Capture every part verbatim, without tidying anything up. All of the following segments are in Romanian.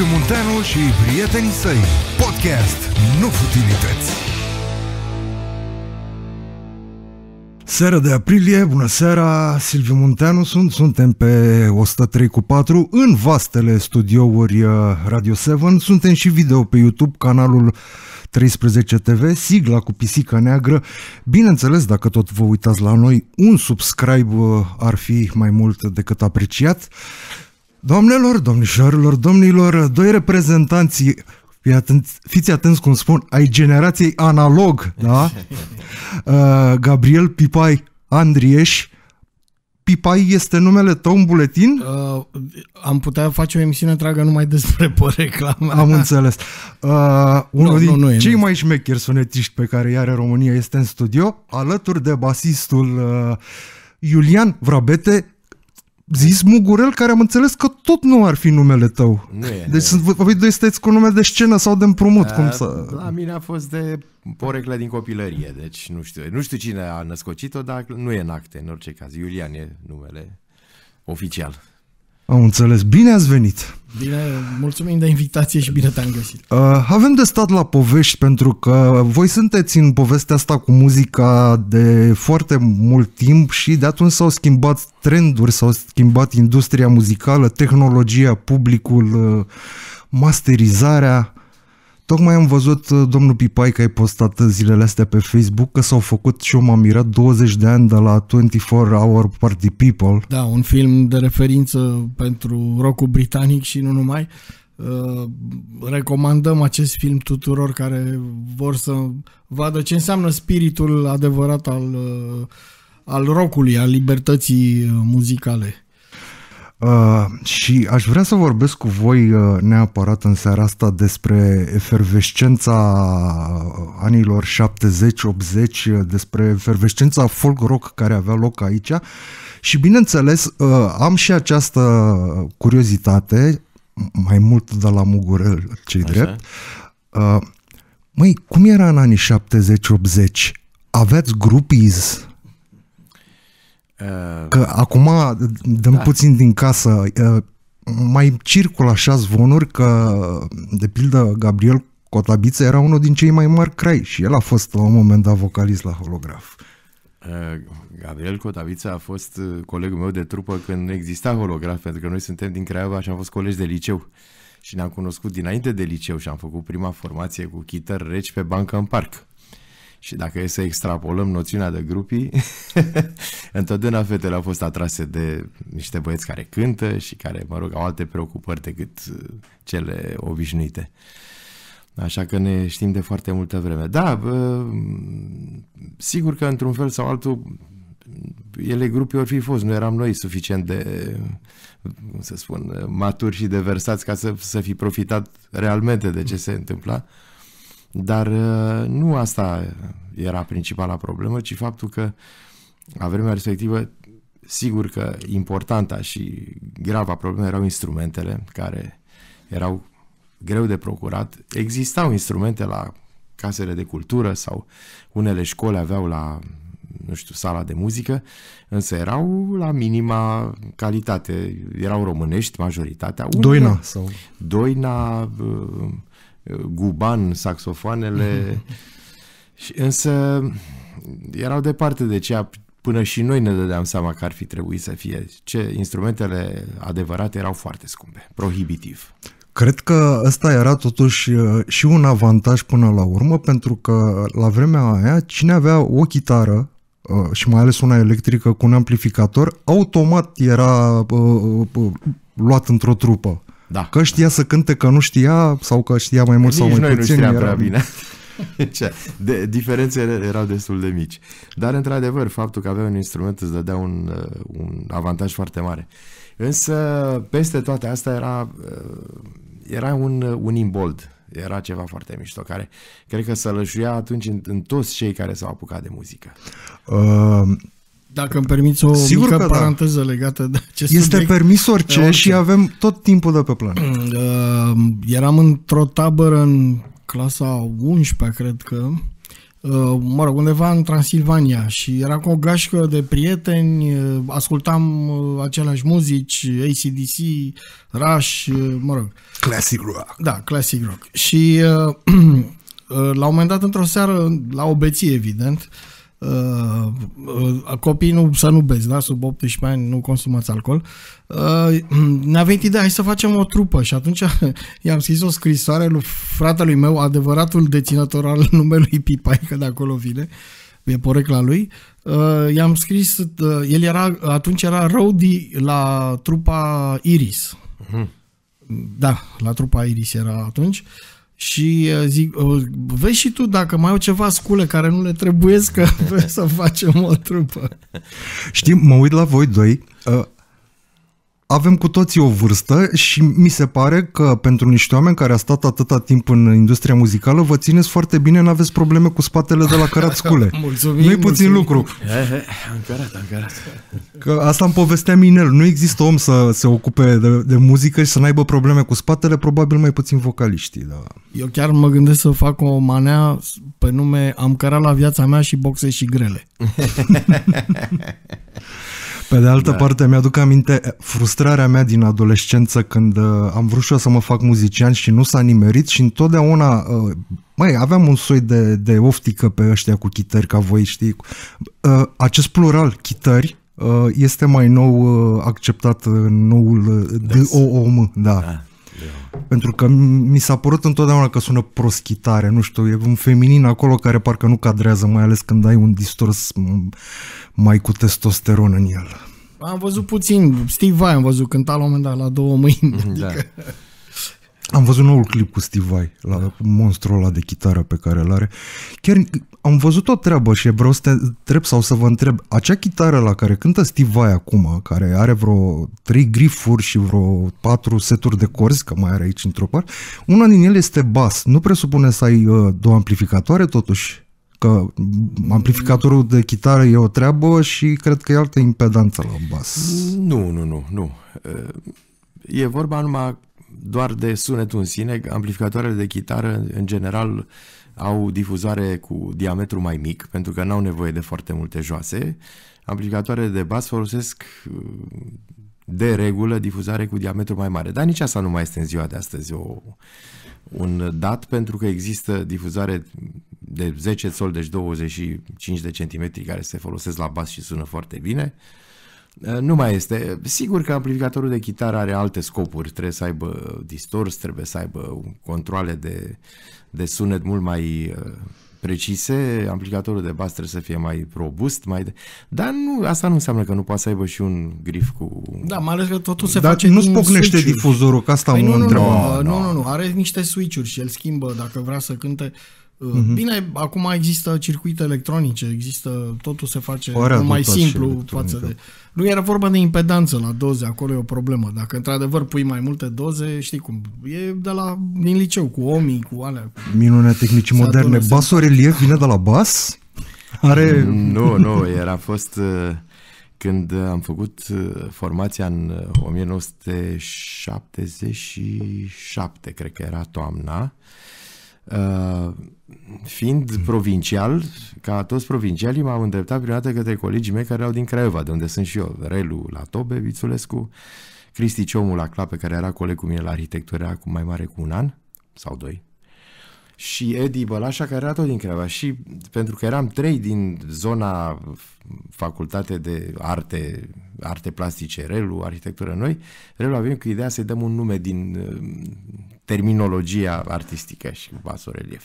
Liviu Munteanu și prietenii săi. Podcast, nu futilități. Seara de aprilie, bună seara, Silviu Munteanu sunt, suntem pe o sută trei cu patru în vastele studiouri Radio șapte, suntem și video pe YouTube, canalul treisprezece TV, sigla cu pisica neagră. Bineînțeles, dacă tot vă uitați la noi, un subscribe ar fi mai mult decât apreciat. Doamnelor, domnișoarelor, domnilor, doi reprezentanții, fii atenți, fiți atenți cum spun, ai generației analog, da? Uh, Gabriel Pipai Andrieș. Pipai este numele tău în buletin? Uh, am putea face o emisiune întreagă numai despre poreclame. Am înțeles. Uh, unul no, din no, cei mai șmecheri sunetiști pe care i-are România este în studio, alături de basistul uh, Iulian Vrabete, zis Mugurel, care am înțeles că tot nu ar fi numele tău. Nu e, deci voi doi stați cu nume de scenă sau de împrumut. A, cum să... La mine a fost de poreclă din copilărie, deci nu știu, nu știu cine a născocit-o, dar nu e în acte, în orice caz. Iulian e numele oficial. Am înțeles. Bine ați venit! Bine, mulțumim de invitație și bine te-am găsit. Uh, avem de stat la povești, pentru că voi sunteți în povestea asta cu muzica de foarte mult timp și de atunci s-au schimbat trenduri, s-au schimbat industria muzicală, tehnologia, publicul, uh, masterizarea. Tocmai am văzut, domnul Pipai, că ai postat zilele astea pe Facebook că s-au făcut, și eu m-am mirat, douăzeci de ani de la twenty-four hour party people. Da, un film de referință pentru rock-ul britanic și nu numai. Recomandăm acest film tuturor care vor să vadă ce înseamnă spiritul adevărat al, al rock-ului, al libertății muzicale. Uh, și aș vrea să vorbesc cu voi uh, neapărat în seara asta despre efervescența anilor șaptezeci optzeci, despre efervescența folk-rock care avea loc aici și, bineînțeles, uh, am și această curiozitate, mai mult de la Mugurel, ce-i drept. Uh, măi, cum era în anii șaptezeci optzeci? Aveați groupies? Că acum dăm da. puțin din casă, mai circulă așa zvonuri că, de pildă, Gabriel Cotabiță era unul din cei mai mari crai și el a fost la un moment dat vocalist la Holograf. Gabriel Cotabiță a fost colegul meu de trupă când nu exista Holograf, pentru că noi suntem din Craiova și am fost colegi de liceu și ne-am cunoscut dinainte de liceu și am făcut prima formație cu chitări reci pe bancă în parc. Și dacă e să extrapolăm noțiunea de grupii, întotdeauna fetele au fost atrase de niște băieți care cântă și care, mă rog, au alte preocupări decât cele obișnuite. Așa că ne știm de foarte multă vreme. Da, bă, sigur că într-un fel sau altul ele grupii ori fi fost, nu eram noi suficient de, cum să spun, maturi și de versați ca să, să fi profitat realmente de ce se întâmpla. Dar nu asta era principala problemă, ci faptul că la vremea respectivă, sigur că importanta și grava problemă erau instrumentele care erau greu de procurat. Existau instrumente la casele de cultură sau unele școli aveau la, nu știu, sala de muzică, însă erau la minima calitate. Erau românești, majoritatea. Unde? Doina. Sau... Doina... Guban, saxofoanele, și, însă erau departe de ceea, până și noi ne dădeam seama că ar fi trebuit să fie. Ce, instrumentele adevărate erau foarte scumpe, prohibitiv. Cred că ăsta era totuși și un avantaj până la urmă, pentru că la vremea aia cine avea o chitară și mai ales una electrică cu un amplificator, automat era luat într-o trupă. Da. Că știa să cânte, că nu știa, sau că știa mai mult sau mai puțin. Nici noi nu știam prea bine. De, diferențele erau destul de mici. Dar, într-adevăr, faptul că avea un instrument îți dădea un, un avantaj foarte mare. Însă, peste toate astea, era, era un, un imbold. Era ceva foarte mișto, care cred că sălășuia atunci în, în toți cei care s-au apucat de muzică. Uh... Dacă îmi permiți o Sigur mică paranteză da. legată de acest Este subiect, permis orice, orice și avem tot timpul de pe plan. Uh, eram într-o tabără în clasa a unsprezecea, cred că, mă rog, undeva în Transilvania și era cu o gașcă de prieteni, ascultam aceleași muzici, A C D C, Rush, mă rog. Classic rock. Da, classic rock. Și uh, la un moment dat, într-o seară, la o beție, evident, Uh, uh, copiii nu, să nu beți, da? Sub optsprezece ani nu consumați alcool. Uh, ne-a venit ideea, hai să facem o trupă și atunci i-am scris o scrisoare lui fratelui meu, adevăratul deținător al numelui Pipai, că de acolo vine, e porecla lui. Uh, i-am scris, uh, el era, atunci era roadie la trupa Iris. Uh-huh. Da, la trupa Iris era atunci. Și zic, vezi și tu dacă mai au ceva scule care nu le trebuiesc, că vrei să facem o trupă. Știi, mă uit la voi doi, avem cu toții o vârstă și mi se pare că pentru niște oameni care a stat atâta timp în industria muzicală, vă țineți foarte bine, n-aveți probleme cu spatele de la care ați scule. Mulțumim, nu-i puțin lucru. He, he, am cărat, am cărat. Că asta îmi povestea Minel, nu există om să se ocupe de, de muzică și să n-aibă probleme cu spatele, probabil mai puțin vocaliștii. Da. Eu chiar mă gândesc să fac o manea pe nume Am cărat la viața mea și boxe și grele. Pe de altă da. parte, mi-aduc aminte frustrarea mea din adolescență când am vrut și eu să mă fac muzician și nu s-a nimerit și întotdeauna, măi, aveam un soi de, de oftică pe ăștia cu chitări ca voi, știi? Acest plural, chitări, este mai nou acceptat în noul D O O M, da. da. Pentru că mi s-a părut întotdeauna că sună proschitare, nu știu, e un feminin acolo care parcă nu cadrează, mai ales când ai un distors mai cu testosteron în el. Am văzut puțin, Steve Vai am văzut cânta la un moment dat la două mâini. Da. Adică... Am văzut noul clip cu Steve Vai, la da. monstrul ăla de chitară pe care îl are. Chiar am văzut o treabă și vreau să te întreb sau să vă întreb. Acea chitară la care cântă Steve Vai acum, care are vreo trei grifuri și vreo patru seturi de corzi, că mai are aici într-o parte, una din ele este bas. Nu presupune să ai uh, două amplificatoare totuși? Că amplificatorul de chitară e o treabă și cred că e altă impedanță la bas. Nu, nu, nu, nu. E vorba numai... doar de sunetul în sine. Amplificatoarele de chitară în general au difuzoare cu diametru mai mic pentru că n-au nevoie de foarte multe joase. Amplificatoarele de bas folosesc de regulă difuzare cu diametru mai mare, dar nici asta nu mai este în ziua de astăzi o, un dat pentru că există difuzare de zece țoli, deci douăzeci și cinci de centimetri care se folosesc la bas și sună foarte bine. Nu mai este. Sigur că amplificatorul de chitară are alte scopuri, trebuie să aibă distors, trebuie să aibă controale de, de sunet mult mai precise, amplificatorul de bas trebuie să fie mai robust, mai... De... Dar nu, asta nu înseamnă că nu poate să aibă și un grif cu... Da, mai ales că totul se dar face nu spocnește difuzorul, că asta păi mă întreb. Nu, nu, nu, nu, are niște switch-uri și el schimbă dacă vrea să cânte... Mm-hmm. Bine, acum există circuite electronice, există, totul se face Oare mai simplu față de... Nu era vorba de impedanță la doze, acolo e o problemă. Dacă într-adevăr pui mai multe doze, știi cum, e de la, din liceu, cu omii, cu alea... Cu... Minunea tehnicii moderne. Basul relief vine de la bas? Are... Nu, nu, era fost când am făcut formația în o mie nouă sute șaptezeci și șapte, cred că era toamna. Uh, fiind provincial, ca toți provincialii, m-am îndreptat prima dată către colegii mei care erau din Craiova, de unde sunt și eu, Relu la tobe, Vițulescu, Cristi Ciomul la clape, care era coleg cu mine la arhitectură, acum mai mare cu un an sau doi, și Edi Bălașa, care era tot din Craiova. Și pentru că eram trei din zona facultate de arte, arte plastice, Relu, arhitectură noi, Relu avem cu ideea să-i dăm un nume din terminologia artistică și cu basul relief.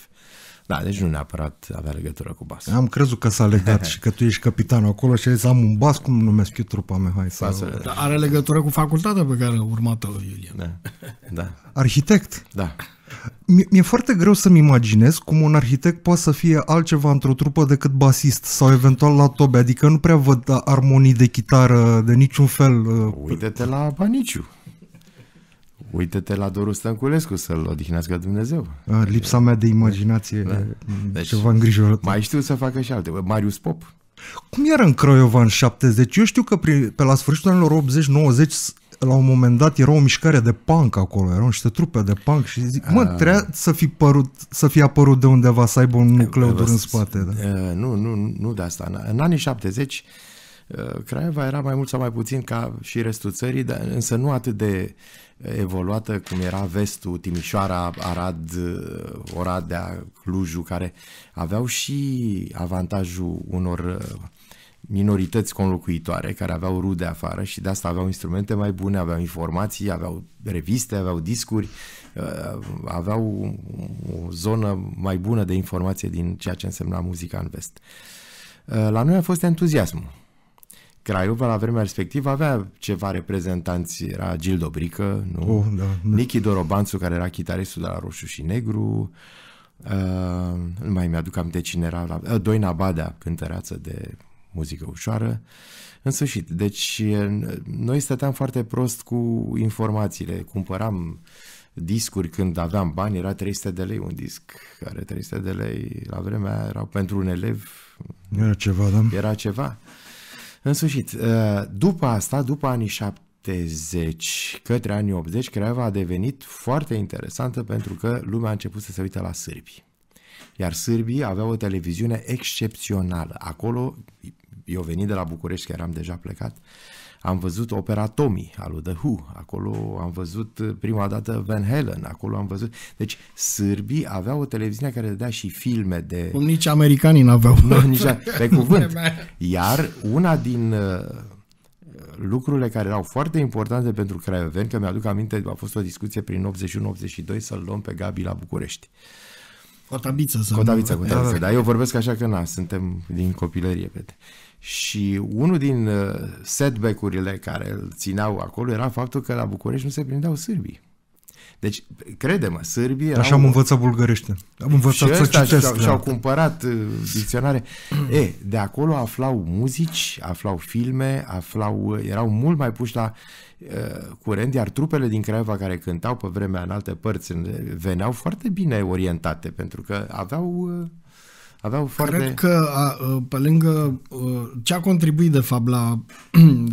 Da, deci nu neapărat avea legătură cu basul. Am crezut că s-a legat și că tu ești capitanul acolo și ai zis, am un bas, cum numesc eu trupa mea, hai să... Dar are legătură cu facultatea pe care a urmat-o, Iulian. Da. Da. Arhitect? Da. Mi-e foarte greu să-mi imaginez cum un arhitect poate să fie altceva într-o trupă decât basist sau eventual la tobe, adică nu prea văd armonii de chitară de niciun fel. Uite-te la Baniciu. Uite-te la Doru Stănculescu, să-l odihnească Dumnezeu. A, lipsa mea de imaginație, da. Deci, ceva îngrijorător. Mai știu să facă și alte. Marius Pop. Cum era în Craiova în șaptezeci? Eu știu că pe la sfârșitul anilor optzeci-nouăzeci la un moment dat era o mișcare de punk acolo, erau niște trupe de punk și zic, mă, trebuia să fi, părut, să fi apărut de undeva, să aibă un nucleu dur în spate. Da. Nu, nu, nu de asta. În anii șaptezeci, Craiova era mai mult sau mai puțin ca și restul țării, dar însă nu atât de evoluată cum era vestul, Timișoara, Arad, Oradea, Clujul, care aveau și avantajul unor minorități conlocuitoare care aveau rude afară și de asta aveau instrumente mai bune, aveau informații, aveau reviste, aveau discuri, aveau o zonă mai bună de informație din ceea ce însemna muzica în vest. La noi a fost entuziasmul. Craiova la vremea respectivă avea ceva reprezentanți, era Gil Dobrică, nu? Oh, da, da. Nichi Dorobanțu, care era chitaristul de la Roșu și Negru, uh, nu mai mi-aduc aminte cine era, la, uh, Doina Badea, cântăreață de muzică ușoară, în sfârșit. Deci noi stăteam foarte prost cu informațiile, cumpăram discuri când aveam bani, era trei sute de lei un disc, care trei sute de lei la vremea erau pentru un elev, era ceva, da? Era ceva. În sfârșit, după asta, după anii șaptezeci, către anii optzeci, Craiova a devenit foarte interesantă pentru că lumea a început să se uite la sârbi. Iar sârbii aveau o televiziune excepțională. Acolo, eu venit de la București, că eram deja plecat, am văzut opera Tommy, al lui The Who, acolo am văzut prima dată Van Halen, acolo am văzut... Deci sârbii aveau o televiziune care dădea și filme de... Cum nici americanii n-aveau. Nu, nici... Pe cuvânt. Iar una din uh, lucrurile care erau foarte importante pentru craioveni, că mi-aduc aminte, a fost o discuție prin optzeci și unu optzeci și doi să-l luăm pe Gabi la București. Cotabiță. Să Cotabiță, nu... Cotabiță, da, dar eu vorbesc așa că na, suntem din copilărie, pete. Și unul din setback-urile care îl țineau acolo era faptul că la București nu se prindeau sârbii. Deci, crede-mă, sârbii erau... Așa am învățat bulgărește. Am învățat și să citesc. Și-au și-au cumpărat uh, dicționare. E, de acolo aflau muzici, aflau filme, aflau... Erau mult mai puși la uh, curent, iar trupele din Craiova care cântau pe vremea în alte părți veneau foarte bine orientate, pentru că aveau... Uh, Aveau foarte... Cred că pe lângă ce a contribuit de fapt la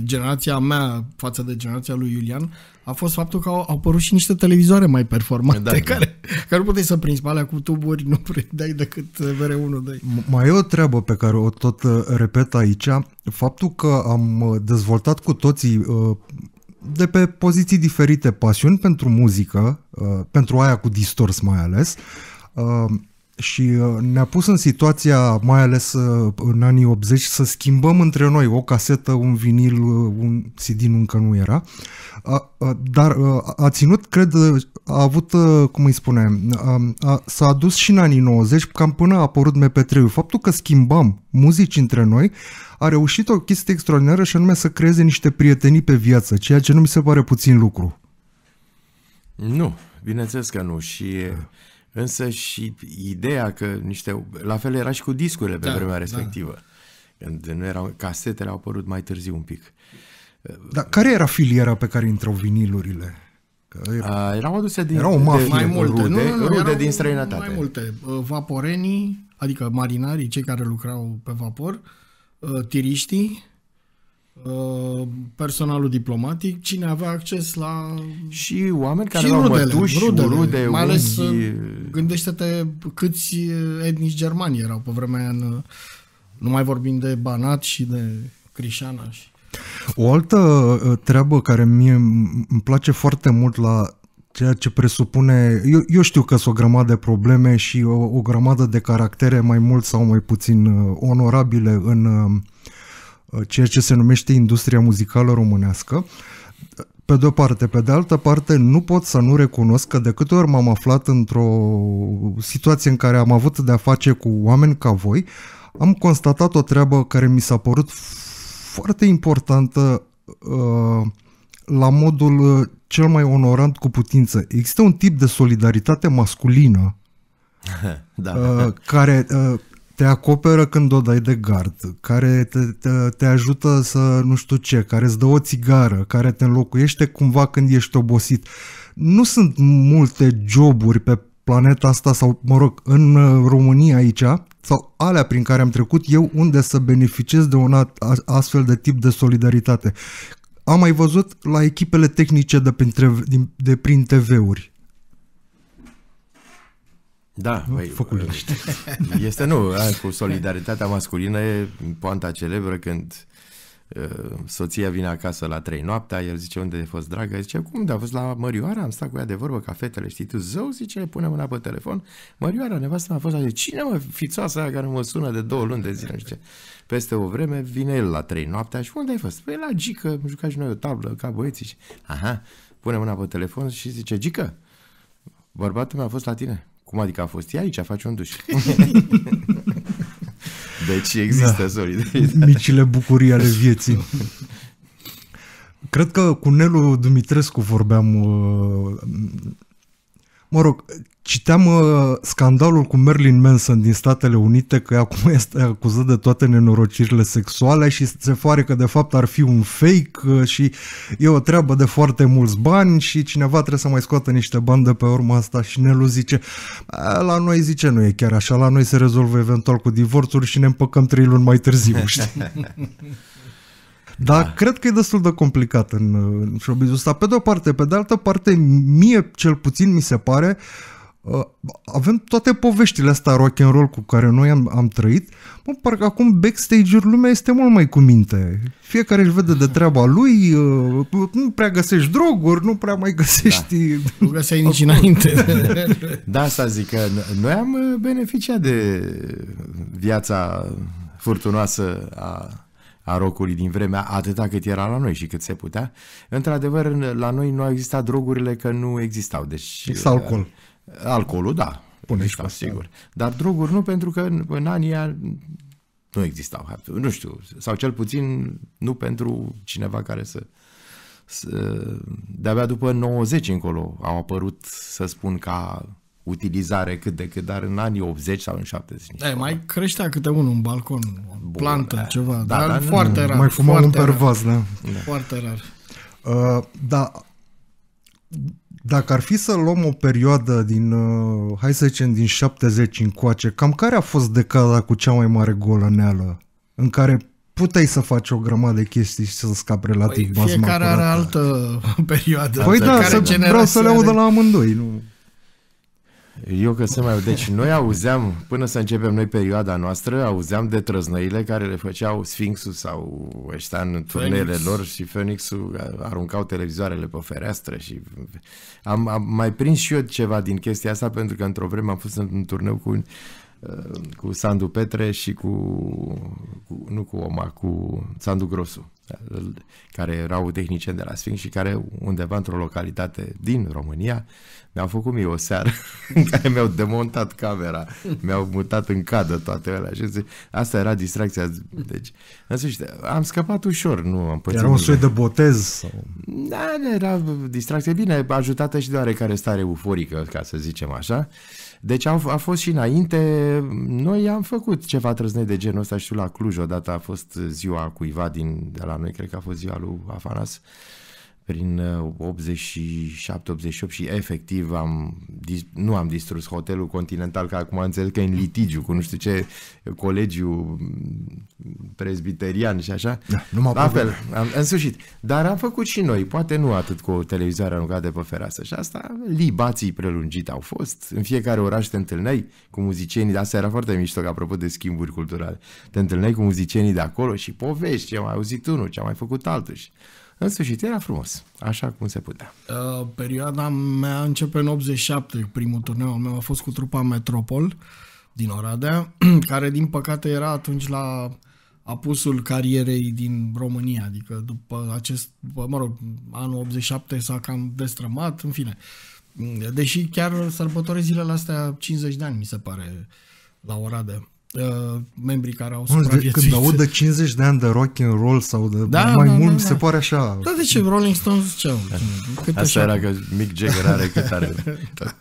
generația mea față de generația lui Iulian a fost faptul că au apărut și niște televizoare mai performante, da, care, da. care nu puteai să prinzi pe alea cu tuburi, nu prindeai decât V R unu. Mai e o treabă pe care o tot repet aici, faptul că am dezvoltat cu toții de pe poziții diferite pasiuni pentru muzică, pentru aia cu distors mai ales, și ne-a pus în situația, mai ales în anii optzeci, să schimbăm între noi o casetă, un vinil, un C D nu încă nu era, dar a ținut, cred, a avut, cum îi spune, s-a adus și în anii nouăzeci, cam până a apărut M P trei-ul. Faptul că schimbam muzici între noi a reușit o chestie extraordinară și anume să creeze niște prietenii pe viață, ceea ce nu mi se pare puțin lucru. Nu, bineînțeles că nu și... Însă și ideea că niște... La fel era și cu discurile pe da, vremea respectivă. Da. Când nu erau... Casetele au apărut mai târziu un pic. Dar care era filiera pe care intrau vinilurile? Că era... A, erau aduse din... Erau mafie, mai multe. Rude, nu, nu, rude erau din străinătate. Mai multe. Vaporenii, adică marinarii, cei care lucrau pe vapor, tiriștii, personalul diplomatic, cine avea acces la... Și oameni care și erau rudele, mătuși, rudele, rude, mai ales unghii... Gândește-te câți etnici germani erau pe vremea în... Nu mai vorbim de Banat și de Crișana. Și... O altă treabă care mie îmi place foarte mult la ceea ce presupune... Eu, eu știu că sunt o grămadă de probleme și o, o grămadă de caractere mai mult sau mai puțin onorabile în... ceea ce se numește industria muzicală românească, pe de o parte, pe de altă parte nu pot să nu recunosc că de câte ori m-am aflat într-o situație în care am avut de-a face cu oameni ca voi, am constatat o treabă care mi s-a părut foarte importantă la modul cel mai onorant cu putință. Există un tip de solidaritate masculină da. care... te acoperă când o dai de gard, care te, te, te ajută să nu știu ce, care îți dă o țigară, care te înlocuiește cumva când ești obosit. Nu sunt multe joburi pe planeta asta sau, mă rog, în România aici, sau alea prin care am trecut eu, unde să beneficiez de un astfel de tip de solidaritate. am mai văzut la echipele tehnice de prin, de prin T V-uri. Da, băi, este nu, cu solidaritatea masculină e poanta celebră când uh, soția vine acasă la trei noaptea, el zice unde a fost dragă, zice cum, da, a fost la Mărioara, am stat cu ea de vorbă, cafetele, știi tu, zău, zice, pune mâna pe telefon, Mărioara, nevastă, a fost la cine mă, fițoasa aia care mă sună de două luni de zile, zice. Peste o vreme vine el la trei noaptea și unde ai fost? Păi la Gică, am jucat și noi o tablă, ca băieții și, aha, pune mâna pe telefon și zice, Gică, bărbatul meu a fost la tine. Cum adică a fost? Ea aici, face un duș. Deci există, da, solidaritate. Micile bucurii ale vieții. Cred că cu Nelu Dumitrescu vorbeam, mă rog, citeam scandalul cu Marilyn Manson din Statele Unite, că acum este acuzat de toate nenorocirile sexuale și se pare că de fapt ar fi un fake și e o treabă de foarte mulți bani și cineva trebuie să mai scoată niște bani de pe urma asta și Nelu zice, la noi, zice, nu e chiar așa, la noi se rezolvă eventual cu divorțuri și ne împăcăm trei luni mai târziu, știi? Dar da, cred că e destul de complicat în, în showbizul ăsta. Pe de o parte, pe de altă parte, mie cel puțin mi se pare, uh, avem toate poveștile astea rock and roll cu care noi am, am trăit, mă, parcă acum backstage-uri lumea este mult mai cu minte. Fiecare își vede de treaba lui, uh, nu prea găsești droguri, nu prea mai găsești... Da. Nu găseai nici înainte. Da, asta zic, că noi am beneficiat de viața furtunoasă a... a rock-ului din vremea, atâta cât era la noi și cât se putea. Într-adevăr, la noi nu au existat drogurile, că nu existau. Deci, Ex alcool. Alcoolul, da. Pune existau, și sigur. Dar droguri nu, pentru că în, în anii nu existau. Nu știu. Sau cel puțin nu pentru cineva care să... să de-abia după nouăzeci încolo au apărut, să spun, ca... utilizare cât de cât, dar în anii optzeci sau în șaptezeci. Da, mai creștea câte unul, un balcon, o plantă, bun, ceva, da, dar, dar foarte nu, rar. Mai fuma un pervaz, da. Da. Foarte rar. Uh, da, dacă ar fi să luăm o perioadă din, uh, hai să zicem, din șaptezeci încoace, cam care a fost decada cu cea mai mare golăneală în care puteai să faci o grămadă de chestii și să scapi relativ bazma. Păi, fiecare are altă perioadă. Păi da, să, vreau să le aud de la amândoi, nu... Eu că să mai... Deci noi auzeam, până să începem noi perioada noastră, auzeam de trăznăile care le făceau Sfinxul sau ăștia în turnele lor și Phoenix-ul, aruncau televizoarele pe fereastră și am, am mai prins și eu ceva din chestia asta, pentru că într-o vreme am fost într-un turneu cu, cu Sandu Petre și cu, cu nu cu Oma, cu Sandu Grosu, care erau tehnicieni de la Sfinx și care undeva într-o localitate din România mi-au făcut mie o seară în care mi-au demontat camera, mi-au mutat în cadă toate alea și zic, asta era distracția. Deci, în sfârșit, am scăpat ușor, nu am pățit. Era un soi de botez? Sau... Da, era distracție, bine, ajutată și de oarecare stare euforică, ca să zicem așa. Deci a, a fost și înainte, noi am făcut ceva trăznei de genul ăsta, știu, la Cluj odată a fost ziua cuiva din, de la noi, cred că a fost ziua lui Afanas, prin optzeci și șapte optzeci și opt și efectiv am, nu am distrus hotelul Continental, că acum înțeleg că e în litigiu cu nu știu ce colegiu presbiterian și așa. Da, nu la fel, am, în sfârșit. Dar am făcut și noi, poate nu atât cu o televizoare aruncată pe fereastră și asta, libații prelungite au fost. În fiecare oraș te întâlneai cu muzicienii, asta era foarte mișto, că apropo de schimburi culturale, te întâlneai cu muzicienii de acolo și povești, ce mai auzit unul, ce a mai făcut altul. În sfârșit, era frumos, așa cum se putea. Uh, perioada mea începe în optzeci și șapte, primul turneu al meu a fost cu trupa Metropol din Oradea, care din păcate era atunci la apusul carierei din România, adică după acest, după, mă rog, anul optzeci și șapte s-a cam destrămat, în fine. Deși chiar sărbătoresc zilele astea cincizeci de ani, mi se pare, la Oradea. Uh, membrii care au supraviețuit. Când aud de cincizeci de ani de rock and roll sau de da, mai da, mult, da, mi se da. pare așa. Da, de ce? Rolling Stones ce au? Cât Asta așa? Era că Mick Jagger are cât are?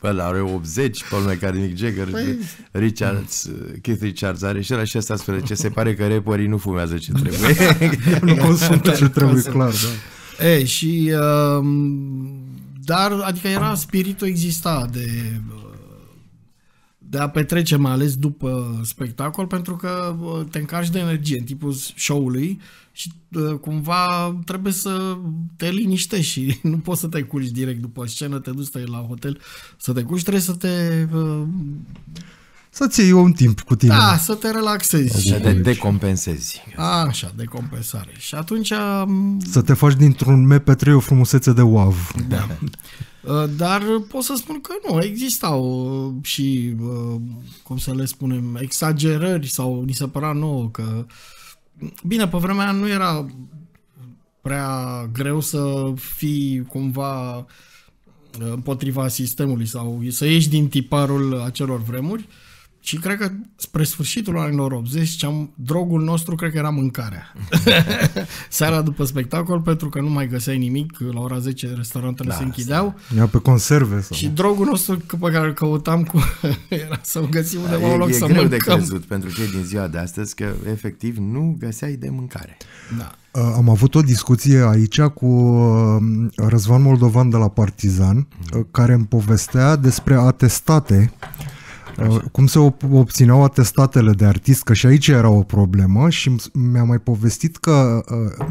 Ăla are optzeci, pe lumea care Mick Jagger, păi... Richards, Keith Richards are și ăla și ăsta spune ce se pare că rapperii nu fumează ce trebuie. Nu consumă ce trebuie, clar. Da. E, și uh, dar, adică era, spiritul exista de de a petrece, mai ales după spectacol, pentru că te încarci de energie în timpul show-ului și cumva trebuie să te liniștești și nu poți să te culci direct după scenă, te duci la hotel să te culci, trebuie să te... să-ți iei un timp cu tine. Da, să te relaxezi. Să te decompensezi. A, așa, decompensare. Și atunci... să te faci dintr-un M P trei o frumusețe de wow. Da. Dar pot să spun că nu, existau și, cum să le spunem, exagerări sau ni se părea nouă că... Bine, pe vremea aia nu era prea greu să fii cumva împotriva sistemului sau să ieși din tiparul acelor vremuri. Și cred că spre sfârșitul anilor optzeci, drogul nostru cred că era mâncarea. Seara după spectacol, pentru că nu mai găseai nimic, la ora zece restaurantele da, se închideau. Ia pe conserve. Sau... și drogul nostru pe care îl căutam cu... era să-l găsim da, undeva e, un loc e să greu mâncăm. De crezut pentru cei din ziua de astăzi că efectiv nu găseai de mâncare. Da. Am avut o discuție aici cu Răzvan Moldovan de la Partizan, care îmi povestea despre atestate. Așa. Cum se obțineau atestatele de artist, că și aici era o problemă, și mi-a mai povestit că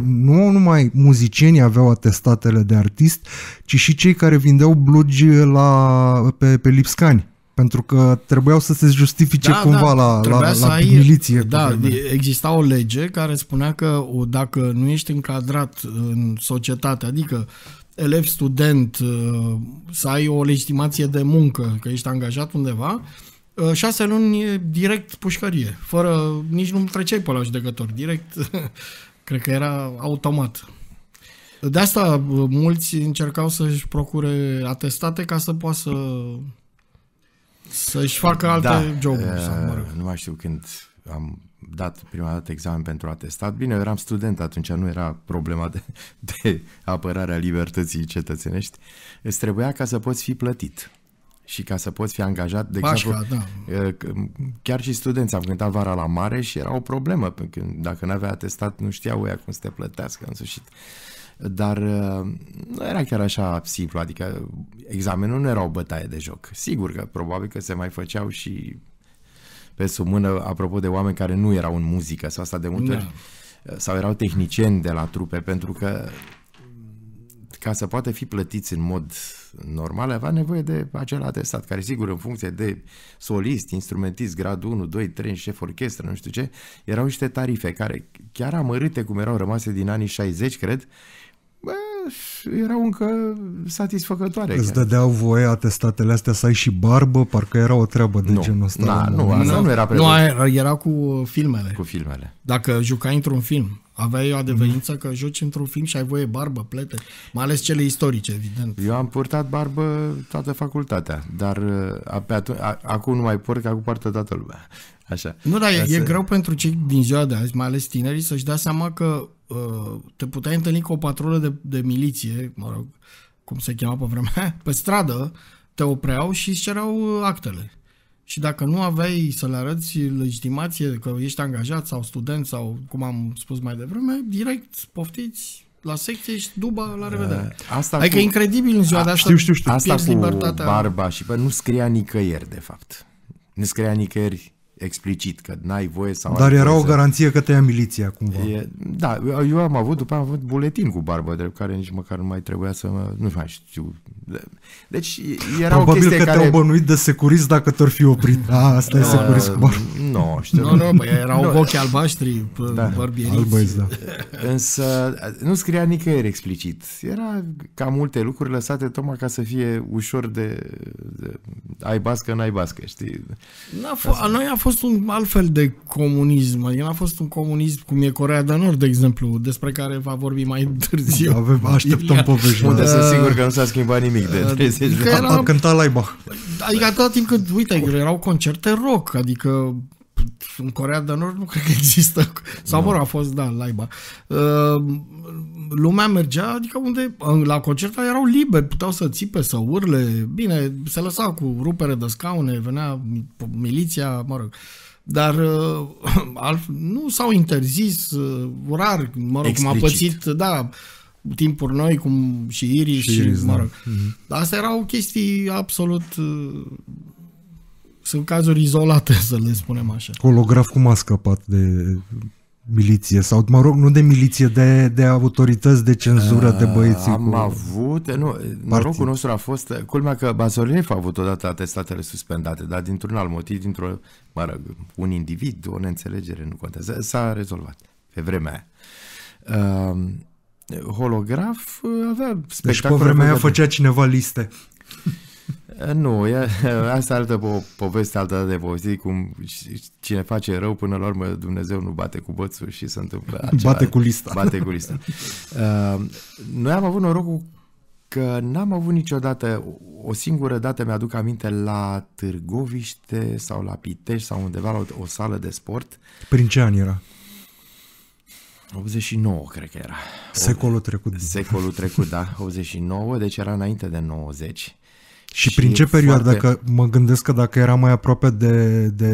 nu numai muzicienii aveau atestatele de artist, ci și cei care vindeau blugi la, pe, pe Lipscani, pentru că trebuiau să se justifice da, cumva da, la, la, la ai, miliție. Da, exista o lege care spunea că dacă nu ești încadrat în societate, adică elev, student, să ai o legitimație de muncă, că ești angajat undeva, șase luni direct pușcărie, fără, nici nu treceai pe la judecător, direct, cred că era automat. De asta mulți încercau să-și procure atestate ca să poată să, să-și facă alte da, joburi. Sau, mă rog. Nu mai știu când am dat prima dată examen pentru atestat. Bine, eram student atunci, nu era problema de, de apărarea libertății cetățenești. Îți trebuia ca să poți fi plătit și ca să poți fi angajat. De Pașca, exemplu, da. Chiar și studenți am cântat vara la mare și era o problemă, pentru că dacă nu avea atestat nu știau ea cum să te plătească în sfârșit. Dar nu era chiar așa simplu, adică examenul nu era o bătaie de joc. Sigur că probabil că se mai făceau și pe sub mână, apropo de oameni care nu erau în muzică sau asta de multe ori, sau erau tehnicieni de la trupe, pentru că ca să poată fi plătiți în mod normal avea nevoie de acel atestat, care sigur în funcție de solist, instrumentist, gradul unu, doi, trei, șef orchestră, nu știu ce, erau niște tarife care chiar amărâte cum erau rămase din anii șaizeci, cred, bă, erau încă satisfăcătoare. Îți dădeau voie atestatele astea să ai și barbă, parcă era o treabă de nu, genul ăsta. Na, nu, asta nu, nu era prezent. Nu, era cu filmele. Cu filmele. Dacă jucai într-un film, aveai o adeverință mm. că joci într-un film și ai voie barbă, plete, mai ales cele istorice, evident. Eu am purtat barbă toată facultatea, dar a, pe atunci, a, acum nu mai port, că acum poartă toată lumea. Așa. Nu, dar e, să... e greu pentru cei din ziua de azi, mai ales tinerii, să-și dea seama că te puteai întâlni cu o patrulă de, de miliție, mă rog, cum se chema pe vremea, pe stradă, te opreau și îți cereau actele. Și dacă nu aveai să le arăți legitimație că ești angajat sau student sau, cum am spus mai devreme, direct poftiți la secție și duba, la revedere. Asta adică cu... incredibil în ziua de asta. Știu, știu, știu. Asta cu libertatea... barba și bă, nu scria nicăieri, de fapt. Nu scria nicăieri explicit că n-ai voie sau... Dar era o garanție că te ia miliția cumva. E, da, eu am avut, după am avut buletin cu barbă, de care nici măcar nu mai trebuia să mă, nu mai știu. Deci era probabil o chestie că care... te-au bănuit de securist dacă te-ar fi oprit. Da, asta e securist cu barbă. Nu, știu. Nu, nu, bă, erau ochi albaștri, da, barbieriți. Da. Însă nu scria nicăieri explicit. Era ca multe lucruri lăsate tocmai ca să fie ușor de... de ai bască, n-ai bască, știi? A noi a fost A fost un altfel de comunism, adică n-a fost un comunism cum e Coreea de Nord, de exemplu, despre care va vorbi mai târziu. Avem, așteptăm povești. Unde sunt sigur că nu s-a schimbat nimic de treizeci de ani. A cântat Laibach. Adică atâta timp cât, uite, erau concerte rock, adică în Coreea de Nord nu cred că există. Sau mă rog, a fost, da, Laibach. Lumea mergea, adică unde la concerte erau liberi, puteau să țipe, să urle, bine, se lăsa cu rupere de scaune, venea miliția, mă rog, dar nu s-au interzis, rar, mă rog, cum a pățit, da, timpuri noi, cum și Iris, și, și Iris, mă rog. Da. Astea erau chestii absolut... sunt cazuri izolate, să le spunem așa. Holograf cum a scăpat de miliție sau, mă rog, nu de miliție, de, de autorități, de cenzură, de băieții. Am avut, nu, norocul nostru a fost, culmea că Bazoliev a avut odată atestatele suspendate, dar dintr-un alt motiv, dintr-o, mă rog, un individ, o neînțelegere, nu contează, s-a rezolvat pe vremea aia. Uh, holograf avea spectacol. Deci pe vremea aia făcea cineva liste. Nu, e, asta arată o poveste altă de povesti, cum cine face rău, până la urmă Dumnezeu nu bate cu bățul și se întâmplă acela, bate cu lista. Bate cu lista. Uh, noi am avut norocul că n-am avut niciodată, o singură dată mi-aduc aminte, la Târgoviște sau la Pitești sau undeva la o, o sală de sport. Prin ce an era? optzeci și nouă, cred că era. Secolul trecut. Secolul trecut, da, optzeci și nouă, deci era înainte de nouăzeci. Și, și prin ce perioadă? Foarte... Dacă mă gândesc că dacă era mai aproape de, de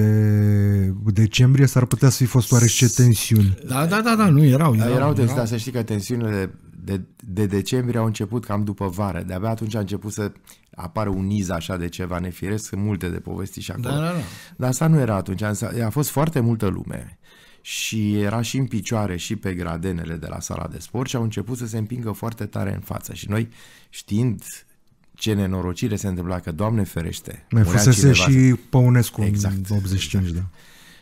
decembrie, s-ar putea să fi fost oareși ce tensiuni. Da, da, da, da, nu erau. Erau, erau tensiuni, dar să știi că tensiunile de, de decembrie au început cam după vară. De-abia atunci a început să apară un iz așa de ceva nefiresc, sunt multe de povesti și acolo. Da, da, da. Dar asta nu era atunci, a fost foarte multă lume. Și era și în picioare și pe gradenele de la sala de sport și au început să se împingă foarte tare în față. Și noi, știind ce nenorocire se întâmpla, că Doamne ferește. Mai fusese și Păunescu exact, în optzeci și cinci, exact. Da.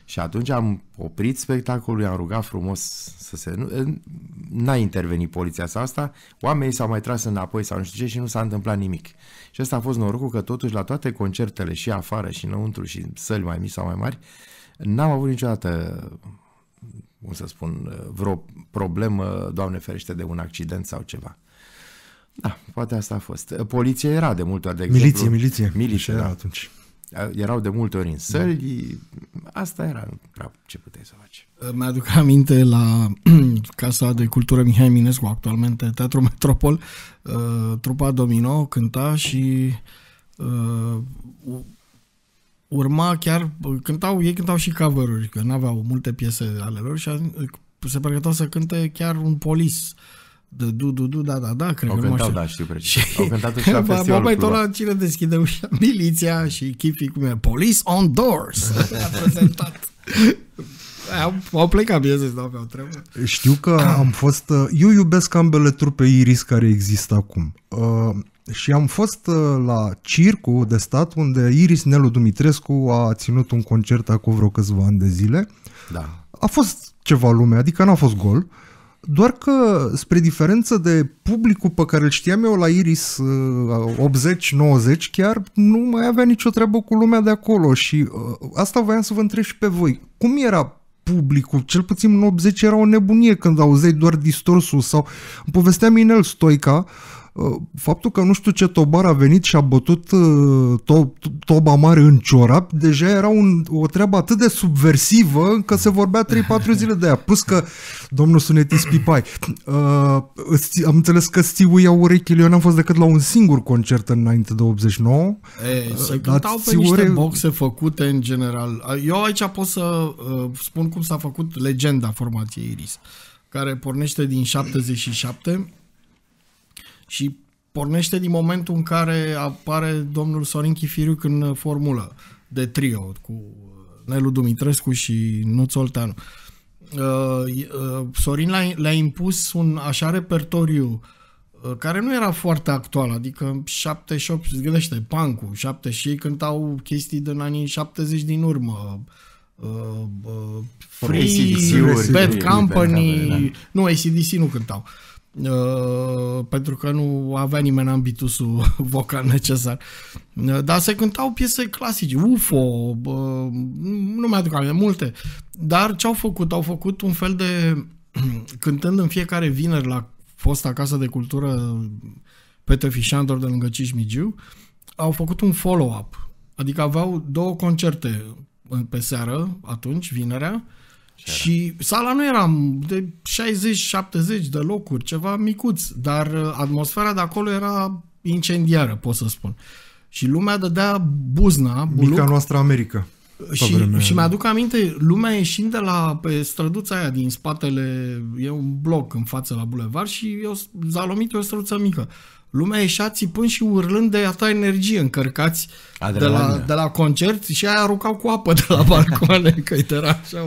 Și atunci am oprit spectacolul, i-am rugat frumos să se... N-a intervenit poliția sau asta, oamenii s-au mai tras înapoi sau nu știu ce și nu s-a întâmplat nimic. Și asta a fost norocul că totuși la toate concertele și afară și înăuntru și săli mai mici sau mai mari, n-am avut niciodată... cum să spun, vreo problemă, Doamne ferește, de un accident sau ceva. Da, poate asta a fost. Poliția era de multe ori, de miliție, exemplu. Miliție, miliție. Era da. Atunci. Erau de multe ori în săli, da. Asta era, ce puteai să faci. Mi-aduc aminte la Casa de Cultură Mihai Minescu, actualmente Teatru Metropol, trupa Domino cânta și urma chiar, cântau, ei cântau și cover-uri, că n-aveau multe piese ale lor și se pregăteau să cânte chiar un Polis. De du, du, du, da, da, da, cred că nu da, știu precis. Au cântat și la festivalul. Băi, tot la cine deschide ușa? Miliția și Chifi, cum e? Police on Doors! A prezentat. Au plecat piese, nu aveau treabă. Știu că am fost, eu iubesc ambele trupe Iris care există acum. Uh, Și am fost la Circul de Stat, unde Iris Nelu Dumitrescu a ținut un concert acum vreo câțiva ani de zile. Da. A fost ceva lume, adică n-a fost gol, doar că, spre diferență de publicul pe care îl știam eu la Iris optzeci nouăzeci chiar, nu mai avea nicio treabă cu lumea de acolo și asta voiam să vă întreb și pe voi. Cum era publicul, cel puțin în optzeci era o nebunie când auzeai doar distorsul sau îmi povestea Minel Stoica faptul că nu știu ce tobar a venit și a bătut to toba mare în ciorap, deja era un, o treabă atât de subversivă că se vorbea trei patru zile de aia. Plus că, domnul Sunetis Pipai, uh, am înțeles că ți-u iau urechile, eu n-am fost decât la un singur concert înainte de optzeci și nouă. Ei, se cântau pe niște boxe făcute în general. Eu aici pot să uh, spun cum s-a făcut legenda formației Iris, care pornește din șaptezeci și șapte și pornește din momentul în care apare domnul Sorin Chifiriuc în formulă de trio cu Nelu Dumitrescu și Nuț Olteanu. Sorin le-a impus un așa repertoriu care nu era foarte actual, adică șaptezeci și opt, îți gândește, punk-ul, șaptezeci și ei cântau chestii din anii șaptezeci din urmă. Free, Bad Company, nu, A C D C nu cântau. Uh, pentru că nu avea nimeni ambitusul vocal necesar. Uh, dar se cântau piese clasice, U F O, uh, nu mi-aduc aminte, multe. Dar ce-au făcut? Au făcut un fel de... cântând în fiecare vineri la fosta Casa de Cultură Petre Fișandor de lângă Cismigiu, au făcut un follow-up. Adică aveau două concerte pe seară, atunci, vinerea, și sala nu era de șaizeci șaptezeci de locuri, ceva micuț, dar atmosfera de acolo era incendiară, pot să spun. Și lumea dădea buzna, buluc. Mica noastră America. Și, și mi-aduc aminte, lumea ieșind de la pe străduța aia din spatele, e un bloc în față la bulevard și eu, Zalomit e o străduță mică. Lumea ieșea țipând și urlând de atâta energie, încărcați de la, de la concert și aia aruncau cu apă de la balcoane, că era așa...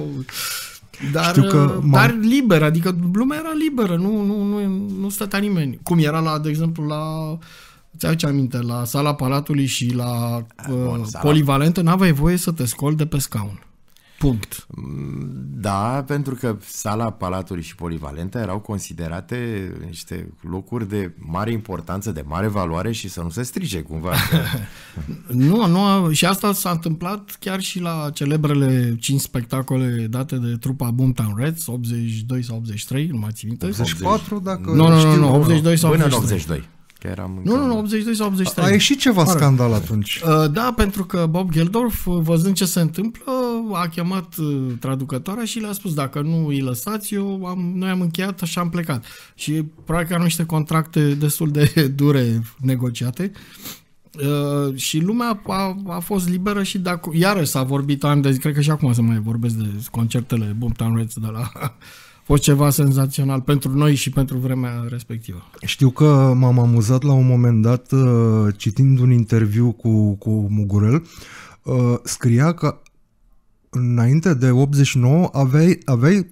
Dar, dar liberă, adică lumea era liberă, nu, nu, nu, nu stătea nimeni. Cum era, la, de exemplu, la... Ți-aduce aminte, la Sala Palatului și la Bun, uh, Polivalentă n-aveai voie să te scoli de pe scaun. Punct. Da, pentru că Sala Palatului și Polivalentă erau considerate niște locuri de mare importanță, de mare valoare și să nu se strice cumva. Nu, nu, și asta s-a întâmplat chiar și la celebrele cinci spectacole date de trupa Boomtown Rats, optzeci și doi sau optzeci și trei, nu mai țin minte. optzeci și patru, dacă nu, nu, nu, nu, optzeci și doi sau optzeci și trei. Că eram nu, nu, optzeci și doi sau optzeci și trei. A ieșit ceva Pară. scandal atunci. Da, pentru că Bob Geldof, văzând ce se întâmplă, a chemat traducătoarea și le-a spus: dacă nu îi lăsați, eu am, noi am încheiat și am plecat. Și probabil că erau niște contracte destul de dure negociate. Uh, și lumea a, a fost liberă și dacă, iarăși s-a vorbit ani de zi, cred că și acum se mai vorbesc de concertele Boomtown Rats de la... A fost ceva senzațional pentru noi și pentru vremea respectivă. Știu că m-am amuzat la un moment dat citind un interviu cu, cu Mugurel. Scria că înainte de optzeci și nouă aveai, aveai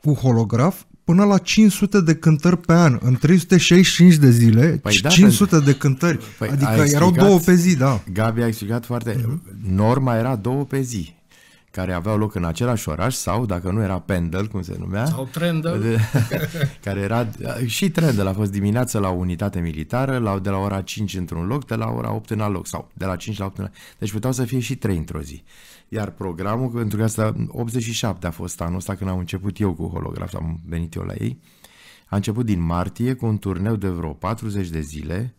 cu holograf până la cinci sute de cântări pe an, în trei sute șaizeci și cinci de zile, păi cinci sute da, de cântări. Păi adică explicat, erau două pe zi, da. Gabi a explicat foarte... Uh-huh. Norma era două pe zi, care aveau loc în același oraș sau, dacă nu era Pendel, cum se numea... Sau Trendel. Care era... Și Trendel a fost dimineața la unitate militară, la, de la ora cinci într-un loc, de la ora opt în alt loc, sau de la cinci la opt în alt. Deci puteau să fie și trei într-o zi. Iar programul, pentru că asta, optzeci și șapte a fost anul ăsta când am început eu cu holograf, am venit eu la ei, a început din martie cu un turneu de vreo patruzeci de zile,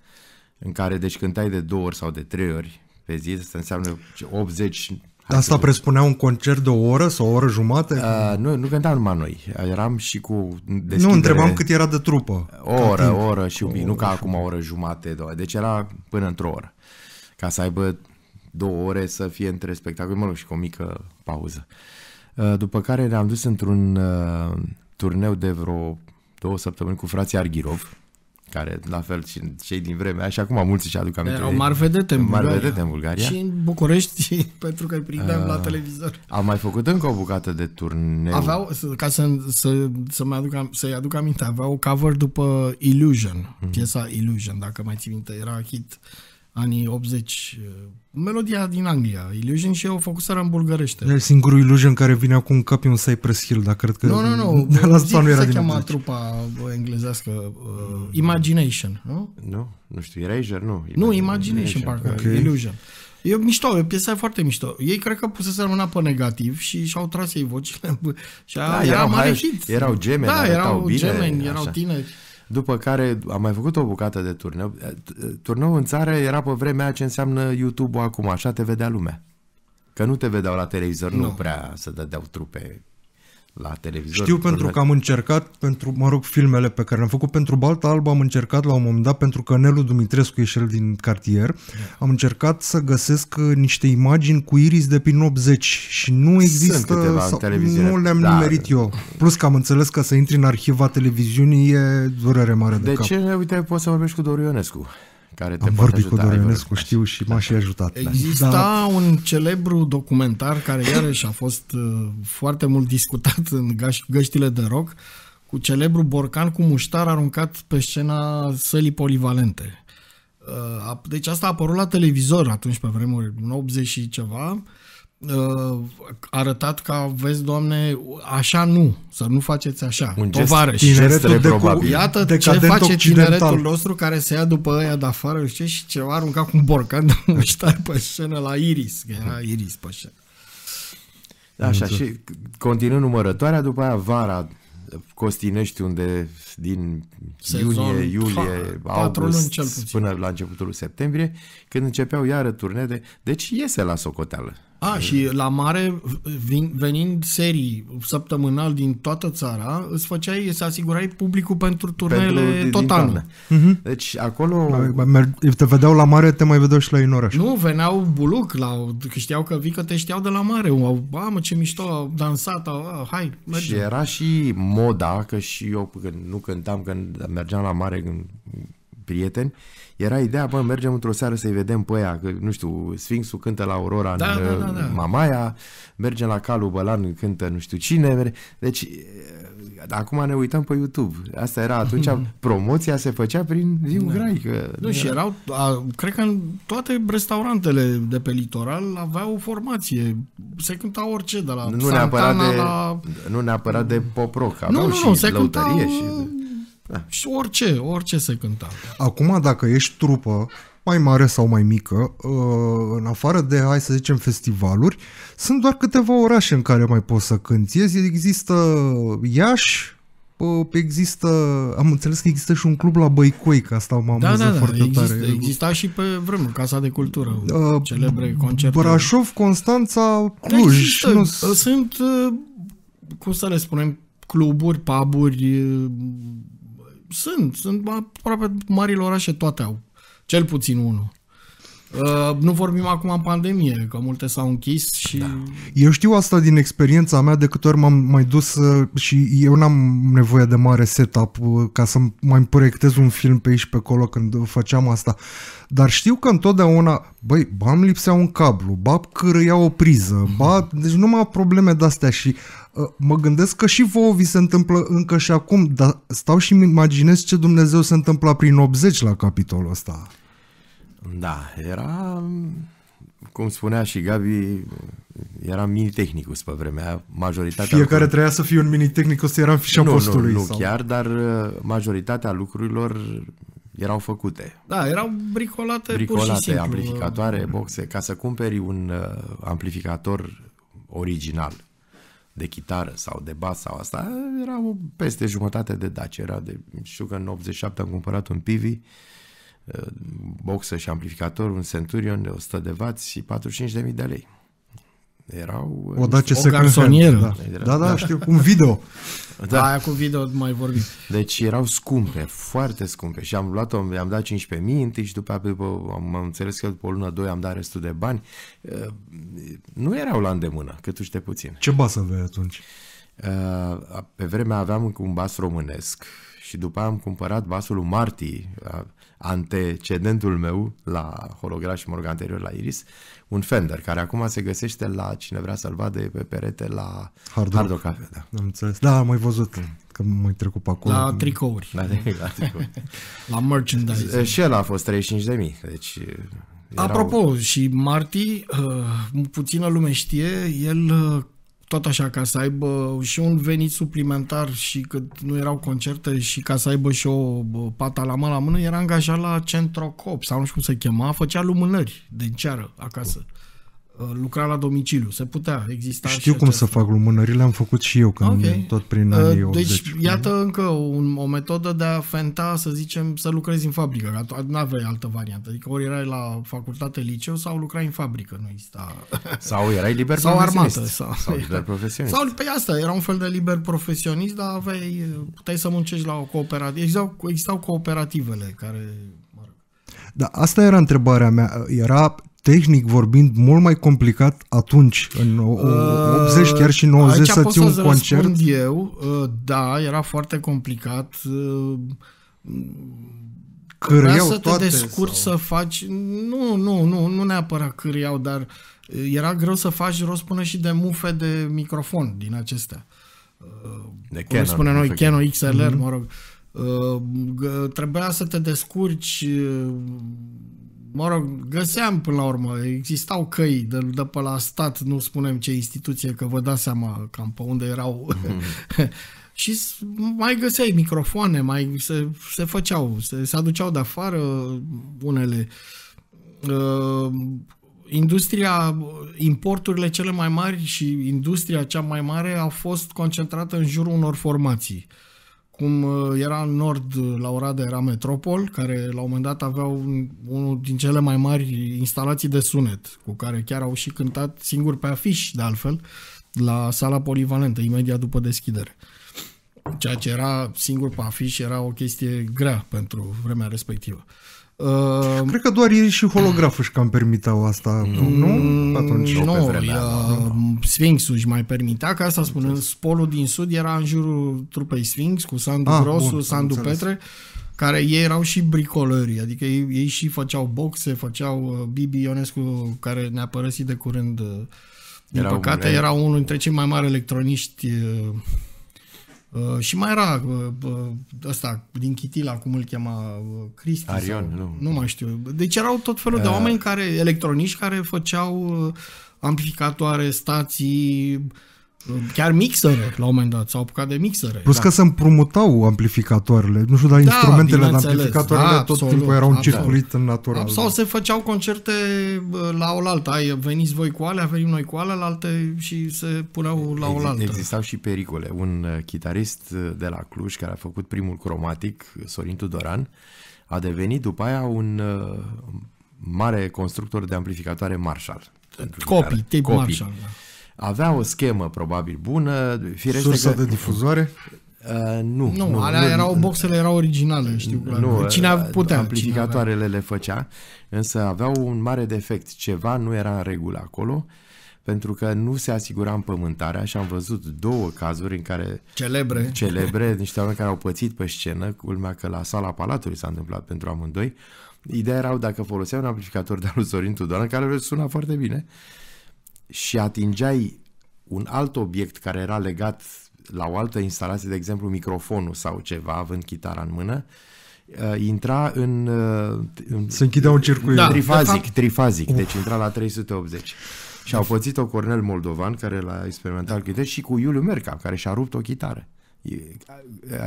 în care, deci, cântai de două ori sau de trei ori pe zi, asta înseamnă optzeci... Hai Asta presupunea un concert de o oră sau o oră jumate? Uh, nu, nu cântam numai noi. Eram și cu deschidere. Nu, întrebam cât era de trupă. O oră, o oră și un pic. Nu ca acum o oră jumate. Două. Deci era până într-o oră. Ca să aibă două ore să fie între spectacole. Mă rog, și cu o mică pauză. Uh, după care ne-am dus într-un uh, turneu de vreo două săptămâni cu frații Arghirov, care, la fel, și cei din vremea, și acum mulți își aduc aminte. Erau mari vedete în Bulgaria. Bulgaria. Și în București, pentru că îi prindeam uh, la televizor. Am mai făcut încă o bucată de turneu. Aveau, ca să, să, să aduc, să-i aduc aminte, aveau cover după Illusion, uh-huh. piesa Illusion, dacă mai ții minte, era hit anii optzeci, melodia din Anglia, Illusion, și eu o făcuseră în bulgărește. E singurul Illusion care vine acum în cap, e un Cypress Hill, dar cred că... Nu, nu, nu, nu se cheama trupa englezească, uh, Imagination, nu? Nu, nu știu, Erasure, nu. Imagination, nu, Imagination, parcă, okay. Illusion. E mișto, e piesa foarte mișto. Ei cred că puseseră mâna pe negativ și și-au tras ei vocile și a, da, era mare hit. Erau gemeni, da, erau bine, gemeni, erau așa. Tineri. După care am mai făcut o bucată de turneu. Turneul în țară era pe vremea ce înseamnă YouTube-ul acum, așa te vedea lumea. Că nu te vedeau la televizor, no. nu prea se dădeau trupe la televizor. Știu, pentru că am încercat, pentru, mă rog, filmele pe care le-am făcut pentru Balta Albă, am încercat la un moment dat, pentru că Nelu Dumitrescu e cel din cartier, am încercat să găsesc niște imagini cu Iris de prin optzeci și nu există, sau, nu le-am dar... nimerit eu. Plus că am înțeles că să intri în arhiva televiziunii e durere mare de, de cap. De ce? Uite, poți să vorbești cu Doru Ionescu. Care te Am vorbit ajuta, cu Doru Ionescu, știu, și m-a și ajutat. Exista da. un celebru documentar care iarăși a fost uh, foarte mult discutat în găștile de rock, cu celebru borcan cu muștar aruncat pe scena sălii Polivalente. Uh, a, deci asta a apărut la televizor atunci, pe vremuri, în optzeci și ceva, uh, arătat ca, vezi, Doamne, așa nu, să nu faceți așa. Un gest, tineretul de cu, iată de ce face occidental. Tineretul nostru care se ia după ăia de afară și, și ceva arunca cu un borcan de muștar pe scenă la Iris, că era Iris pe scenă. Așa, Mulțumesc. și continuă numărătoarea, după aia vara, Costinești, unde din Sezon, iunie, iulie, august, până la începutul septembrie, când începeau iară turnee de... Deci iese la socoteală. A, și la mare, vin, venind serii săptămânal din toată țara, îți făceai, să asigurai publicul pentru turneele tot anul. Mm-hmm. Deci acolo... Te vedeau la mare, te mai vedeau și la Inoraș. Nu, veneau buluc, la, că știau că vii, că te știau de la mare. A, mă, ce mișto, a dansat, a, hai, mergem. Și era și moda, că și eu când nu cântam, când mergeam la mare, când... prieteni, era ideea, bă, mergem într-o seară să-i vedem pe aia, că, nu știu, Sfinxul cântă la Aurora, da, în da, da, da. Mamaia, mergem la Calu Bălan, cântă nu știu cine, deci acum ne uităm pe YouTube. Asta era atunci, promoția se făcea prin Viu da. Grai. Nu, și era... erau, a, cred că toate restaurantele de pe litoral aveau formație, se cânta orice, de la nu Santana, neapărat de, la... Nu neapărat de pop-rock, aveau nu, nu, nu, și lăutărie și... Da. Și orice, orice se cânta. Acum, dacă ești trupă mai mare sau mai mică, în afară de, hai să zicem, festivaluri, sunt doar câteva orașe în care mai poți să cânti. Există Iași, există, am înțeles că există și un club la Băicoi, că asta m-am da, da, da, foarte există, tare. Exista și pe vremuri, Casa de Cultură, uh, celebre concerte. Brașov, Constanța, Cluj. Există, nu... Sunt, cum să le spunem, cluburi, puburi. Sunt, sunt aproape marile orașe toate au, cel puțin unul. Uh, nu vorbim acum în pandemie, că multe s-au închis și... Da. Eu știu asta din experiența mea, de câte ori m-am mai dus și eu n-am nevoie de mare setup ca să mai proiectez un film pe aici pe acolo când făceam asta. Dar știu că întotdeauna, băi, ba îmi lipsea un cablu, ba cărâia o priză, ba... Deci numai probleme de-astea și... Mă gândesc că și vouă vi se întâmplă încă și acum, dar stau și îmi imaginez ce Dumnezeu se întâmpla prin optzeci la capitolul ăsta. Da, era, cum spunea și Gabi, era mini-tehnicus pe vremea, majoritatea... Fiecare trebuia să fie un mini-tehnicus, era în fișa postului. Nu, nu, sau... chiar, dar majoritatea lucrurilor erau făcute. Da, erau bricolate, bricolate pur și simplu. Amplificatoare, boxe, ca să cumperi un amplificator original de chitară sau de bas sau asta, erau peste jumătate de daci, era de, știu că în optzeci și șapte am cumpărat un Pivi, boxă și amplificator, un Centurion de o sută de wați și patruzeci și cinci de mii de lei. Erau... O dace seconsonieră, da. Da, da, da, știu, un video. Da, aia cu video mai vorbim. Deci erau scumpe, foarte scumpe și am luat-o, i-am dat cincisprezece mii întâi și după, după am, am înțeles că după o lună, doi am dat restul de bani. Nu erau la îndemână, câtuși de puțin. Ce bas aveai atunci? Pe vremea aveam un bas românesc și după aia am cumpărat basul lui Marti, antecedentul meu la Holograf și mă rog, anterior la Iris, un Fender, care acum se găsește la cine vrea să-l vadă pe perete la Hard Rock Cafe. Da, am înțeles. Da, am mai văzut că mai trecut pe acolo. La tricouri. La, la, tricouri. La merchandise. Și el a fost treizeci și cinci de mii. Deci, erau... Apropo, și Marti, uh, puțină lume știe, el uh, tot așa ca să aibă și un venit suplimentar și cât nu erau concerte și ca să aibă și o pata la mână la mână, era angajat la Centrocop sau nu știu cum se chema, făcea lumânări de ceară acasă. Lucra la domiciliu, se putea, exista. Știu cum să fac lumânările, am făcut și eu când okay. tot prin anii optzeci. Deci iată încă un, o metodă de a fenta, să zicem, să lucrezi în fabrică, nu aveai altă variantă, adică ori erai la facultate, liceu sau lucrai în fabrică, nu exista. Sau erai liber sau profesionist. Armată, sau, sau liber profesionist. Sau pe asta, era un fel de liber profesionist, dar aveai, puteai să muncești la o cooperativă, existau, existau cooperativele care... Mă rog. Da, asta era întrebarea mea, era... tehnic vorbind, mult mai complicat atunci, în optzeci, chiar și nouăzeci, să ții un concert. Aici pot să-ți răspund eu, da, era foarte complicat. Căreau toate? Trebuia să te descurci să faci, nu, nu, nu, nu neapărat căreau, dar era greu să faci rost până și de mufe de microfon din acestea. De Canon, cum spunem noi, Canon X L R, mă rog. Trebuia să te descurci... Mă rog, găseam până la urmă, existau căi de, de pe la stat, nu spunem ce instituție, că vă dați seama cam pe unde erau. Mm-hmm. Și mai găseai microfoane, mai se, se făceau, se, se aduceau de afară unele. Uh, industria, importurile cele mai mari și industria cea mai mare a fost concentrată în jurul unor formații. cum era în nord, la Oradea, era Metropol, care la un moment dat aveau unul din cele mai mari instalații de sunet, cu care chiar au și cântat singur pe afiș, de altfel, la Sala Polivalentă, imediat după deschidere. Ceea ce era singur pe afiș era o chestie grea pentru vremea respectivă. Uh, Cred că doar ei și holograf își cam permiteau asta, nu? Nu, atunci, nu, nu, vremea, uh, nu. Sphinx-ul își mai permitea, că asta spunând, spolul din sud era în jurul trupei Sphinx, cu Sandu ah, Grosu, bun, Sandu Petre, care ei erau și bricolări, adică ei, ei și făceau boxe, făceau Bibi Ionescu, care ne-a părăsit de curând, din erau păcate, bune. Era unul dintre cei mai mari electroniști. Uh, Uh, și mai era uh, ăsta din Chitila, cum îl chema, uh, Cristi, Arion, sau, nu. nu mai știu. Deci erau tot felul uh. de oameni care, electroniști, care făceau uh, amplificatoare, stații, uh, chiar mixere la un moment dat, s-au apucat de mixere. Plus da. că se împrumutau amplificatoarele, nu știu, dar da, instrumentele de amplificatoarele da, tot absolut, timpul erau un circuit natural. Sau se făceau concerte la oaltă, ai veniți voi cu alea, venim noi cu alealte și se puneau la oaltă. Existau și pericole. Un chitarist de la Cluj care a făcut primul cromatic, Sorin Tudoran, a devenit după aia un mare constructor de amplificatoare Marshall. Copii, tip Marshall, da. Avea o schemă probabil bună, firește sursă că... de difuzoare? Uh, nu, nu, nu, alea nu, erau, boxele erau originale, știu clar. Nu, cine putea, amplificatoarele cine le făcea, însă aveau un mare defect, ceva nu era în regulă acolo, pentru că nu se asigura împământarea și am văzut două cazuri în care... Celebre. Celebre, niște oameni care au pățit pe scenă, culmea că la Sala Palatului s-a întâmplat pentru amândoi. Ideea era dacă foloseai un amplificator de al Sorin Tudoran, care suna foarte bine, și atingeai un alt obiect care era legat la o altă instalație, de exemplu microfonul sau ceva, având chitara în mână, intra în... în se închidea un circuit. Da, trifazic, de trifazic, Uf. deci intra la trei sute optzeci. Și au pățit-o Cornel Moldovan, care la experimental chitare, și cu Iuliu Merca, care și-a rupt o chitară.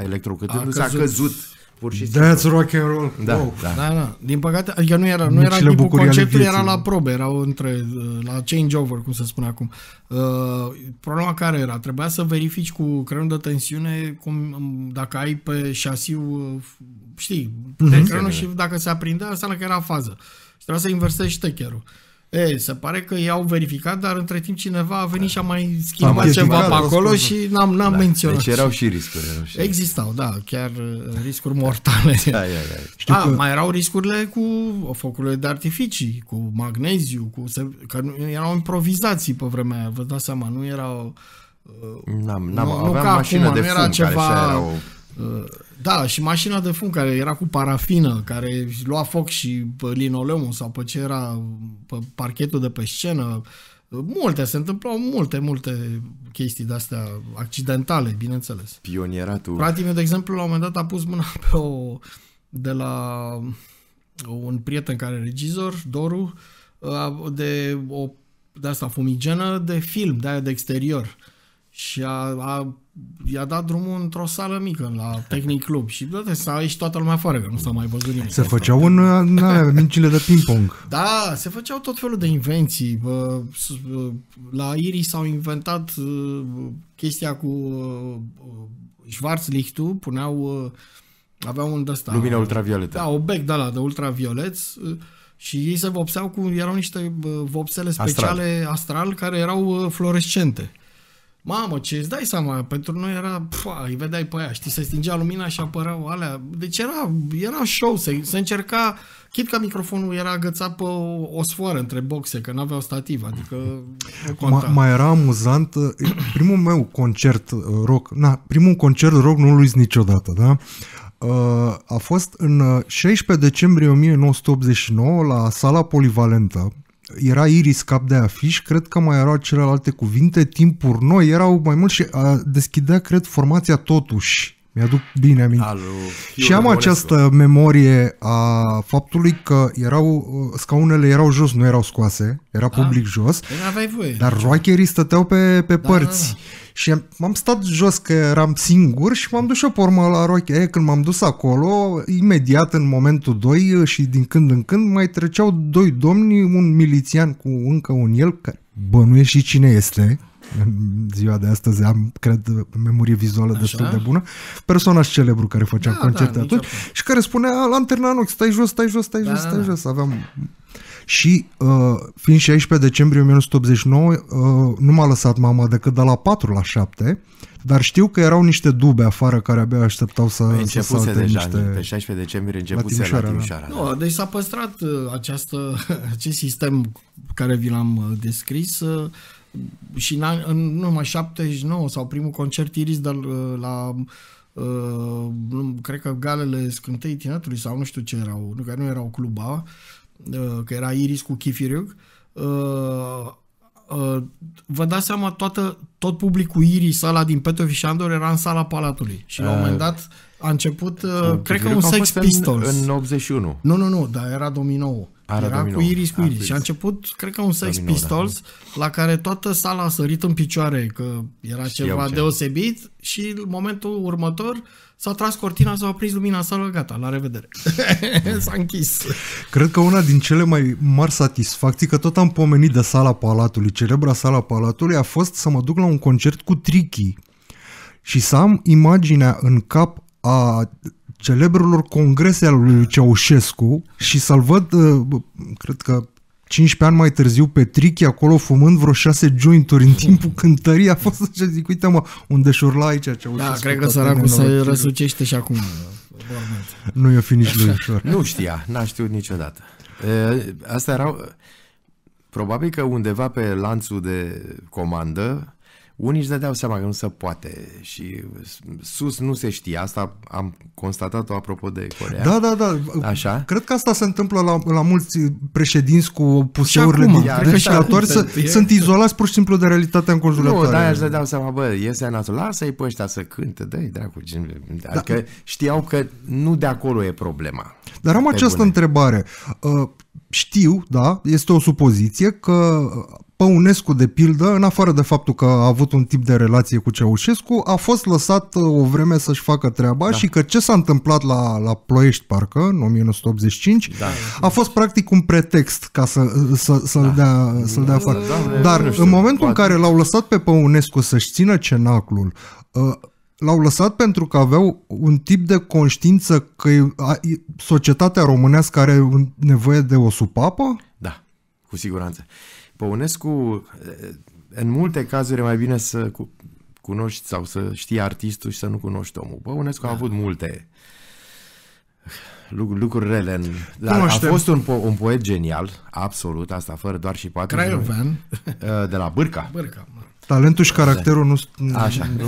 Electrocutându-se, a căzut. Pur și That's rock and roll. Da, wow. da. Da, da. Din păcate, adică nu era, nu era tipul conceptului, era la probe, erau între, la changeover, cum se spune acum. Uh, problema care era? Trebuia să verifici cu creionul de tensiune cum, dacă ai pe șasiu, știi, pe creionul și dacă se aprindea, înseamnă că era fază. Și trebuia să inversezi ștecherul. E, se pare că i-au verificat, dar între timp cineva a venit și a mai schimbat ceva pe acolo și n-am n-am da. menționat. Deci erau și riscuri. Erau și Existau, da, chiar riscuri mortale. Da, da, da. Știu da, că... Mai erau riscurile cu focurile de artificii, cu magneziu, cu... că erau improvizații pe vremea aia, vă dați seama, nu erau... N-am, n-am, nu, aveam mașină de fum ceva... Da, și mașina de fum care era cu parafină, care lua foc și pe linoleumul sau pe ce era pe parchetul de pe scenă. Multe, se întâmplau multe, multe chestii de-astea accidentale, bineînțeles. Pionieratul. Fratele meu, de exemplu, la un moment dat a pus mâna pe o... de la un prieten care e regizor, Doru, de o de-asta fumigenă de film, de aia de exterior. Și a... a i-a dat drumul într-o sală mică la Technic Club și dă-te s-a ieșit toată lumea afară, că nu s-a mai văzut nimic. Se făceau în, na, mincile de ping-pong. Da, se făceau tot felul de invenții. La Iris s-au inventat chestia cu Schwarzlichtul, puneau, aveau un dăsta. Lumina ultravioletă. Da, o bec de ala de ultravioleți. Și ei se vopseau cu, erau niște vopsele speciale astral, astral care erau fluorescente. Mamă, ce îți dai seama, pentru noi era, pua, îi vedeai pe aia, știi, se stingea lumina și apărau alea, deci era, era show, se, se încerca, chit că microfonul era agățat pe o, o sfoară între boxe, că n-aveau stativ, adică Ma, mai era amuzant, primul meu concert rock, na, primul concert rock nu-l uiți niciodată, da? A fost în șaisprezece decembrie o mie nouă sute optzeci și nouă la Sala Polivalentă. Era Iris cap de afiș, cred că mai erau celelalte cuvinte, timpuri noi, erau mai mult și a, deschidea, cred, formația Totuși. Mi-aduc bine aminte. Alu, și am această memorie a faptului că erau, scaunele erau jos, nu erau scoase, era da. public jos, dar rockerii stăteau pe, pe da, părți. Da, da. Și m-am stat jos că eram singur și m-am dus și pe urmă la roche. Când m-am dus acolo, imediat în momentul doi și din când în când mai treceau doi domni, un milițian cu încă un el, care bănuiești și cine este, în ziua de astăzi am, cred, memorie vizuală așa? Destul de bună, persoana celebru care făcea da, concerte da, atunci și care spunea lanterna în ochi, stai jos, stai jos, stai da, jos, stai da. jos. Aveam... Și uh, fiind șaisprezece decembrie o mie nouă sute optzeci și nouă, uh, nu m-a lăsat mama decât de la patru la șapte, dar știu că erau niște dube afară care abia așteptau să... Începuse să deja, niște... pe șaisprezece decembrie începuse la Timișoara. La Timișoara da. Da. Nu, deci s-a păstrat această, acest sistem care vi l-am descris și în, în numai șaptezeci și nouă sau primul concert Iris de la... Uh, cred că Galele Scântei Tinetului sau nu știu ce erau, că nu erau cluba, că era Iris cu Chifiriuc, uh, uh, vă dați seama, toată, tot publicul Iris, sala din Petroviș Andor, era în sala Palatului. Și uh, la un moment dat a început, uh, cred că un Sex Pistols. În, în optzeci și unu. Nu, nu, nu, dar era două mii nouă. Ara era două mii nouă. Cu Iris, cu Iris. A, și a început, cred că un Sex două mii nouă, Pistols, da. La care toată sala a sărit în picioare, că era și ceva deosebit ce. Și în momentul următor s-a tras cortina, s-a aprins lumina sală, gata, la revedere. S-a închis. Cred că una din cele mai mari satisfacții, că tot am pomenit de sala Palatului, celebra sala Palatului, a fost să mă duc la un concert cu Tricky și să am imaginea în cap a celebrelor congrese al lui Ceaușescu și să-l văd, cred că cincisprezece ani mai târziu, pe Tricky acolo fumând vreo șase jointuri în timpul cântării. A fost așa, zic, uite mă, unde șurla aici Ceaușescu. Da, cred că săracul se răsucește și acum. Nu i-o fi nici lui ușor. Nu știa, n-a știut niciodată. Asta erau, probabil că undeva pe lanțul de comandă, unii își dădeau seama că nu se poate și sus nu se știe. Asta am constatat-o apropo de Coreea. Da, da, da. Așa? Cred că asta se întâmplă la, la mulți președinți cu puseurile deșteaptători. Sunt izolați pur și simplu de realitatea înconjurătoare. Nu, da, își dădeau seama, bă, iese nasul, lasă-i pe ăștia să cântă, dă-i dracu. Adică da. Știau că nu de acolo e problema. Dar am această bune. întrebare. Știu, da, este o supoziție că... Păunescu, de pildă, în afară de faptul că a avut un tip de relație cu Ceaușescu, a fost lăsat o vreme să-și facă treaba da. și că ce s-a întâmplat la, la Ploiești, parcă, în o mie nouă sute optzeci și cinci, da. a fost practic un pretext ca să, să, să-l da. dea, să-l dea afară. Da, Dar în știu, momentul poate. în care l-au lăsat pe Păunescu să-și țină cenaclul, l-au lăsat pentru că aveau un tip de conștiință că societatea românească are nevoie de o supapă? Da, cu siguranță. Păunescu, în multe cazuri e mai bine să cunoști sau să știi artistul și să nu cunoști omul. Păunescu a avut multe lucruri rele. În... Dar a fost un, po un poet genial, absolut, asta fără doar și poate. Craiovean. De la Bârca. Bârca. Talentul și caracterul nu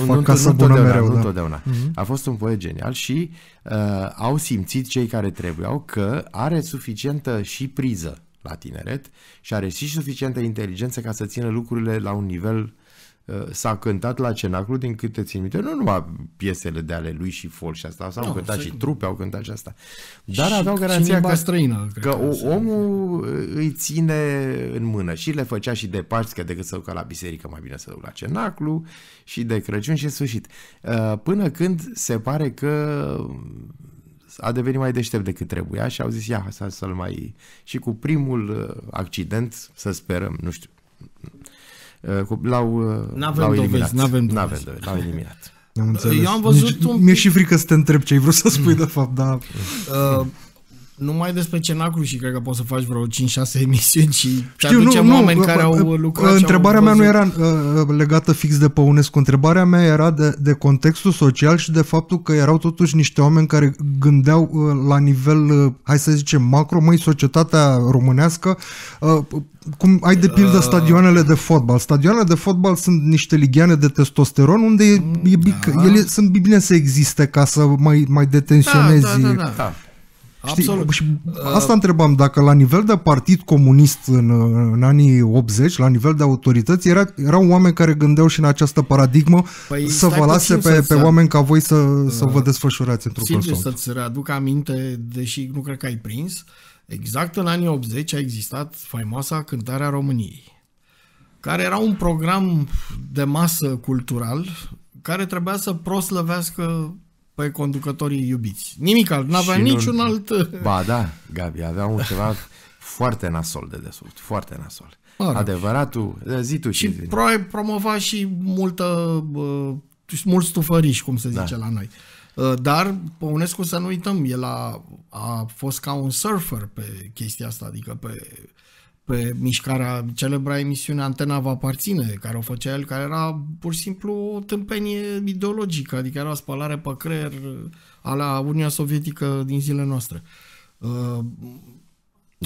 fac casă bună mereu. Nu totdeauna. A fost un poet genial și uh, au simțit cei care trebuiau că are suficientă și priză la tineret și are și suficientă inteligență ca să țină lucrurile la un nivel. S-a cântat la Cenaclu, din câte țin minte, nu numai piesele de ale lui și folk și asta, s-au no, cântat și trupe, au cântat și asta. Dar aveau garanția că, străină, că, că omul îi ține în mână și le făcea și de Paști, că decât să ducă la biserică, mai bine să ducă la Cenaclu, și de Crăciun și în sfârșit. Până când se pare că a devenit mai deștept decât trebuia și au zis, ia, să-l mai... Și cu primul accident, să sperăm, nu știu, l-au eliminat. N-avem dovezi, l-au eliminat. Am înțeles. Eu am văzut un... Mi-e și frică să te întreb ce ai vrut să spui, de fapt, dar... Uh, numai despre Cenaclu și cred că poți să faci vreo cinci șase emisiuni și aducem oameni care au lucrat. Întrebarea mea nu era legată fix de Păunescu, întrebarea mea era de, de contextul social și de faptul că erau totuși niște oameni care gândeau la nivel, hai să zicem, macro, măi, societatea românească, cum ai de pildă stadioanele de fotbal. Stadioanele de fotbal sunt niște ligheane de testosteron unde e, e, da. ele sunt bine să existe ca să mai, mai detensionezi. Da, da, da, da. Da. Absolut. Știi, asta întrebam, dacă la nivel de partid comunist în, în anii optzeci, la nivel de autorități, era, erau oameni care gândeau și în această paradigmă păi să vă lase pe, pe oameni ca voi să, uh, să vă desfășurați într-o persoană. Să-ți readuc aminte, deși nu cred că ai prins, exact în anii optzeci a existat faimoasa Cântarea României, care era un program de masă cultural care trebuia să proslăvească pe conducătorii iubiți. Nimic alt, n-avea niciun nu... alt... Ba da, Gabi, avea un ceva foarte nasol de desult, foarte nasol. Ară. Adevăratul, zi tu și probabil promova și multă, uh, mulți tufăriși, cum se zice da. la noi. Uh, dar Păunescu, să nu uităm, el a, a fost ca un surfer pe chestia asta, adică pe... pe mișcarea, celebra emisiune Antena vă aparține, care o făcea el, care era pur și simplu o tâmpenie ideologică, adică era o spălare pe creier a la Uniunea Sovietică din zilele noastre. Uh,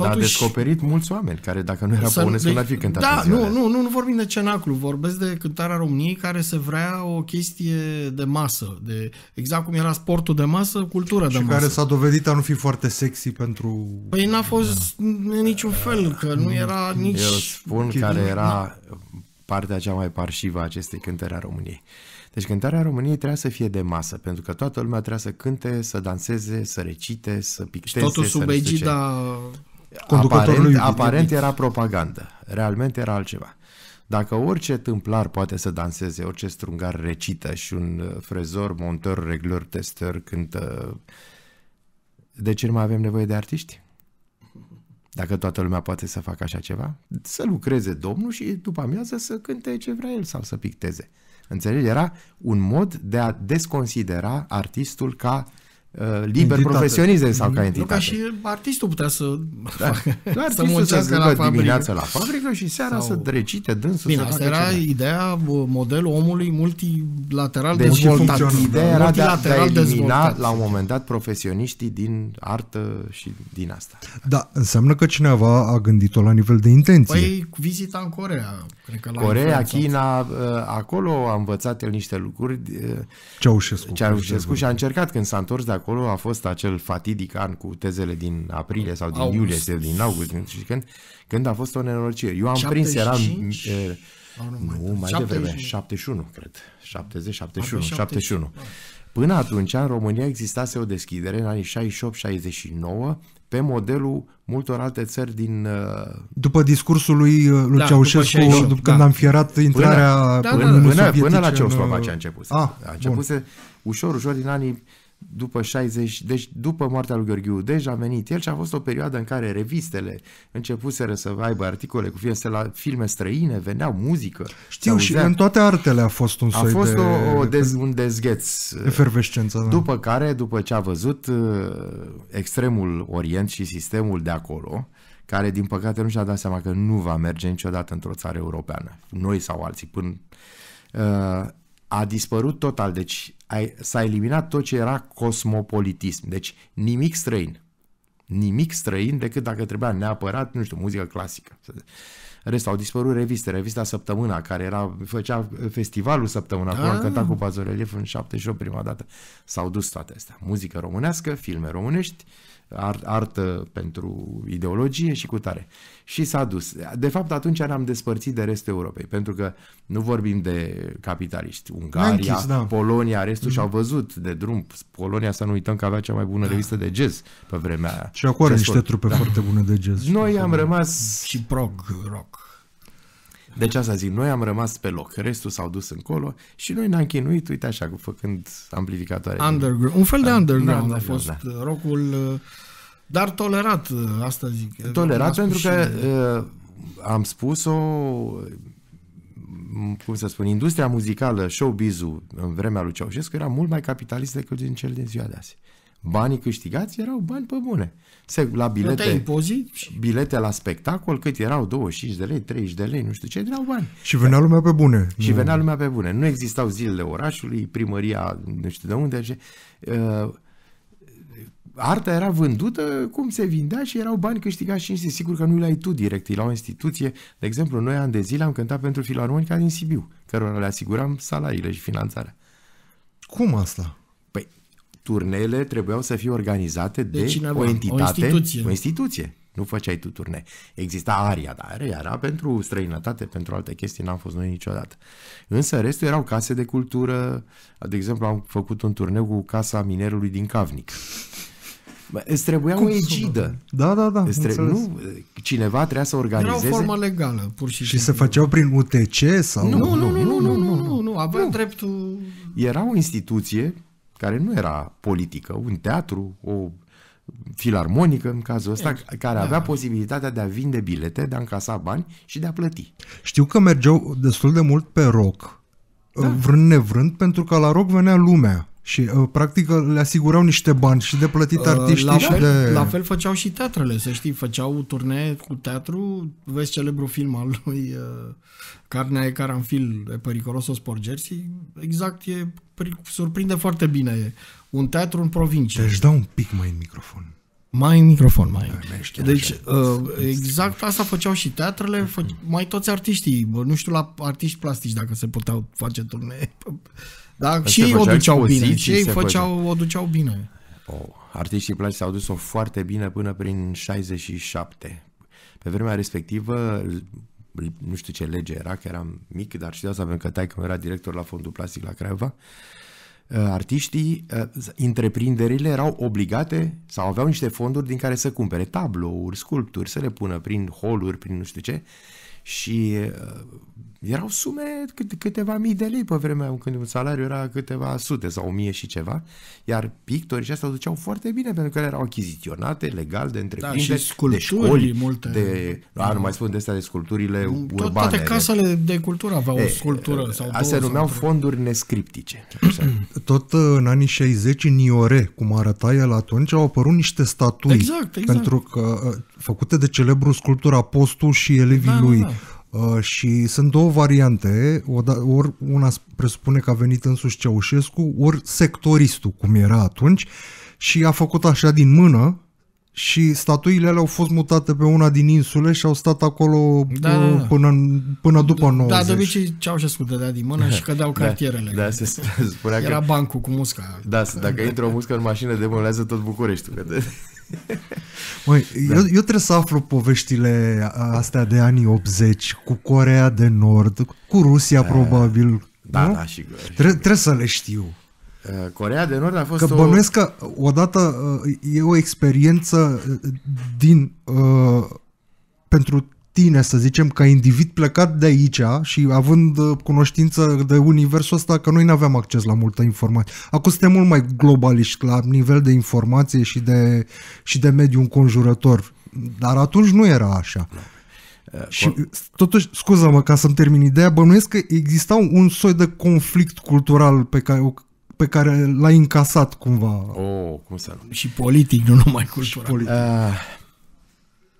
Dar a descoperit mulți oameni care, dacă nu era Păunescu, n-ar fi cântat. Da, nu, nu, nu, nu vorbim de Cenaclu, vorbesc de cântarea României, care se vrea o chestie de masă, de exact cum era sportul de masă, cultura de masă. Și care s-a dovedit a nu fi foarte sexy pentru... Păi n-a fost niciun fel, că nu era nici... Eu spun care era partea cea mai parșivă a acestei cântări a României. Deci cântarea României trebuia să fie de masă, pentru că toată lumea trebuia să cânte, să danseze, să recite, să picteze, să... Totul sub egida... Aparent, aparent era propagandă, realmente era altceva. Dacă orice tâmplar poate să danseze, orice strungar recită și un frezor, montor, reglor, tester cântă, de ce nu mai avem nevoie de artiști? Dacă toată lumea poate să facă așa ceva, să lucreze domnul și după amiază să cânte ce vrea el sau să picteze. Înțelegi? Era un mod de a desconsidera artistul ca liber profesionist sau ca entitate. Ca și artistul putea să da. să muncească la fabrică dimineața la fabrică și seara sau... să recite dânsul. Bine, asta era ceva. Ideea, modelul omului multilateral deci dezvoltat. Ideea era de a, de a elimina dezvoltat. la un moment dat profesioniștii din artă și din asta. Da, înseamnă că cineva a gândit-o la nivel de intenție. Păi vizita în Corea. Cred că la Corea, China, acolo a învățat el niște lucruri. Ceaușescu. Ceaușescu și a încercat, când s-a întors de acolo, a fost acel fatidic an cu tezele din aprilie sau din august. iulie sau din august, și când, când a fost o nenorocire. Eu am șaptezeci și cinci? Prins, eram... E, nu, mai devreme, șaptezeci și unu, cred. șaptezeci, șaptezeci și unu, șaptezeci și unu. Până atunci, în România existase o deschidere în anii șaizeci și opt șaizeci și nouă pe modelul multor alte țări din... După discursul lui, lui da, Ceaușescu, după șaizeci și opt, când da. a înfierat intrarea... Până, până, până, până, până la Ceoslovacia a început. A început ușor, ușor din anii... După șaizeci, deci după moartea lui Gheorghiu Dej a venit el și a fost o perioadă în care revistele începuseră să aibă articole cu filme străine, veneau muzică. Știu, și în toate artele a fost un soi de... A fost o, o dez, un dezgheț. Efervescență. După da. care, după ce a văzut extremul Orient și sistemul de acolo, care din păcate nu și-a dat seama că nu va merge niciodată într-o țară europeană, noi sau alții, până... Uh, a dispărut total, deci s-a eliminat tot ce era cosmopolitism, deci nimic străin, nimic străin decât dacă trebuia neapărat, nu știu, muzică clasică. Restul, au dispărut reviste, revista Săptămâna, care era, făcea festivalul Săptămâna, acolo am cântat cu Pazorelief în șaptezeci și opt prima dată. S-au dus toate astea, muzică românească, filme românești, Art, artă pentru ideologie și cu tare. Și s-a dus. De fapt, atunci ne-am despărțit de restul Europei, pentru că nu vorbim de capitaliști. Ungaria, închis, da. Polonia, restul mm. și-au văzut de drum. Polonia, să nu uităm că avea cea mai bună revistă de jazz pe vremea aia. Și acolo niște trupe da. foarte bune de jazz. Noi am rămas... Și prog, rock. Deci asta zic, noi am rămas pe loc, restul s-au dus încolo și noi ne-am chinuit, uite așa, făcând amplificatoare. Underground, un fel de underground da, a fost da. rock-ul, dar tolerat, asta zic. Tolerat pentru că de... am spus-o, cum să spun, industria muzicală, showbiz-ul în vremea lui Ceaușescu era mult mai capitalist decât din cel din ziua de azi. Banii câștigați erau bani pe bune. Se, la bilete, bilete la spectacol, cât erau douăzeci și cinci de lei, treizeci de lei, nu știu ce, erau bani. Și venea lumea pe bune. Și nu. venea lumea pe bune. Nu existau zilele orașului, primăria, nu știu de unde. Și, uh, arta era vândută cum se vindea și erau bani câștigați și sigur că nu le ai tu direct, îi la o instituție. De exemplu, noi ani de zile am cântat pentru Filarmonica din Sibiu, cărora le asiguram salariile și finanțarea. Cum asta? Turneele trebuiau să fie organizate de, de cineva, o entitate, o instituție. o instituție. Nu făceai tu turnee. Exista aria, dar aria era pentru străinătate, pentru alte chestii, n-am fost noi niciodată. Însă restul erau case de cultură. De exemplu, am făcut un turneu cu Casa Minerului din Cavnic. Bă, îți trebuia Cum o egidă. Da, da, da. Tre... Nu, cineva trebuia să organizeze. Era o formă legală, pur și simplu. Și se făceau prin U T C sau... Nu, nu, nu, nu, nu, nu, nu, nu, nu, nu. Aveam dreptul... Era o instituție care nu era politică, un teatru, o filarmonică în cazul ăsta, care avea da. posibilitatea de a vinde bilete, de a încasa bani și de a plăti. Știu că mergeau destul de mult pe rock, da. vrând nevrând, pentru că la rock venea lumea și practic le asigurau niște bani și de plătit artiștii la și fel, de... La fel făceau și teatrele, să știi, făceau turnee cu teatru, vezi celebrul film al lui Carnea e caranfil, e pericoloso sporgersi, exact, e, surprinde foarte bine un teatru în provincie. Deci da un pic mai în microfon. Mai în microfon, mai. Da, deci, uh, exact asta făceau și teatrele, fă... mai toți artiștii, nu știu la artiști plastici dacă se puteau face turnee. Da, și ei o duceau bine, și ei făceau, o duceau bine. Oh, artiștii plastici s-au dus-o foarte bine până prin șaizeci și șapte. Pe vremea respectivă, nu știu ce lege era, că eram mic, dar și de asta, pentru că taică-mi era director la Fondul Plastic la Craiova, artiștii, întreprinderile erau obligate sau aveau niște fonduri din care să cumpere tablouri, sculpturi, să le pună prin holuri, prin nu știu ce, și erau sume câte, câteva mii de lei pe vremea când un salariu era câteva sute sau o mie și ceva, iar pictorii și astea o duceau foarte bine pentru că ele erau achiziționate legal de întreprinderi, da, și sculpturi, de școli, multe, de, da, nu, nu mai spun de astea de sculpturile tot, urbane. Toate casele de cultură aveau e, o sculptură. Sau astea numeau fonduri nescriptice. Tot în anii șaizeci, în Iore, cum arăta el atunci, au apărut niște statui, exact, exact. pentru că făcute de celebrul sculptor Apostol și elevii da, lui. Da, da. Uh, și sunt două variante, ori una presupune că a venit însuși Ceaușescu, ori sectoristul, cum era atunci, și a făcut așa din mână și statuile alea au fost mutate pe una din insule și au stat acolo da, uh, da, da. până, până după nouăzeci. Da, de obicei Ceaușescu dădea din mână și cădeau cartierele. Da, da, se spunea era că... bancul cu musca. Da, dacă intră o muscă în mașină, demolează tot Bucureștiul. Măi, da. eu, eu trebuie să aflu poveștile astea de anii optzeci, cu Coreea de Nord, cu Rusia, da, probabil. Da, da, și Tre Trebuie să le știu. Coreea de Nord a fost că o... bănuiesc că odată e o experiență din uh, pentru tine, să zicem, ca individ plecat de aici și având cunoștință de universul ăsta, că noi n-aveam acces la multă informație. Acum suntem mult mai globaliști la nivel de informație și de, și de mediu înconjurător. Dar atunci nu era așa. Și totuși, scuză-mă ca să-mi termin ideea, bănuiesc că exista un soi de conflict cultural pe care o pe care l-ai încasat cumva. Oh, cum să nu. Și politic, nu numai cultural. Uh,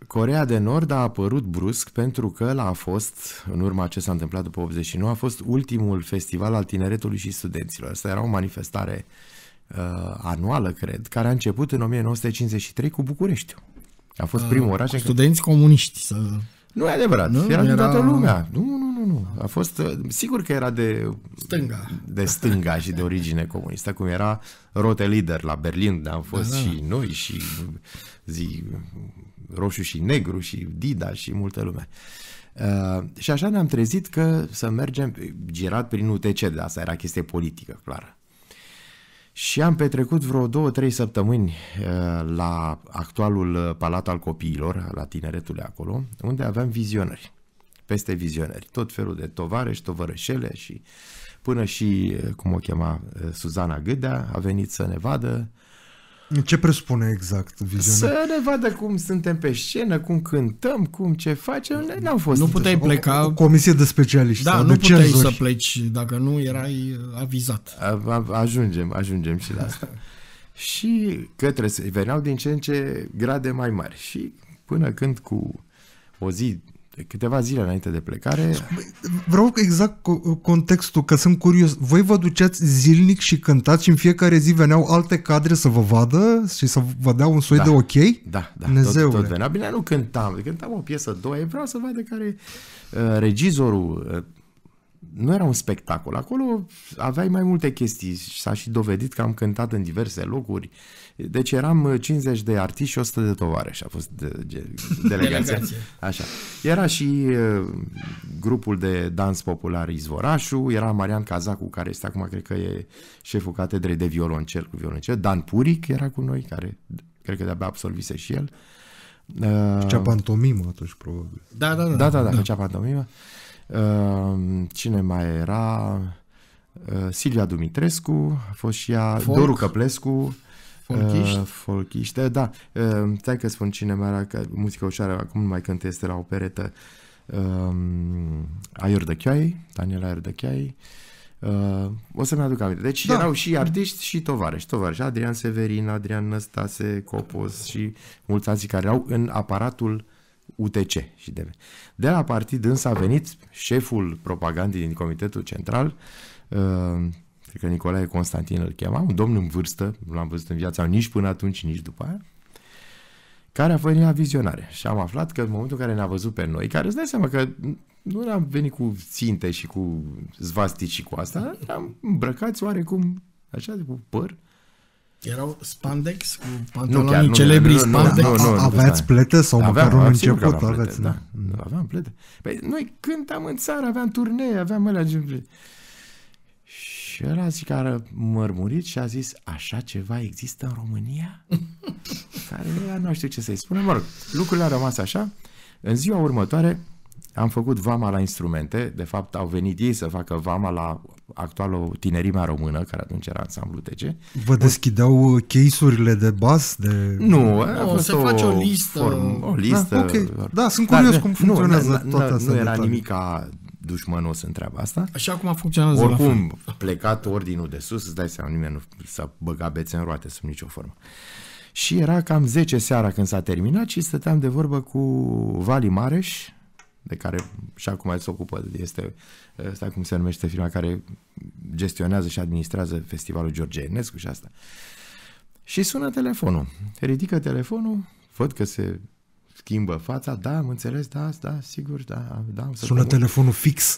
Coreea de Nord a apărut brusc pentru că el a fost, în urma ce s-a întâmplat după optzeci și nouă, a fost ultimul festival al tineretului și studenților. Asta era o manifestare uh, anuală, cred, care a început în o mie nouă sute cincizeci și trei cu Bucureștiul. A fost uh, primul oraș. Cu studenți că... comuniști să... Nu e adevărat, nu, era din toată lumea. Nu, nu, nu, nu. A fost, sigur că era de stânga, de stânga și de origine comunistă, cum era Rote Lider la Berlin, de am fost da, da. și noi și zi Roșu și Negru și Dida și multă lume. Uh, și așa ne-am trezit că să mergem girat prin U T C, de asta era chestie politică, clară. Și am petrecut vreo două, trei săptămâni la actualul Palat al Copiilor, la tineretului acolo, unde aveam vizionări, peste vizionări, tot felul de tovarăși, tovărășele și până și, cum o chema, Suzana Gâdea a venit să ne vadă. Ce presupune exact vizionări? Să ne vadă cum suntem pe scenă, cum cântăm, cum ce facem, n-am fost. Nu puteai pleca... O, o comisie de specialiști. Da, nu puteai să pleci dacă nu erai avizat. A, a, ajungem, ajungem și la asta. Și către... veneau din ce în ce grade mai mari și până când cu o zi... câteva zile înainte de plecare. Vreau exact contextul, că sunt curios. Voi vă duceați zilnic și cântați și în fiecare zi veneau alte cadre să vă vadă și să vă dea un soi da, de ok? Da, da. Tot, tot venea. Bine, nu cântam. Cântam o piesă, două. Vreau să vadă care uh, regizorul. Uh, nu era un spectacol. Acolo aveai mai multe chestii. S-a și dovedit că am cântat în diverse locuri. Deci eram cincizeci de artiști și o sută de tovarăși și a fost de, de, delegația. Așa. Era și uh, grupul de dans popular Izvorașul, era Marian Cazacu, care este acum, cred că e șeful catedrei de violoncel cu violoncel, Dan Puric era cu noi, care cred că de-abia absolvise și el. Uh, cea pantomimă atunci, probabil. Da, da, da. Da, da, da, da. Cea pantomimă. Uh, cine mai era... Silvia Dumitrescu, a fost și ea, Folk. Doru Căplescu, folchiști, uh, folchiște, da, uh, stai că spun cine mai era, că muzică ușoară, acum nu mai cântă, este la operetă, uh, Aior de Chiai, Daniela Aior de Chiai, uh, o să-mi aduc aminte, deci da. Erau și artiști și tovarăși, tovarăși, Adrian Severin, Adrian Năstase, Copos și mulți alții care erau în aparatul U T C și de, de la partid însă a venit șeful propagandii din Comitetul Central, uh, cred că Nicolae Constantin îl chema, un domn în vârstă, nu l-am văzut în viața nici până atunci, nici după aia, care a venit la vizionare. Și am aflat că în momentul în care ne-a văzut pe noi, care îți dai seama că nu ne-am venit cu ținte și cu zvastici și cu asta, ne-am îmbrăcați oarecum, așa, cu păr. Erau spandex cu pantaloni celebri, spandex. Nu, nu, nu, aveați plete sau măcar un început? Aveam plete, da. Aveam plete. Păi noi cântam în țară, aveam turnee, aveam alea. Și ăla zic că a mărmurit și a zis, așa ceva există în România? Care ea nu știu ce să-i spune. Mă rog, lucrurile au rămas așa. În ziua următoare am făcut vama la instrumente. De fapt, au venit ei să facă vama la actualul Tinerimea Română, care atunci era ansamblu T C. Vă deschideau case-urile de bas? De... Nu, a fost se o, face o listă. Form, o listă. Da, okay. Da, sunt curios dar, cum funcționează toată asta. Nu era nimic ca... dușmănos în treaba asta. Așa cum a funcționat. Oricum, plecat ordinul de sus, îți dai seama, nimeni nu s-a băgat bețe în roate sub nicio formă. Și era cam zece seara când s-a terminat și stăteam de vorbă cu Vali Mareș, de care și acum se ocupă, este asta cum se numește firma care gestionează și administrează festivalul George Enescu și asta. Și sună telefonul. Ridică telefonul, văd că se schimbă fața, da, am înțeles, da, da, sigur, da, da. Sună pregăt. Telefonul fix.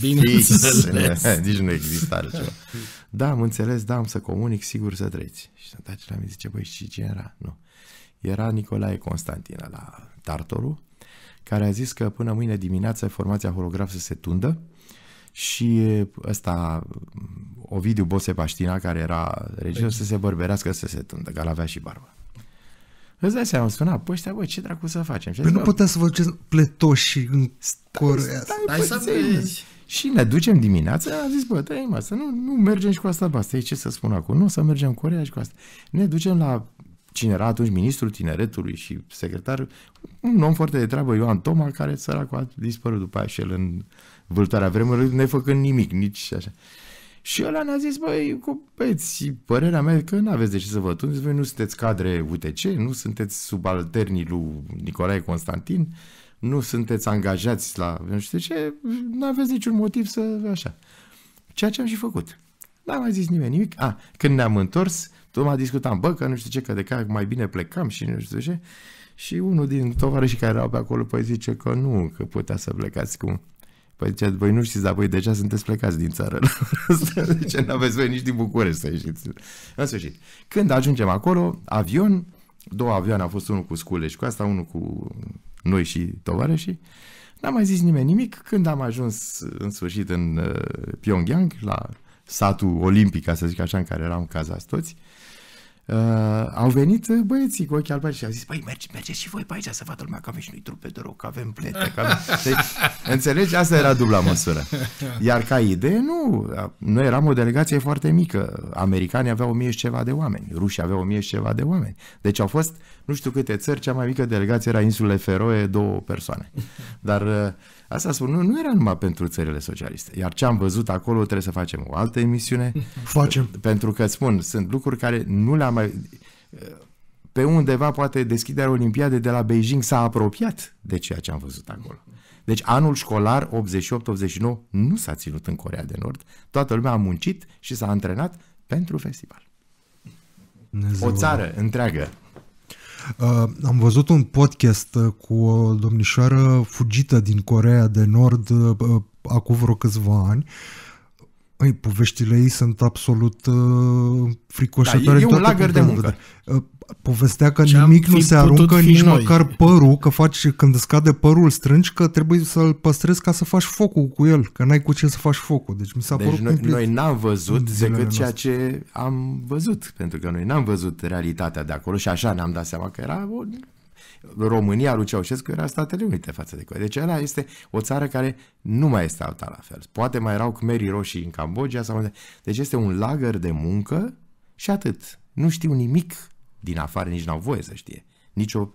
Bineînțeles. Nici nu exista altceva. Da, am înțeles, da, am să comunic, sigur să treci. Și să taci la mine, zice, băi, și cine era? Nu. Era Nicolae Constantin la Tartoru, care a zis că până mâine dimineață formația Holograf să se tundă și ăsta, Ovidiu Bose Paștina, care era regizor, să se bărberească să se tundă, că l-avea și barbă. Îți dai seama, îmi spunea, păi ăștia, bă, ce dracu să facem? Păi nu puteam să vă duceți pletoși în Corea. Stai să vezi. Și ne ducem dimineața, am zis, bă, tăi, mă, să nu, nu mergem și cu asta, bă, stai, ce să spun acum, nu, să mergem în Corea și cu asta. Ne ducem la cine era atunci ministrul tineretului și secretar, un om foarte de treabă, Ioan Toma, care săracul a dispărut după aia și el în vâltoarea vremului, nefăcând nimic, nici așa. Și ăla ne-a zis, băi, copeți, părerea mea că nu aveți de ce să vă tundeți, voi nu sunteți cadre U T C, nu sunteți subalternii lui Nicolae Constantin, nu sunteți angajați la nu știu ce, nu aveți niciun motiv să... așa. Ceea ce am și făcut. N-a mai zis nimeni nimic. A, când ne-am întors, tot mai discutam, bă, că nu știu ce, că de care mai bine plecam și nu știu ce. Și unul din tovarășii care erau pe acolo, păi zice că nu, că putea să plecați cum... Păi zice, voi nu știți, dar voi deja sunteți plecați din țară. Zice, n-aveți voi nici din București să ieșiți. În sfârșit. Când ajungem acolo, avion, două avioane, a fost unul cu scule și cu asta, unul cu noi și tovarășii. N-a mai zis nimeni nimic. Când am ajuns în sfârșit în Pyongyang, la satul olimpic, ca să zic așa, în care eram cazați toți, Uh, au venit băieții cu ochii albași și au zis, băi, mergeți, mergeți și voi pe aici să vadă lumea că avem și noi trupe de rock, că avem plete, că avem... Înțelegi? Asta era dubla măsură. Iar ca idee, nu, noi eram o delegație foarte mică, americanii aveau o mie și ceva de oameni, rușii aveau o mie și ceva de oameni, deci au fost nu știu câte țări, cea mai mică delegație era insulele Feroe, două persoane, dar uh, asta spun, nu, nu era numai pentru țările socialiste. Iar ce am văzut acolo trebuie să facem o altă emisiune. Facem. Pentru că, spun, sunt lucruri care nu le-am mai... Pe undeva poate deschiderea Olimpiadei de la Beijing s-a apropiat de ceea ce am văzut acolo. Deci anul școlar optzeci și opt optzeci și nouă nu s-a ținut în Coreea de Nord. Toată lumea a muncit și s-a antrenat pentru festival. Dumnezeu. O țară întreagă. Uh, am văzut un podcast cu o domnișoară fugită din Coreea de Nord uh, acum vreo câțiva ani. Ei, poveștile ei sunt absolut uh, fricoșătoare. Da, e un lagăr de muncă. Uh, povestea că ce nimic nu se aruncă, nici noi. Măcar părul, că faci, când scade părul strângi, că trebuie să-l păstrezi ca să faci focul cu el, că n-ai cu ce să faci focul. Deci mi s-a deci părut noi n-am văzut decât ceea ce am văzut, pentru că noi n-am văzut realitatea de acolo și așa ne-am dat seama că era o... România lui Ceaușescu era Statele Unite față de Corea. Deci ăla este o țară care nu mai este alta la fel. Poate mai erau Khmerii Roșii în Cambodgia sau mai... Deci este un lagăr de muncă și atât. Nu știu nimic din afară, nici n-au voie să știe. Nici o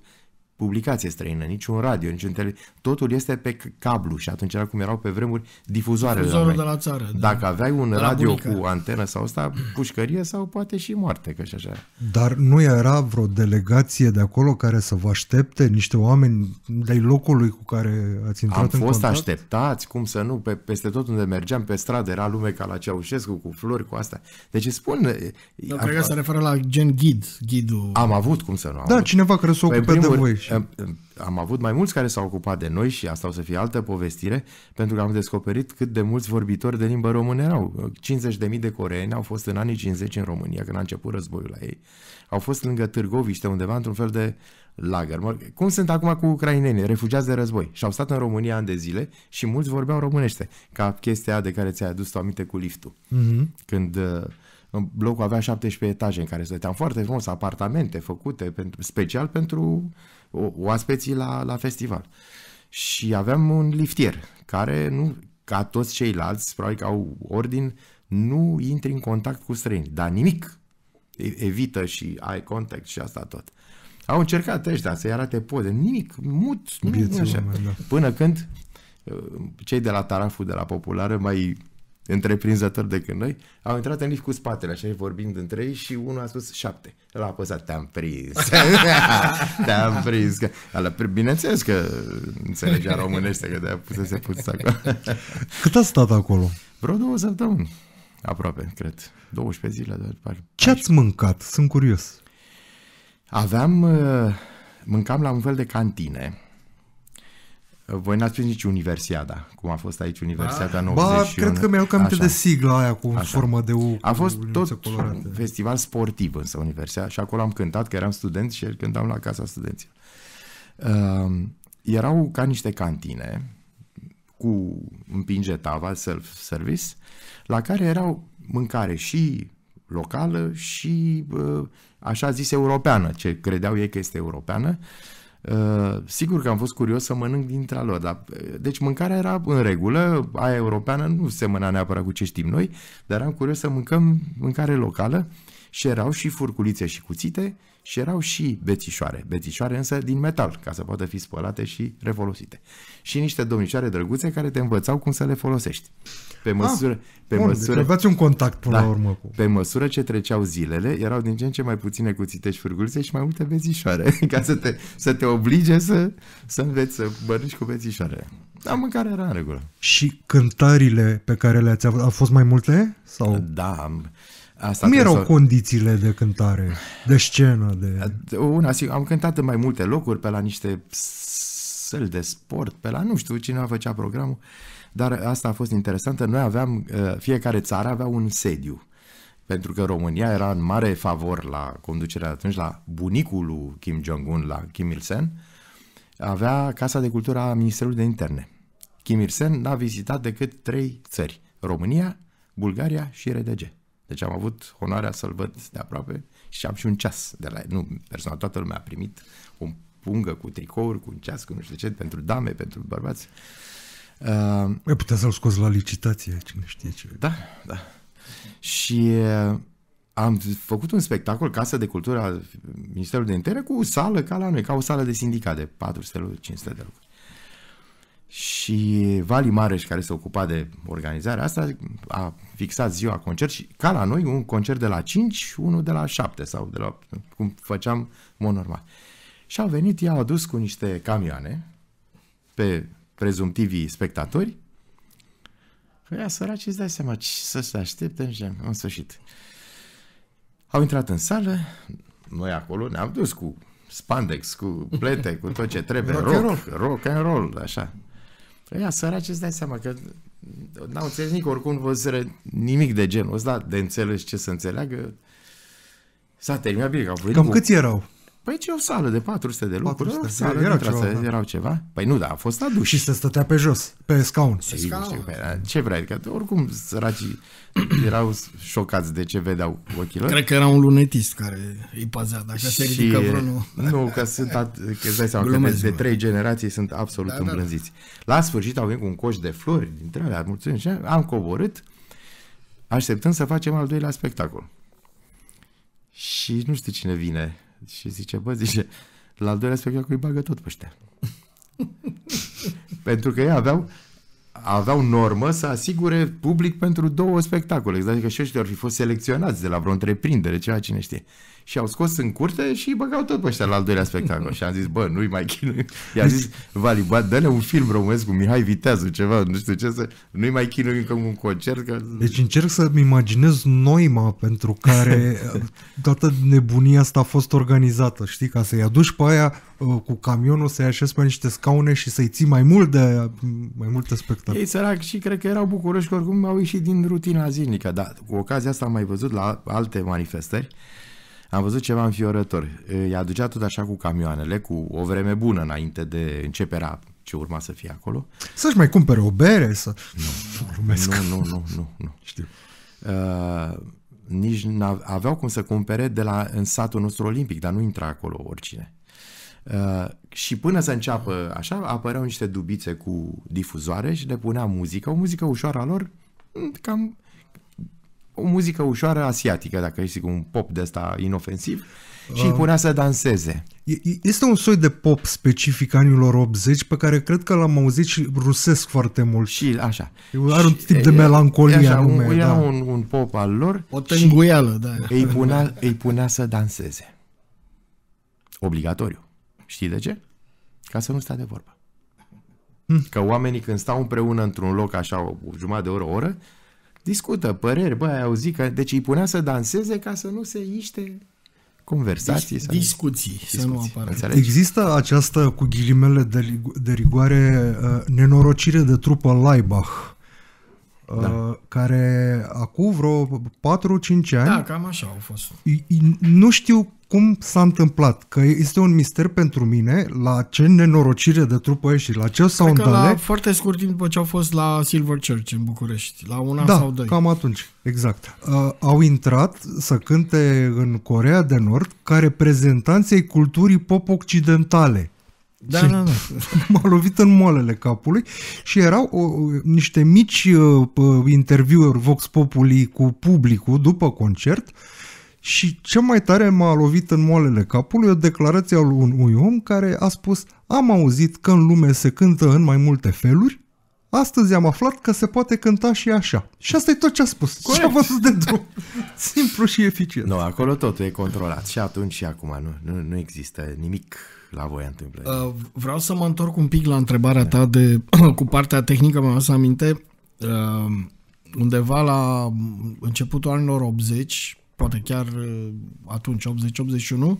publicație străină, niciun radio, niciun televizor. Totul este pe cablu și atunci era cum erau pe vremuri difuzoarele. Difuzorul de la țară. Dacă da. aveai un radio bunica. cu antenă sau asta, pușcărie sau poate și moarte, că și așa. Dar nu era vreo delegație de acolo care să vă aștepte, niște oameni de-ai locului cu care ați intrat Am în fost contact? Așteptați, cum să nu, pe, peste tot unde mergeam, pe stradă era lume ca la Ceaușescu, cu flori, cu astea. Deci spun... Dar cred că se referă la gen ghid, ghidul... Am avut, cum să nu. Am da, avut. cineva care s-o ocupe de voi. Și... Am avut mai mulți care s-au ocupat de noi și asta o să fie altă povestire, pentru că am descoperit cât de mulți vorbitori de limbă română erau. cincizeci de mii de coreeni au fost în anii cincizeci în România, când a început războiul la ei. Au fost lângă Târgoviște, undeva într-un fel de lagăr. Cum sunt acum cu ucraineni, refugiați de război. Și au stat în România ani de zile și mulți vorbeau românește, ca chestia de care ți-ai adus tu aminte cu liftul. Mm-hmm. Când... blocul avea șaptesprezece etaje în care stăteam, foarte frumos, apartamente făcute pentru, special pentru oaspeții la, la festival. Și aveam un liftier care, nu, ca toți ceilalți, probabil că au ordin, nu intri în contact cu străini, dar nimic. Evită și ai contact și asta tot. Au încercat ăștia să-i arate poze, nimic, mut, nimic, așa. Până când cei de la Taraful, de la Populară, mai... întreprinzători decât noi, au intrat în lift cu spatele, așa, vorbind între ei și unul a spus șapte. L-a apăsat, te-am prins. Te-am prins. Bineînțeles că înțelegea românește, că de-aia pusese puț acolo. Cât a stat acolo? Vreo două săptămâni, aproape, cred. douăsprezece zile. Doar, ce ați mâncat? Sunt curios. Aveam, mâncam la un fel de cantine. Voi n-ați prins nici Universiada, cum a fost aici Universiada nouăzeci și unu. Ba, cred că mi-au cam de sigla aia cu Așa. formă de U. A fost tot colorate. Un festival sportiv însă Universiada și acolo am cântat, că eram student și cântam la Casa Studenților. Uh, erau ca niște cantine cu împinge tava, self-service, la care erau mâncare și locală și uh, așa zis europeană, ce credeau ei că este europeană. Uh, sigur că am fost curios să mănânc dintre lor, dar, deci mâncarea era în regulă, aia europeană nu semăna neapărat cu ce știm noi, dar eram curios să mâncăm mâncare locală și erau și furculițe și cuțite și erau și bețișoare, bețișoare însă din metal, ca să poată fi spălate și refolosite. Și niște domnișoare drăguțe care te învățau cum să le folosești. Pe măsură, ah, pe bun, măsură, deci aveați un contact până da, la urmă cu... Pe măsură ce treceau zilele, erau din ce în ce mai puține cuțite și furculițe și mai multe bețișoare, ca să te, să te oblige să, să înveți să bănânci cu bețișoare. Dar mâncare era în regulă. Și cântările pe care le-ați avut, au fost mai multe? Sau? Da, asta cum erau să... condițiile de cântare, de scenă? De... Una, sigur, am cântat în mai multe locuri, pe la niște săli de sport, pe la nu știu cine făcea programul, dar asta a fost interesantă. Noi aveam, fiecare țară avea un sediu, pentru că România era în mare favor la conducerea atunci, la bunicul lui Kim Jong-un, la Kim Il-sen, avea Casa de Cultură a Ministerului de Interne. Kim Il-sen n-a vizitat decât trei țări, România, Bulgaria și R D G. Deci am avut onoarea să-l văd de aproape și am și un ceas de la el. Nu, personal, toată lumea a primit o pungă cu tricouri, cu un ceas, cu nu știu ce, pentru dame, pentru bărbați. Uh, putea să-l scoți la licitație, cine știe ce. Da, da. Și uh, am făcut un spectacol, Casa de Cultură al Ministerului de Interne, cu o sală ca la noi, ca o sală de sindicat de patru sute la cinci sute de locuri. Și Vali Mareș, care se ocupa de organizarea asta, a fixat ziua concert și ca la noi un concert de la cinci, unul de la șapte sau de la cum făceam mod normal. Și au venit, i-au adus cu niște camioane pe prezumtivii spectatori. Ea săraci, îți dai seama să se aștepte în sfârșit. Au intrat în sală, noi acolo ne-am dus cu spandex, cu plete, cu tot ce trebuie, rock, rock, rock, rock and roll, așa. Ea, săraci, îți dai seama că n-au înțeles nici, oricum văzără nimic de genul ăsta, de înțeles ce să înțeleagă. S-a terminat bine. Cam câți erau? Păi ce, o sală de patru sute de lucruri, patru sute. Sală erau, ceva, da. erau ceva? Păi nu, da, a fost adus. Și se stătea pe jos, pe scaun. Pe scaun. Știu, pe, ce vrei, că oricum săracii erau șocați de ce vedeau ochilor. Cred că era un lunetist care îi pazea, dacă și, se ridică vreunul. Nu, că sunt, at, că îți dai seama, că de trei generații sunt absolut da, îmblânziți. Da. La sfârșit au venit cu un coș de flori, dintre alea, mulțumesc, am coborât, așteptând să facem al doilea spectacol. Și nu știu cine vine și zice, bă, zice, la al doilea spectacol îi bagă tot pe ăștia. Pentru că ei aveau, aveau normă să asigure public pentru două spectacole. Exact, că și ăștia ar fi fost selecționați de la vreo întreprindere, ceva, cine știe. Și au scos în curte și îi băgau tot pe ăștia la al doilea spectacol. Și am zis, bă, nu-i mai chinui. I-a zis, Vali, bă, dă-le un film românesc cu Mihai Viteazu, ceva, nu știu ce, să nu-i mai chinui încă un concert. Că... Deci încerc să-mi imaginez noima pentru care toată nebunia asta a fost organizată, știi, ca să-i aduci pe aia cu camionul, să-i așezi pe niște scaune și să-i ții mai mult de mai multe spectacole. Ei săraci și cred că erau bucuroși că oricum au ieșit din rutina zilnică, dar cu ocazia asta am mai văzut la alte manifestări. Am văzut ceva înfiorător. I-a aducea tot așa cu camioanele, cu o vreme bună înainte de începerea ce urma să fie acolo. Să-și mai cumpere o bere, să... Nu, nu, nu, nu, nu, nu. Știu. Uh, nici aveau cum să cumpere de la, în satul nostru olimpic, dar nu intra acolo oricine. Uh, și până să înceapă așa, apăreau niște dubițe cu difuzoare și le punea muzică, o muzică ușoară a lor, cam... o muzică ușoară asiatică, dacă ești cu un pop de ăsta inofensiv, și îi punea să danseze. Este un soi de pop specific anilor optzeci pe care cred că l-am auzit și rusesc foarte mult. Și așa. Are un tip de melancolie anume. Era da. un, un pop al lor. O tânguială, da. Îi punea, îi punea să danseze. Obligatoriu. Știi de ce? Ca să nu stea de vorbă. Că oamenii când stau împreună într-un loc așa o jumătate de oră, o oră, discută păreri, bă, ai auzit că... Deci îi punea să danseze ca să nu se iște conversații. Deci, discuții, discuții, să nu apară. Există această, cu ghilimele de, de rigoare, uh, nenorocire de trupă Laibach, uh, da. care acum vreo patru cinci ani... Da, cam așa au fost. Nu știu cum s-a întâmplat, că este un mister pentru mine la ce nenorocire de trupă ești, la ce s-au întâlnit. Foarte scurt timp după ce au fost la Silver Church în București, la una da, sau doi. Cam atunci, exact. Uh, au intrat să cânte în Coreea de Nord ca reprezentanții culturii pop occidentale. Da, și da, da. M-a lovit în moalele capului și erau o, niște mici uh, interviuri Vox Populi cu publicul după concert. Și ce mai tare m-a lovit în moalele capului o declarație a unui om care a spus: am auzit că în lume se cântă în mai multe feluri, astăzi am aflat că se poate cânta și așa. Și asta e tot ce a spus. Și a văzut de drum. Simplu și eficient. Nu, acolo totul e controlat. Și atunci și acum nu, nu, nu există nimic la voia întâmplării. Uh, vreau să mă întorc un pic la întrebarea ta de, cu partea tehnică, mi-am să aminte, uh, undeva la începutul anilor optzeci, poate chiar atunci, optzeci optzeci și unu,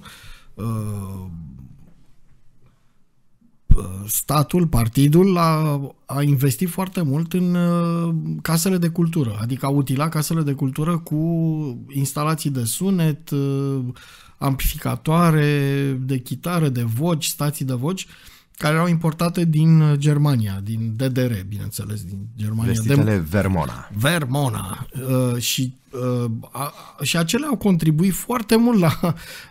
statul, partidul a, a investit foarte mult în casele de cultură, adică a utilat casele de cultură cu instalații de sunet, amplificatoare de chitară, de voci, stații de voci, care erau importate din Germania, din D D R, bineînțeles, din Germania. Vestitele Vermona. Vermona. Uh, și, uh, a, și acelea au contribuit foarte mult la,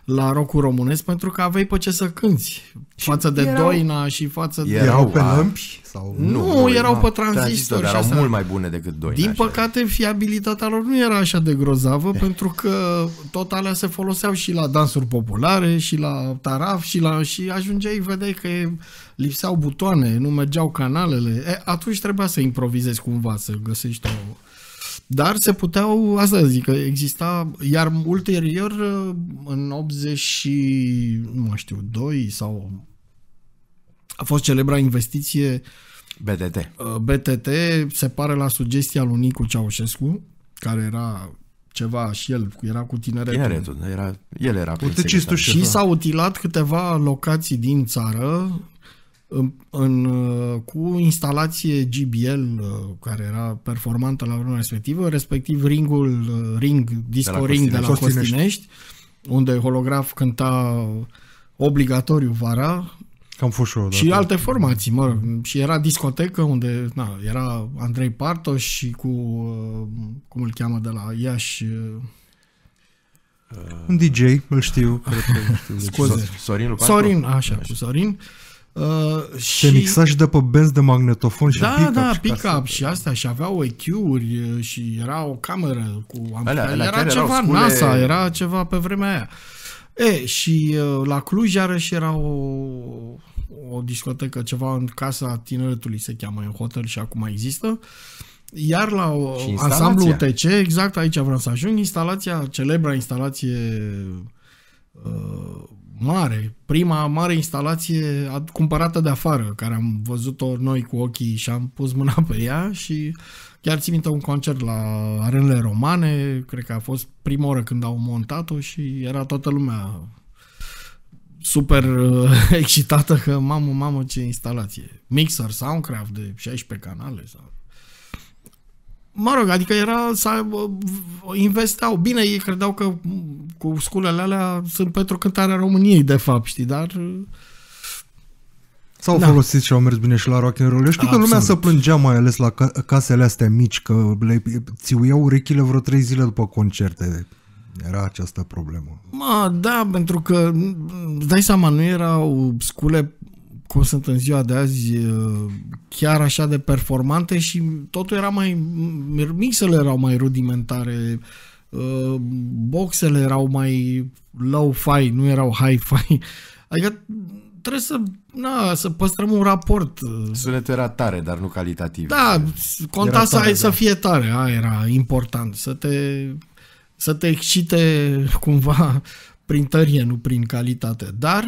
la rock-ul românesc, pentru că aveai pe ce să cânți. Față de erau, Doina și față de... Erau pe lămpi? Sau... Nu, nu, erau pe tranzistori. Erau mult mai bune decât Doina. Din păcate, fiabilitatea lor nu era așa de grozavă, pentru că tot alea se foloseau și la dansuri populare, și la taraf, și, la, și ajungeai, vedeai că lipseau butoane, nu mergeau canalele. E, atunci trebuia să improvizezi cumva, să găsești o... Dar se puteau, asta zic, că exista, iar ulterior, în optzeci și doi sau... A fost celebra investiție B T T. B T T, se pare la sugestia lui Nicu Ceaușescu, care era ceva și el, era cu tineretul. Tineretul, era, el era cu Și s-au utilat câteva locații din țară în, în, cu instalație G B L, care era performantă la vremea respectivă, respectiv ringul, ring, disco ring de la Costinești, unde holograf cânta obligatoriu vara. Cam fușu, și dacă... alte formații, mă rog. Și era discotecă unde na, era Andrei Partoș și cu, cum îl cheamă de la Iași... Uh, un D J, îl știu. Scuze. Sorin, Sorin, așa, cu Sorin. Uh, și... Se mixa și de pe benzi de magnetofon și da, pick-up. Da, pick-up și astea. Și aveau E Q-uri și era o cameră cu amprele. Era ceva scule... NASA, era ceva pe vremea aia. E, și uh, la Cluj iarăși era o, o discotecă, ceva în Casa Tineretului se cheamă, în hotel și acum există. Iar la ansamblu U T C, exact aici vreau să ajung, instalația, celebra instalație uh, mare, prima mare instalație cumpărată de afară, care am văzut-o noi cu ochii și am pus mâna pe ea și chiar țin minte un concert la Arenele Romane, cred că a fost prima oră când au montat-o și era toată lumea super uh, excitată că mamă, mamă ce instalație. Mixer, Soundcraft de șaisprezece canale sau... Mă rog, adică era să investeau. Bine, ei credeau că cu sculele alea sunt pentru cântarea României, de fapt, știi, dar... S-au da. folosit și au mers bine și la rock and roll. Eu știu da, că lumea se plângea mai ales la casele astea mici, că le țiuiau urechile vreo trei zile după concerte. Era această problemă. Ma, da, pentru că, dai seama, nu erau scule... cum sunt în ziua de azi, chiar așa de performante și totul era mai... mixele erau mai rudimentare, boxele erau mai low-fi, nu erau high-fi. Adică trebuie să, na, să păstrăm un raport. Sunetul era tare, dar nu calitativ. Da, conta să, tare, să da. fie tare, a, era important. Să te, să te excite cumva... prin tărie, nu prin calitate. Dar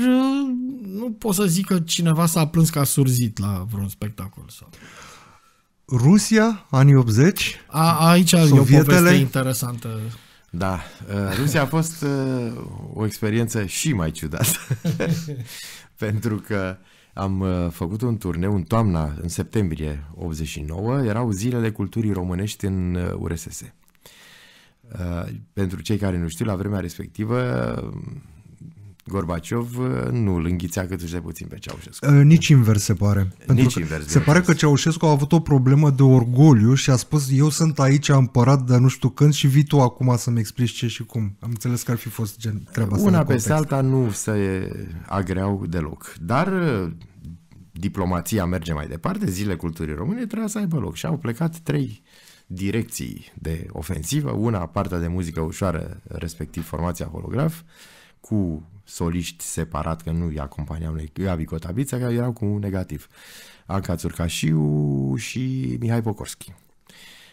nu pot să zic că cineva s-a plâns că a surzit la vreun spectacol. Sau... Rusia, anii optzeci? A, aici e o poveste interesantă. Da, Rusia a fost o experiență și mai ciudată. Pentru că am făcut un turneu în toamna, în septembrie optzeci și nouă, erau zilele culturii românești în U R S S. Pentru cei care nu știu, la vremea respectivă Gorbaciov nu îl înghițea câtuși de puțin pe Ceaușescu. Nici invers se pare. Pentru Nici invers, se pare că Ceaușescu a avut o problemă de orgoliu și a spus eu sunt aici împărat de nu știu când și vii tu acum să-mi explici ce și cum. Am înțeles că ar fi fost gen treaba asta. Una peste alta nu se agreau deloc. Dar diplomația merge mai departe, zilele culturii române trebuia să aibă loc și au plecat trei direcții de ofensivă, una partea de muzică ușoară, respectiv formația Holograf, cu soliști separat, că nu îi acompaniau Gabi Cotabița, care erau cu negativ, Anca Țurcașiu și Mihai Pocorski.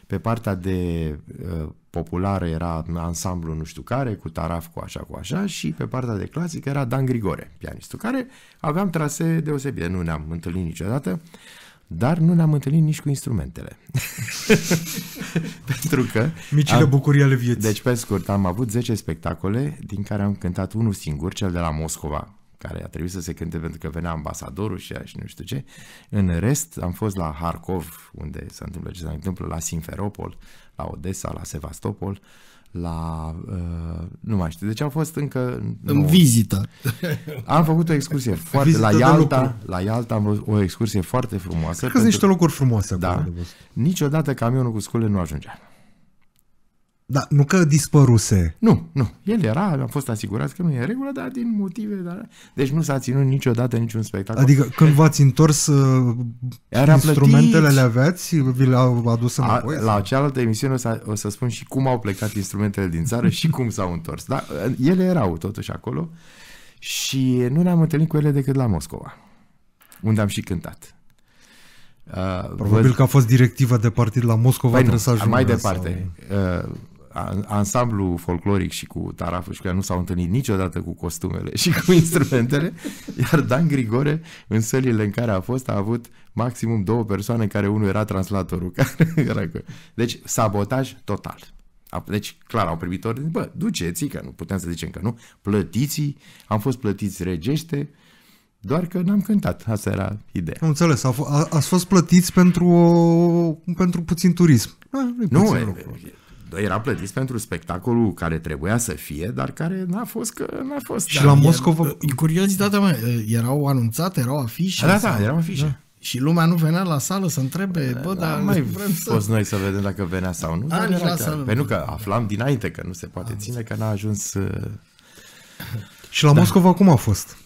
Pe partea de uh, populară era ansamblu nu știu care, cu Taraf, cu așa, cu așa, și pe partea de clasică era Dan Grigore, pianistul, care aveam trasee deosebite, nu ne-am întâlnit niciodată, dar nu ne-am întâlnit nici cu instrumentele. Pentru că... Micile am... bucurii ale vieții. Deci, pe scurt, am avut zece spectacole, din care am cântat unul singur, cel de la Moscova, care a trebuit să se cânte pentru că venea ambasadorul și, și nu știu ce. În rest, am fost la Harkov, unde se întâmplă ce se întâmplă, la Simferopol, la Odessa, la Sevastopol, la... Uh, nu mai știu. Deci au fost încă... În nouă. vizită. Am făcut o excursie foarte... La Ialta, la Ialta am văzut o excursie foarte frumoasă. Că sunt niște locuri frumoase. Da. Niciodată camionul cu scule nu ajungea. Da, nu că dispăruse. Nu, nu. El era, am fost asigurat că nu e în regulă, dar din motive... Dar... Deci nu s-a ținut niciodată niciun spectacol. Adică când v-ați întors, era instrumentele plătit. Le aveați? Vi le-au adus înapoi? A, la cealaltă emisiune o să, o să spun și cum au plecat instrumentele din țară și cum s-au întors. Dar ele erau totuși acolo și nu ne-am întâlnit cu ele decât la Moscova, unde am și cântat. Uh, Probabil văd... că a fost directivă de partid la Moscova. Păi trebuie nu, să ajungă. Mai departe... Sau... Uh, ansamblu folcloric și cu taraful și cu ea nu s-au întâlnit niciodată cu costumele și cu instrumentele, iar Dan Grigore, în sălile în care a fost, a avut maximum două persoane, care unul era translatorul. Care era... Deci, sabotaj total. Deci, clar, au primit ordine, bă, duceți-i, că nu puteam să zicem că nu, plătiți-i, am fost plătiți regește, doar că n-am cântat. Asta era ideea. Am înțeles. A ați fost plătiți pentru, pentru puțin turism. A, nu, nu puțin e, era plătiți pentru spectacolul care trebuia să fie, dar care n-a fost, că n-a fost. Și la Moscova, curiozitatea mea, erau anunțate, erau afișe. Da, da, erau afișe. Și lumea nu venea la sală să întrebe, bă, dar mai vrem să... fost noi să vedem dacă venea sau nu. Pentru că aflam dinainte că nu se poate ține, că n-a ajuns... Și la Moscova cum a fost?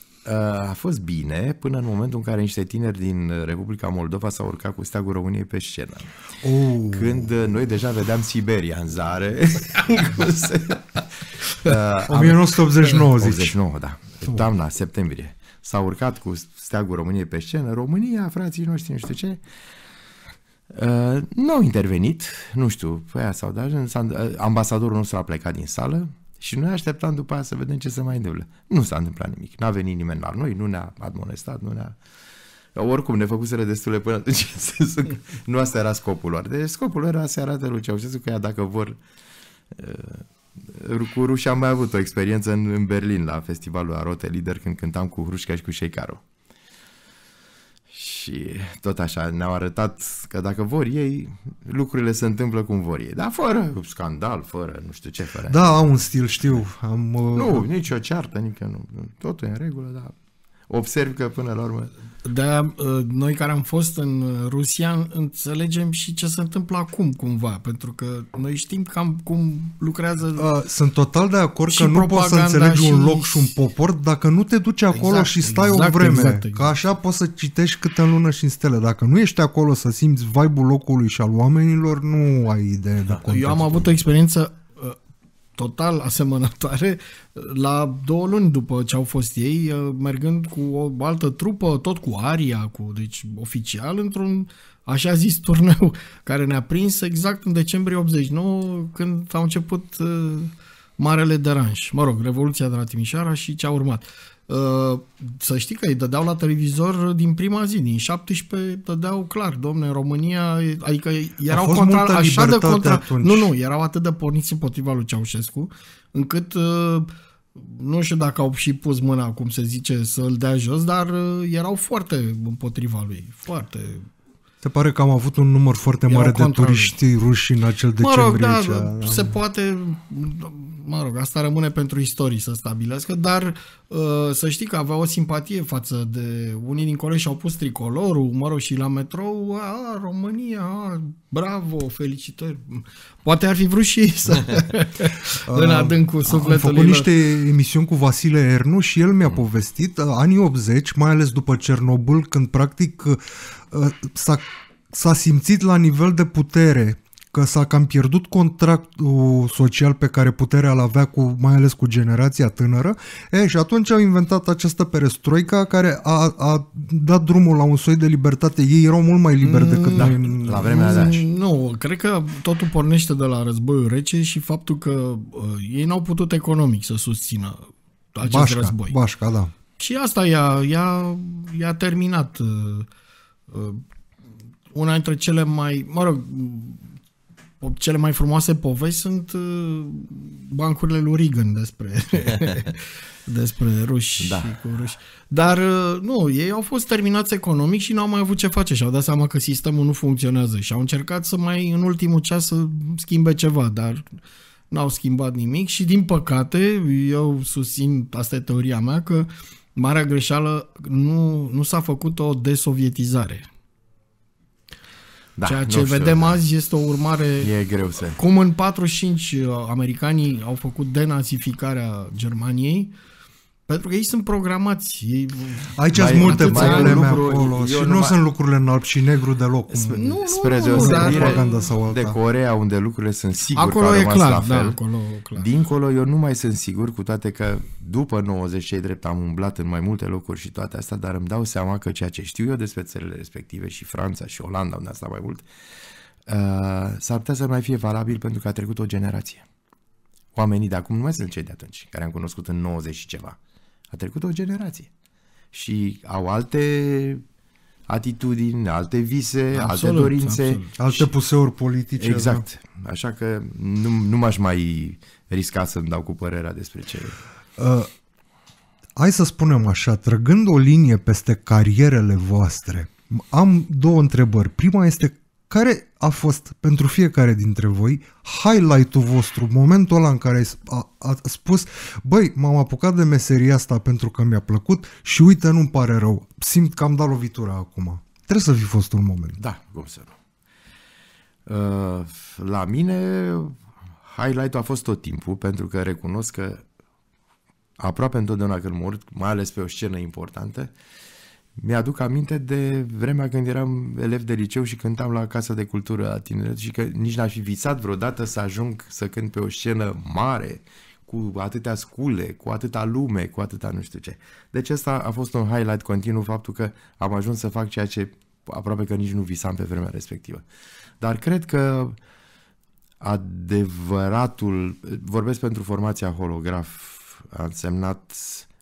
A fost bine până în momentul în care niște tineri din Republica Moldova s-au urcat cu steagul României pe scenă. Oh. Când noi deja vedeam Siberia în zare. o mie nouă sute optzeci și nouă, zici. optzeci și nouă, da. Toamna, septembrie. S-a urcat cu steagul României pe scenă. România, frații noștri, nu știu ce. Nu au intervenit, nu știu, pe aia sau dat. Ambasadorul nostru a plecat din sală. Și noi așteptam după aia să vedem ce se mai întâmplă. Nu s-a întâmplat nimic. N-a venit nimeni la noi, nu ne-a admonestat, nu ne-a... Oricum, ne făcuseră destule până atunci, în sensul că nu asta era scopul lor. Deci scopul lor era să arate lui Ceaușescu că ea, dacă vor... Cu rușii am mai avut o experiență în Berlin, la festivalul Arote Lider, când cântam cu Hrușca și cu Șeicaru. Și tot așa, ne-au arătat că dacă vor ei, lucrurile se întâmplă cum vor ei. Dar fără scandal, fără nu știu ce, fără... Da, au un stil, știu. Am, nu, uh... nici o ceartă, nici nu. Totul e în regulă, dar observ că până la urmă... Da, noi care am fost în Rusia înțelegem și ce se întâmplă acum cumva, pentru că noi știm cam cum lucrează. A, sunt total de acord că nu poți să înțelegi și... un loc și un popor dacă nu te duci acolo exact, și stai exact, o vreme, exact, exact. Că așa poți să citești câte în lună și în stele. Dacă nu ești acolo să simți vibe-ul locului și al oamenilor, nu ai idee de context. Eu am avut o experiență total asemănătoare la două luni după ce au fost ei, mergând cu o altă trupă, tot cu aria, cu, deci oficial, într-un așa zis turneu care ne-a prins exact în decembrie optzeci și nouă, când au început uh, marele deranj, mă rog, Revoluția de la Timișoara și ce a urmat. Uh, să știi că îi dădeau la televizor din prima zi, din șaptesprezece dădeau clar, domne, în România, adică erau contra, așa de contra, atunci. nu, nu, erau atât de porniți împotriva lui Ceaușescu, încât uh, nu știu dacă au și pus mâna, cum se zice, să-l dea jos, dar uh, erau foarte împotriva lui, foarte... Se pare că am avut un număr foarte mare de turiști ruși în acel decembrie. Mă rog, da, ce... se poate, mă rog, asta rămâne pentru istorie să stabilească, dar să știi că avea o simpatie față de unii din colegi și-au pus tricolorul, mă rog, și la metrou, a, România, a, bravo, felicitări. Poate ar fi vrut și ei să în adâncul sufletului. Am făcut niște emisiuni cu Vasile Ernu și el mi-a povestit anii optzeci, mai ales după Cernobâl, când practic s-a simțit la nivel de putere că s-a cam pierdut contractul social pe care puterea l-avea cu, mai ales cu generația tânără, e, și atunci au inventat această perestroica care a, a dat drumul la un soi de libertate. Ei erau mult mai liberi decât da, noi, la vremea aia. Nu, cred că totul pornește de la războiul rece și faptul că uh, ei n-au putut economic să susțină acest bașca, război. Bașca, da. Și asta i-a, i-a, i-a terminat uh, uh, una dintre cele mai, mă rog, cele mai frumoase povești sunt uh, bancurile lui Reagan despre, despre ruși da. și cu ruși. Dar uh, nu, ei au fost terminați economic și n-au mai avut ce face și au dat seama că sistemul nu funcționează și au încercat să mai în ultimul ceas să schimbe ceva, dar n-au schimbat nimic și din păcate eu susțin, asta e teoria mea, că marea greșeală nu, nu s-a făcut o desovietizare. Da, ceea ce vedem știu, azi este o urmare. E greu să... Cum în patruzeci și cinci americanii au făcut denazificarea Germaniei, pentru că ei sunt programați. Ei... Aici sunt multe probleme acolo și nu mai... sunt lucrurile în alb și negru deloc. Spre, nu, spre nu, nu, dar sau de Coreea, unde lucrurile sunt sigur acolo că e clar, la fel. Da, acolo, clar. Dincolo eu nu mai sunt sigur, cu toate că după nouăzeci și drept am umblat în mai multe locuri și toate astea, dar îmi dau seama că ceea ce știu eu despre țările respective și Franța și Olanda, unde am stat mai mult, uh, s-ar putea să mai fie valabil pentru că a trecut o generație. Oamenii de acum nu mai sunt cei de atunci, care am cunoscut în nouăzeci și ceva. A trecut o generație și au alte atitudini, alte vise, absolut, alte dorințe. Absolut. Și... alte puseuri politice. Exact. Da. Așa că nu, nu m-aș mai risca să-mi dau cu părerea despre ce... Uh, hai să spunem așa, trăgând o linie peste carierele voastre, am două întrebări. Prima este care a fost pentru fiecare dintre voi highlight-ul vostru, momentul ăla în care ai a, a spus, băi, m-am apucat de meseria asta pentru că mi-a plăcut și uite, nu-mi pare rău, simt că am dat lovitura acum. Trebuie să fi fost un moment. Da, cum să nu. Uh, la mine highlight-ul a fost tot timpul, pentru că recunosc că aproape întotdeauna când mă urc, mai ales pe o scenă importantă, mi-aduc aminte de vremea când eram elev de liceu și cântam la Casa de Cultură a Tineret și că nici n-aș fi visat vreodată să ajung să cânt pe o scenă mare, cu atâtea scule, cu atâta lume, cu atâta nu știu ce. Deci asta a fost un highlight continuu, faptul că am ajuns să fac ceea ce aproape că nici nu visam pe vremea respectivă. Dar cred că adevăratul, vorbesc pentru formația Holograf, a însemnat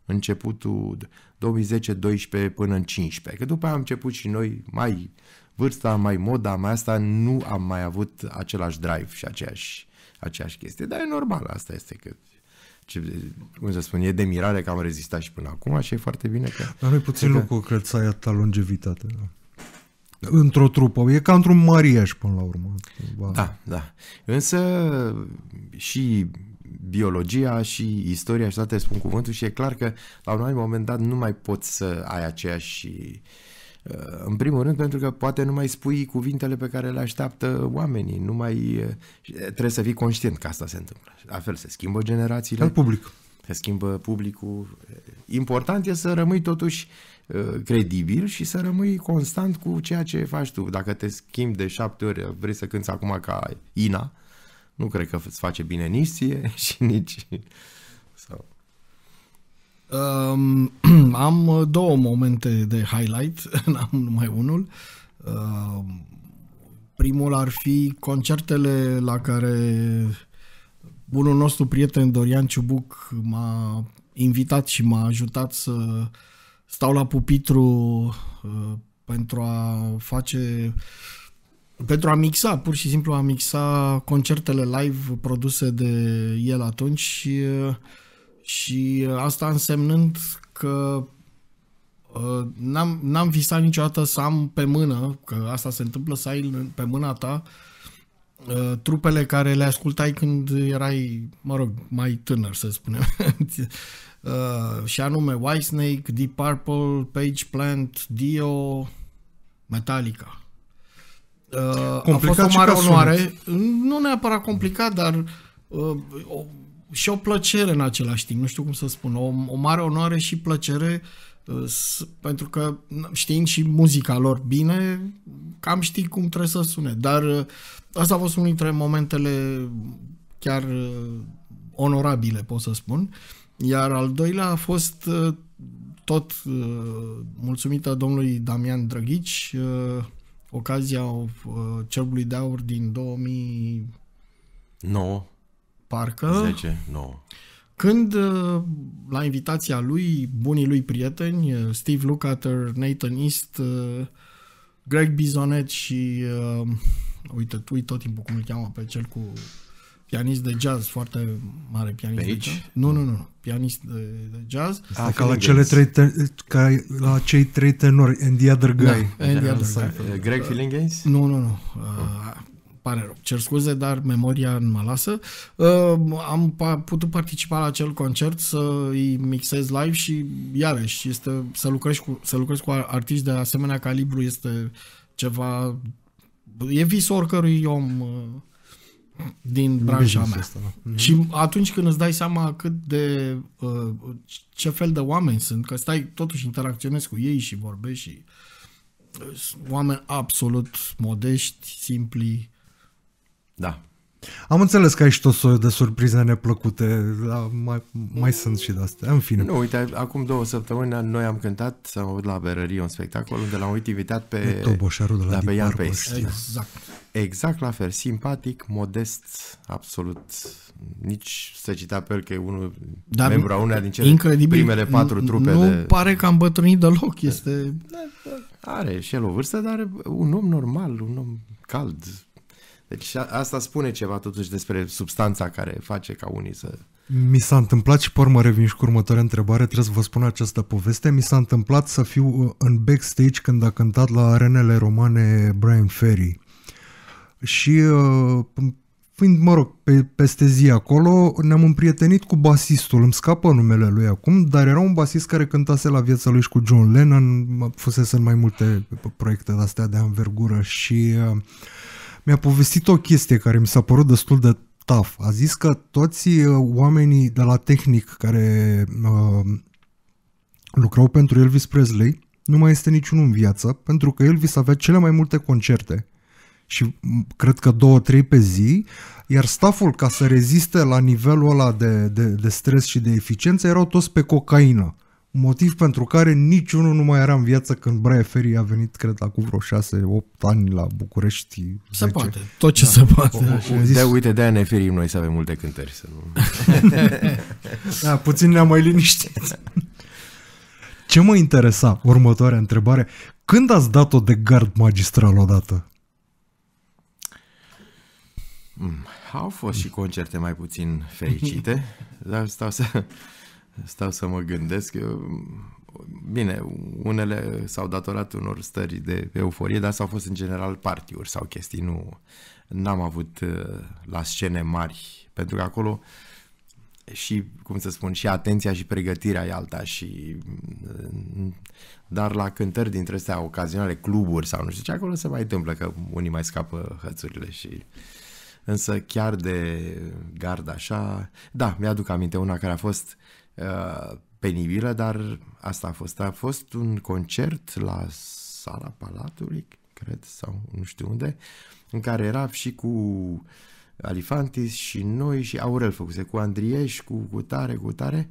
începutul două mii zece, douăsprezece până în cincisprezece, că după aia am început și noi, mai vârsta, mai moda, mai asta, nu am mai avut același drive și aceeași, aceeași chestie, dar e normal, asta este că, ce, cum să spun, e de mirare că am rezistat și până acum și e foarte bine că... Dar nu-i puțin lucru, că... cred, să ai atâta longevitate, da. Într-o trupă, e ca într-un mariaj până la urmă. Ba. Da, da, însă și... biologia și istoria și toate spun cuvântul și e clar că la un moment dat nu mai poți să ai aceeași, în primul rând pentru că poate nu mai spui cuvintele pe care le așteaptă oamenii, nu mai, trebuie să fii conștient că asta se întâmplă. La fel se schimbă generațiile, public. se schimbă publicul. Important e să rămâi totuși credibil și să rămâi constant cu ceea ce faci tu. Dacă te schimbi de șapte ori, vrei să cânți acum ca Ina, nu cred că îți face bine nici ție și nici... Sau... Um, am două momente de highlight, n-am numai unul. Uh, primul ar fi concertele la care bunul nostru prieten Dorian Ciubuc m-a invitat și m-a ajutat să stau la pupitru uh, pentru a face... pentru a mixa, pur și simplu a mixa concertele live produse de el atunci și, și asta însemnând că n-am visat niciodată să am pe mână, că asta se întâmplă, să ai pe mâna ta trupele care le ascultai când erai, mă rog, mai tânăr, să spunem. Și anume Whitesnake, Deep Purple, Page Plant, Dio, Metallica. Uh, a fost o mare onoare, nu neapărat complicat, dar uh, o, și o plăcere în același timp, nu știu cum să spun, o, o mare onoare și plăcere, uh, s, pentru că știind și muzica lor bine, cam știi cum trebuie să sune, dar uh, asta a fost unul dintre momentele chiar uh, onorabile, pot să spun, iar al doilea a fost uh, tot uh, mulțumită domnului Damian Drăghici, uh, ocazia uh, Cerbului de Aur din două mii nouă, parcă, zece, nouă. Când uh, la invitația lui, bunii lui prieteni, uh, Steve Lukather, Nathan East, uh, Greg Bizonet și, uh, uite, uite tot timpul cum îl cheamă pe cel cu pianist de jazz, foarte mare pianist de jazz. Nu, nu, nu, pianist de, de jazz. A, ca, la cele trei te, ca la cei trei tenori, Andy Other Guy. Da, Andy Other Guy. Greg Phillinganes? Nu, nu, nu. Uh, pare rău. Cer scuze, dar memoria nu mă lasă. Uh, am pa, putut participa la acel concert să îi mixez live și iarăși este, să, lucrez cu, să lucrez cu artiști de asemenea calibru este ceva... E visul oricărui om... Uh, din branșa mea. Asta, da. Și atunci când îți dai seama cât de uh, ce fel de oameni sunt, că stai totuși interacționezi cu ei și vorbești și uh, oameni absolut modești, simpli. Da. Am înțeles că ai și tot soiul de surprize neplăcute, dar mai, mai sunt și de-astea, în fine. Nu, uite, acum două săptămâni noi am cântat, am avut la Berărie un spectacol unde l-am invitat pe... Toboșarul de la, la pe Ian Pace. Exact. Exact la fel, simpatic, modest, absolut, nici să cita pe el că e unul, dar membru a uneia din cele primele patru trupe. Nu de... pare că am bătrânit deloc, este... Are și el o vârstă, dar un om normal, un om cald. Deci asta spune ceva totuși despre substanța care face ca unii să... Mi s-a întâmplat și pe urmă revin și cu următoarea întrebare, trebuie să vă spun această poveste. Mi s-a întâmplat să fiu în backstage când a cântat la Arenele Romane Brian Ferry. și uh, fiind, mă rog, pe, peste zi acolo, ne-am împrietenit cu basistul, îmi scapă numele lui acum, dar era un basist care cântase la viața lui și cu John Lennon, fusese în mai multe proiecte de-astea de anvergură și uh, mi-a povestit o chestie care mi s-a părut destul de tough. A zis că toți uh, oamenii de la tehnic care uh, lucrau pentru Elvis Presley, nu mai este niciunul în viață, pentru că Elvis avea cele mai multe concerte și cred că două, trei pe zi, iar stafful, ca să reziste la nivelul ăla de, de, de stres și de eficiență, erau toți pe cocaină, motiv pentru care niciunul nu mai era în viață când Brian Ferry a venit, cred, acum vreo șase opt ani la București. Se zece. Poate, tot ce da. se poate. Da, uite, de-aia ne ferim noi să avem multe cântări. Să nu... da, puțin ne-am mai liniștit. Ce mă interesa, următoarea întrebare, când ați dat-o de gard magistral odată? Mm, au fost și concerte mai puțin fericite, dar stau să, stau să mă gândesc. Bine, unele s-au datorat unor stări de euforie, dar s-au fost în general party-uri sau chestii. Nu, n-am avut la scene mari, pentru că acolo... și, cum să spun, și atenția și pregătirea e alta și... dar la cântări dintre astea ocazionale, cluburi sau nu știu ce, acolo se mai întâmplă că unii mai scapă hățurile și... însă chiar de gard așa... Da, mi-aduc aminte una care a fost uh, penibilă, dar asta a fost. A fost un concert la Sala Palatului, cred, sau nu știu unde, în care era și cu... Alifantis și noi și Aurel făcuse cu Andrieș, cu, cu tare, cu tare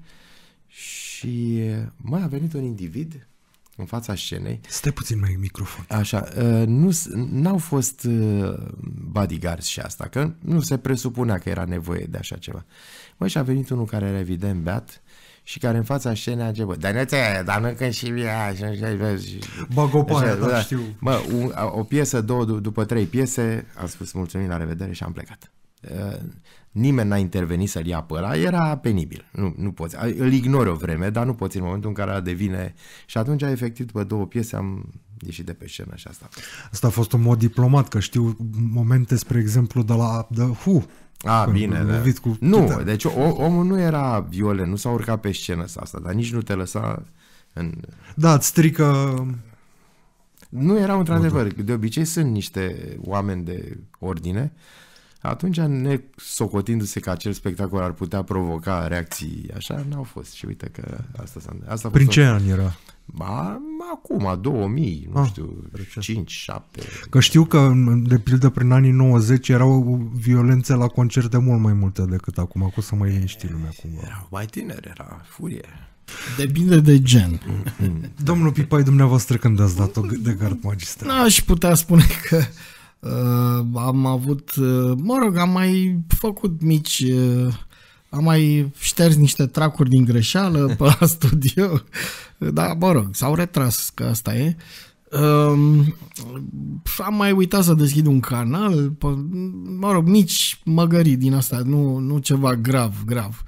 și mai a venit un individ în fața scenei. Stai puțin mai în microfon. Așa, nu, n-au fost bodyguards și asta, că nu se presupunea că era nevoie de așa ceva. Măi, și a venit unul care era evident beat și care în fața scenei a început. Dar nu-ți-aia, dar nu când și ea, și așa, și... Bagopare, da, da, știu. Mă, o, o piesă, două, după trei piese, am spus mulțumim, la revedere și am plecat. Uh, nimeni n-a intervenit să-l ia pe ăla, era penibil, nu, nu poți, îl ignori o vreme, dar nu poți în momentul în care devine, și atunci efectiv după două piese am ieșit de pe scenă și asta. Asta a fost un mod diplomat, că știu momente, spre exemplu, de la The Who. A, bine, da. Cu... Nu, deci o, omul nu era violent, nu s-a urcat pe scenă sau asta, dar nici nu te lăsa în... Da, îți strică... Nu era într-adevăr, de obicei sunt niște oameni de ordine. Atunci, ne socotindu-se că acel spectacol ar putea provoca reacții așa, n-au fost. Și uite că asta s-a... Asta Prin ce an era? Ba, acum, două mii, nu ah, știu, cinci șapte. Că știu că, de pildă, prin anii nouăzeci erau violențe la concerte mult mai multe decât acum. Acum să mai liniști lumea cumva. Erau mai tineri, era furie. Depinde de gen. Domnul Pipai, dumneavoastră, când ați dat-o de gard magistral? N-aș putea spune că... Uh, am avut, uh, mă rog, am mai făcut mici, uh, am mai șters niște tracuri din greșeală pe la studio, dar mă rog, s-au retras, că asta e. Uh, am mai uitat să deschid un canal, pe, mă rog, mici măgării din asta, nu, nu ceva grav, grav.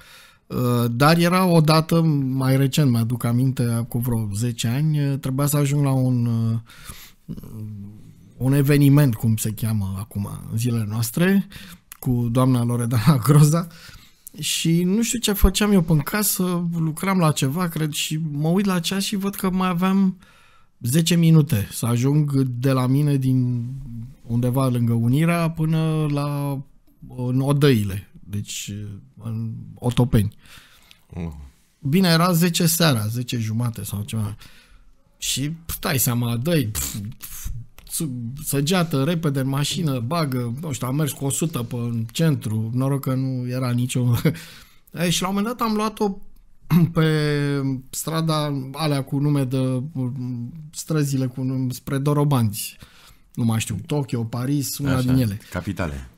Uh, dar era o dată, mai recent, mi-aduc aminte, cu vreo zece ani, trebuia să ajung la un... Uh, un eveniment, cum se cheamă acum în zilele noastre, cu doamna Loredana Groza și nu știu ce făceam eu până casă, lucram la ceva, cred, și mă uit la ceas și văd că mai aveam zece minute să ajung de la mine din undeva lângă Unirea până la în Odăile, deci în Otopeni. Bine, era zece seara, zece jumate sau ceva. Și stai seama, dă-i... săgeată repede în mașină, bagă, nu știu, am mers cu o sută pe în centru, noroc că nu era nicio... E, și la un moment dat am luat-o pe strada alea cu nume de... străzile cu nume spre Dorobanți. Nu mai știu, Tokyo, Paris, una așa, din ele. Capitale.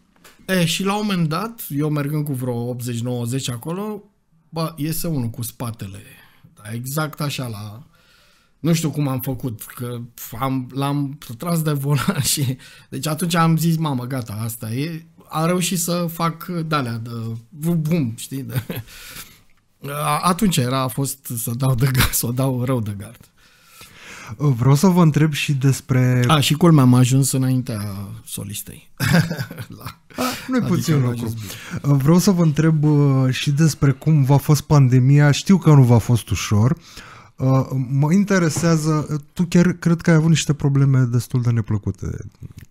E, și la un moment dat, eu mergând cu vreo optzeci nouăzeci acolo, bă, iese unul cu spatele. Da, exact așa la... Nu știu cum am făcut, că l-am tras de volan și... Deci atunci am zis, mamă, gata, asta e... A reușit să fac de-alea, de... Bum, știi? De... Atunci era, a fost să dau de gard, să o dau rău de gard. Vreau să vă întreb și despre... A, și culmea, am ajuns înaintea solistei. Nu-i adică puțin lucru. Vreau să vă întreb și despre cum v-a fost pandemia. Știu că nu v-a fost ușor. Mă interesează, tu chiar cred că ai avut niște probleme destul de neplăcute.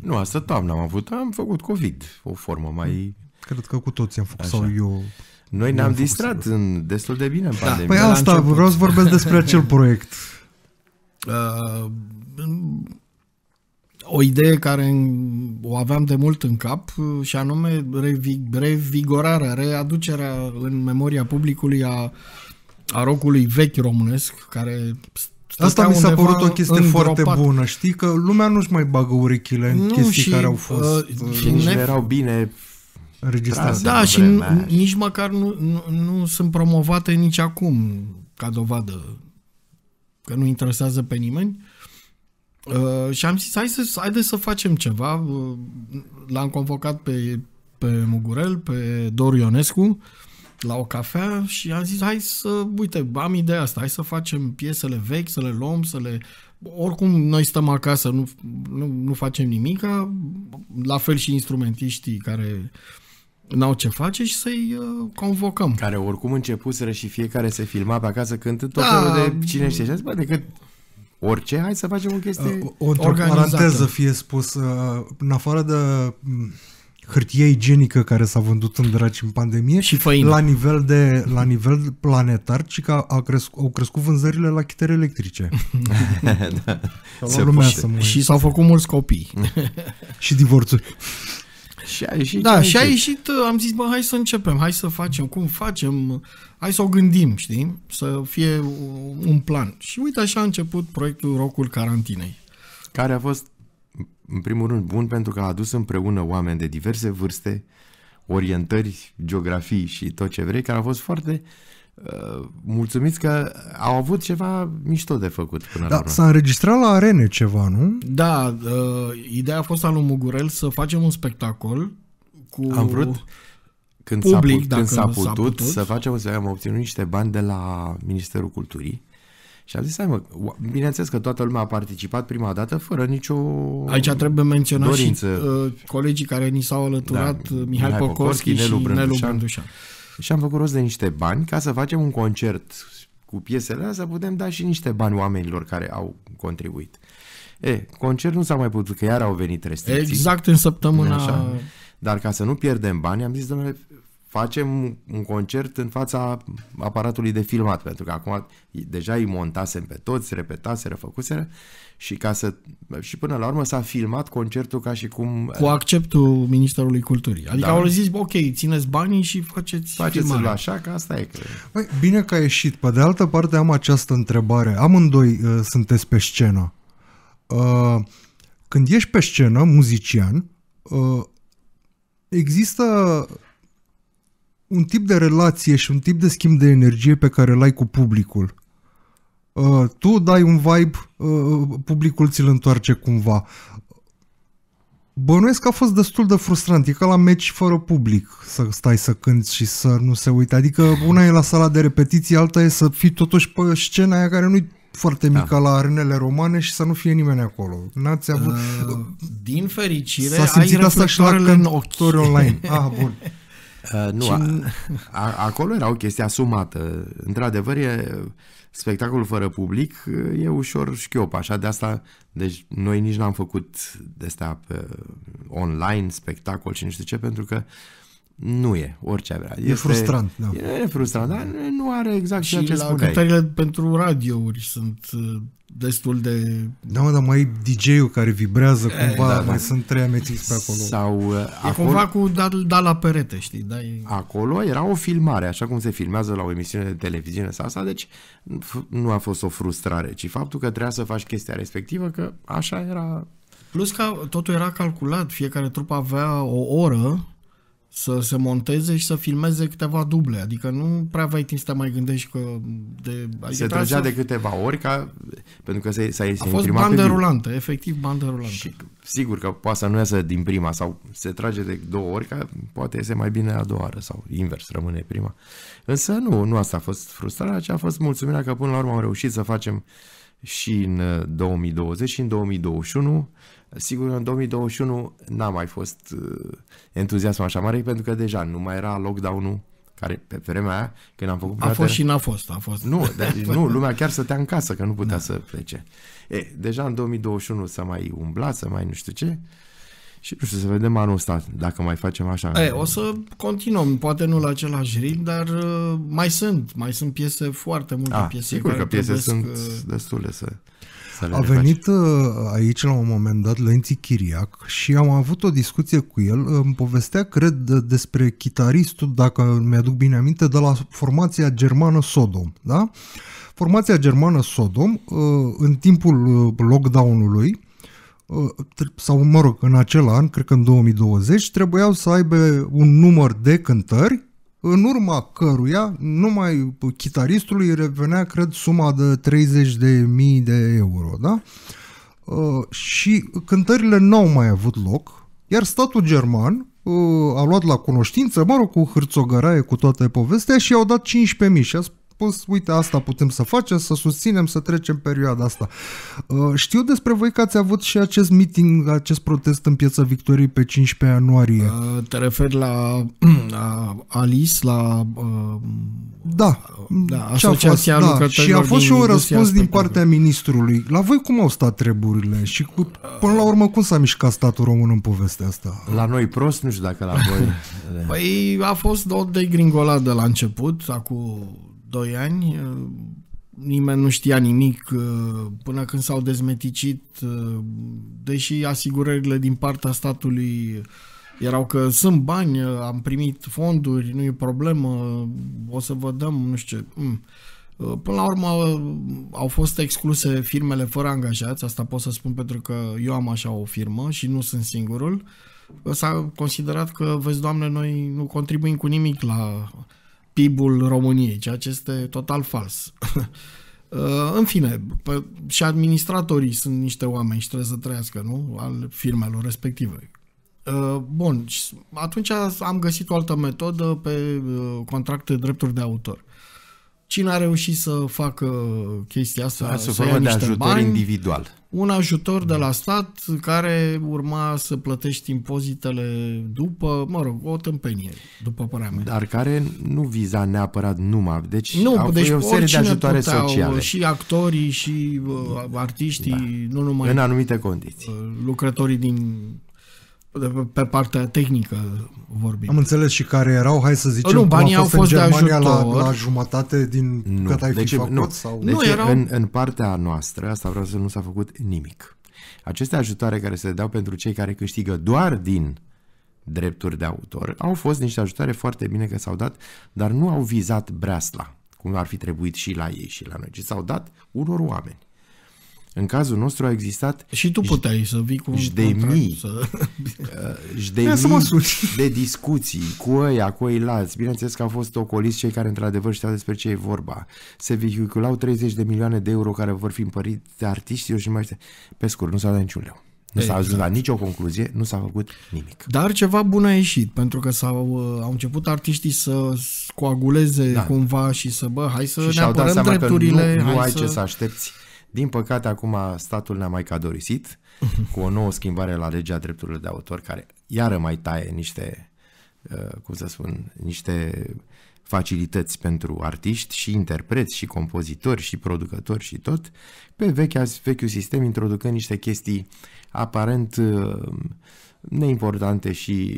Nu, asta toamna am avut, am făcut COVID, o formă mai... Cred că cu toți am făcut, așa. Sau eu... Noi ne-am distrat în, destul de bine în pandemie. Da, păi asta, vreau să vorbesc despre acel proiect. Uh, o idee care o aveam de mult în cap, și anume revigorarea, readucerea în memoria publicului a, a rock-ului vechi românesc, care... Asta mi s-a părut o chestie îngropat. Foarte bună, știi? Că lumea nu-și mai bagă urechile în nu, chestii și, care au fost... Uh, și ne erau bine... Da, și nici măcar nu, nu, nu sunt promovate nici acum, ca dovadă că nu interesează pe nimeni. Uh, și am zis, hai să, haideți să facem ceva. Uh, L-am convocat pe, pe Mugurel, pe Doru Ionescu, la o cafea și am zis, hai să, uite, am ideea asta, hai să facem piesele vechi, să le luăm, să le... Oricum, noi stăm acasă, nu, nu, nu facem nimic, la fel și instrumentiștii care... n-au ce face și să-i uh, convocăm. Care oricum începuseră și fiecare se filma pe acasă cântând tot felul da. de cine știe. Bă, decât orice, hai să facem o chestie uh, o, într-o paranteză fie spus, uh, în afară de hârtie igienică care s-a vândut în draci în pandemie, și la nivel, de, la nivel planetar, ci că a crescut, au crescut vânzările la chitere electrice. Da. Și s-au făcut mulți copii. Și divorțuri. Și a ieșit, da, și a ieșit, am zis, bă, hai să începem, hai să facem, cum facem, hai să o gândim, știi, să fie un plan. Și uite așa a început proiectul Rock-ul Carantinei. Care a fost, în primul rând, bun pentru că a adus împreună oameni de diverse vârste, orientări, geografii și tot ce vrei, care au fost foarte uh, mulțumiți că au avut ceva mișto de făcut până da, la urmă. S-a înregistrat la arene ceva, nu? Da, uh, ideea a fost a lui Mugurel să facem un spectacol cu am vrut, când public, dacă s-a putut, putut, să facem, să am obținut niște bani de la Ministerul Culturii. Și am zis, hai mă, bineînțeles că toată lumea a participat prima dată fără nicio aici trebuie menționat dorință. Și uh, colegii care ni s-au alăturat, da, Mihai, Mihai Pocorski, Pocorski și Nelu Brândușan. Și am făcut rost de niște bani ca să facem un concert cu piesele astea, să putem da și niște bani oamenilor care au contribuit. E, concert nu s-a mai putut, că iar au venit restricții. Exact în săptămâna... Așa. Dar ca să nu pierdem bani, am zis, domnule, facem un concert în fața aparatului de filmat, pentru că acum deja îi montasem pe toți, repetaseră, făcuseră și, ca să, și până la urmă s-a filmat concertul ca și cum... Cu acceptul Ministerului Culturii. Adică da. Au zis, ok, țineți banii și faceți, faceți filmarea. Așa, că asta e. Băi, bine că a ieșit. Pe de altă parte am această întrebare. Amândoi uh, sunteți pe scenă. Uh, când ești pe scenă, muzician, uh, există... un tip de relație și un tip de schimb de energie pe care l-ai cu publicul. Uh, tu dai un vibe, uh, publicul ți-l întoarce cumva. Bănuiesc că a fost destul de frustrant. E ca la meci fără public să stai să cânti și să nu se uite. Adică una e la sala de repetiții, alta e să fii totuși pe scena aia care nu-i foarte mică, da. La arenele romane și să nu fie nimeni acolo. N-ați avut... Uh, din fericire ai reflectoarele în ochi. Online. Ah, bun. Uh, nu, a, a, acolo era o chestie asumată. Într-adevăr, spectacolul fără public e ușor șchiop, așa, de asta, deci noi nici n-am făcut de asta online, spectacol și nu știu ce, pentru că nu e, orice vrea. Este, e frustrant, da. E frustrant, dar nu are exact ceea ce spuneai. Și la cântările pentru radiouri sunt destul de... Da, mă, dar mai e D J-ul care vibrează cumva, e, da, mai da. sunt trei amețiți pe acolo. Sau, e acolo, cumva cu da, da la perete, știi? Da, e... Acolo era o filmare, așa cum se filmează la o emisiune de televiziune sau asta, deci nu a fost o frustrare, ci faptul că trebuia să faci chestia respectivă, că așa era... Plus că totul era calculat, fiecare trupă avea o oră să se monteze și să filmeze câteva duble, adică nu prea aveai timp să te mai gândești că... De, adică se trăgea să... de câteva ori, ca, pentru că s-a imprimat pe... A fost bandă rulantă, efectiv bandă rulantă. Și sigur că poate să nu iasă din prima sau se trage de două ori, ca poate iese mai bine a doua oară sau invers, rămâne prima. Însă nu, nu asta a fost frustrarea, ci a fost mulțumirea că până la urmă am reușit să facem și în două mii douăzeci și în două mii douăzeci și unu. Sigur, în două mii douăzeci și unu n-a mai fost entuziasmul așa mare, pentru că deja nu mai era lockdown-ul care pe vremea aia, când am făcut... A fost și n-a fost, a fost. Nu, deci, nu, lumea chiar stătea în casă, că nu putea da. să plece. E, deja în două mii douăzeci și unu s-a mai umblat, să mai nu știu ce, și nu știu, să vedem anul ăsta, dacă mai facem așa. E, o să continuăm, poate nu la același ritm, dar mai sunt, mai sunt piese, foarte multe a, piese. Sigur că piese sunt că... destule să... A venit aici la un moment dat Lenzi Chiriac și am avut o discuție cu el, îmi povestea, cred, despre chitaristul, dacă mi-aduc bine aminte, de la formația germană Sodom, da? Formația germană Sodom, în timpul lockdown-ului, sau mă rog, în acel an, cred că în două mii douăzeci, trebuiau să aibă un număr de cântări, în urma căruia numai chitaristului revenea, cred, suma de treizeci de mii de euro, da? Uh, și cântările n-au mai avut loc, iar statul german uh, a luat la cunoștință, mă rog, cu hârțogăraie, cu toată povestea, și i-au dat cincisprezece mii și a spus, uite, asta putem să facem, să susținem, să trecem perioada asta. Uh, știu despre voi că ați avut și acest meeting, acest protest în Piața Victoriei pe cincisprezece ianuarie. Uh, te referi la, la Alice, la... Uh, da, da, asociația fost, da. Și a fost și un răspuns din partea ministrului. La voi cum au stat treburile și cu, până la urmă cum s-a mișcat statul român în povestea asta? La noi prost, nu știu dacă la voi... Păi a fost o degringoladă la început, acum doi ani, nimeni nu știa nimic până când s-au dezmeticit, deși asigurările din partea statului erau că sunt bani, am primit fonduri, nu e problemă, o să vă dăm, nu știu ce. Până la urmă au fost excluse firmele fără angajați, asta pot să spun pentru că eu am așa o firmă și nu sunt singurul. S-a considerat că, vezi, Doamne, noi nu contribuim cu nimic la P I B-ul României, ceea ce este total fals. În fine, pe, și administratorii sunt niște oameni și trebuie să trăiască, nu? Al firmelor respective. Bun, atunci am găsit o altă metodă pe contracte de drepturi de autor. Cine a reușit să facă chestia asta? Să ia niște ajutor bani, individual. Un ajutor de la stat care urma să plătești impozitele după, mă rog, o tâmpenie, după părerea mea. Dar care nu viza neapărat numai. Deci nu, au deci o serie de ajutoare sociale. Și actorii și uh, artiștii, da. Nu numai. În anumite condiții. Uh, lucrătorii din... pe partea tehnică vorbim. Am înțeles și care erau, hai să zicem, nu, banii au fost în Germania de ajutor. La, la jumătate din nu. cât ai deci, fi făcut? Nu. Sau... Deci nu erau... în, în partea noastră, asta vreau să nu s-a făcut nimic. Aceste ajutoare care se dau pentru cei care câștigă doar din drepturi de autor, au fost niște ajutoare, foarte bine că s-au dat, dar nu au vizat breasla, cum ar fi trebuit și la ei și la noi, ci s-au dat unor oameni. În cazul nostru a existat... Și tu puteai să vii cu jdemii, să... de discuții cu ăia, cu ăilalți. Bineînțeles că au fost ocoliți cei care într-adevăr știau despre ce e vorba. Se vehiculau treizeci de milioane de euro care vor fi împărți de artiști și mai știu. Pe scurt, nu s-a dat niciun leu. Nu s-a ajuns la nicio concluzie, nu s-a făcut nimic. Dar ceva bun a ieșit, pentru că s-au, au început artiștii să coaguleze da. cumva și să, bă, hai să și ne apărăm drepturile. Nu, nu hai ai să... ce să aștepți. Din păcate, acum statul ne-a mai cadorisit cu o nouă schimbare la legea drepturilor de autor, care iară mai taie niște, cum să spun, niște facilități pentru artiști și interpreți și compozitori și producători și tot, pe vechea, vechiul sistem, introducând niște chestii aparent neimportante și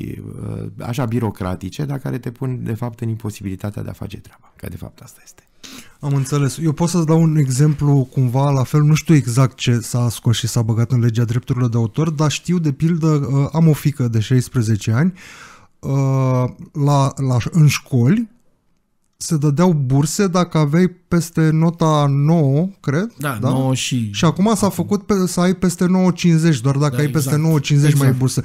așa birocratice, dar care te pun de fapt în imposibilitatea de a face treaba, că de fapt asta este. Am înțeles. Eu pot să-ți dau un exemplu cumva la fel, nu știu exact ce s-a scos și s-a băgat în legea drepturilor de autor, dar știu de pildă, am o fiică de șaisprezece ani, la, la, în școli se dădeau burse dacă aveai peste nota nouă, cred. Da, da? nouă și... Și acum s-a făcut pe, să ai peste nouă virgulă cincizeci, doar dacă da, ai exact. peste nouă virgulă cincizeci exact. mai bursă.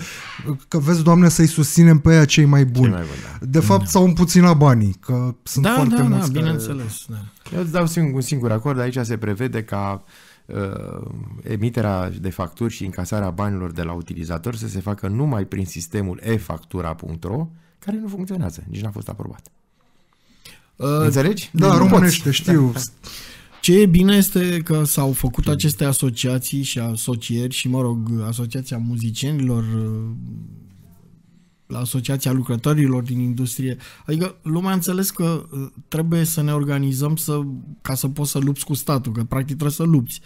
Că vezi, Doamne, să-i susținem pe aia cei mai buni. Cei mai buni da. De fapt, da. s-au împuținat banii, că sunt da, foarte da, mulți. Da, da, bineînțeles. Da. Eu îți dau singur, un singur acord, aici se prevede ca uh, emiterea de facturi și încasarea banilor de la utilizator să se facă numai prin sistemul e factura punct ro, care nu funcționează, nici n-a fost aprobat. Înțelegi? Da, românește, știu. Ce e bine este că s-au făcut aceste asociații și asocieri și, mă rog, Asociația Muzicienilor, Asociația Lucrătorilor din Industrie. Adică lumea a înțeles că trebuie să ne organizăm să, ca să poți să lupți cu statul, că practic trebuie să lupți.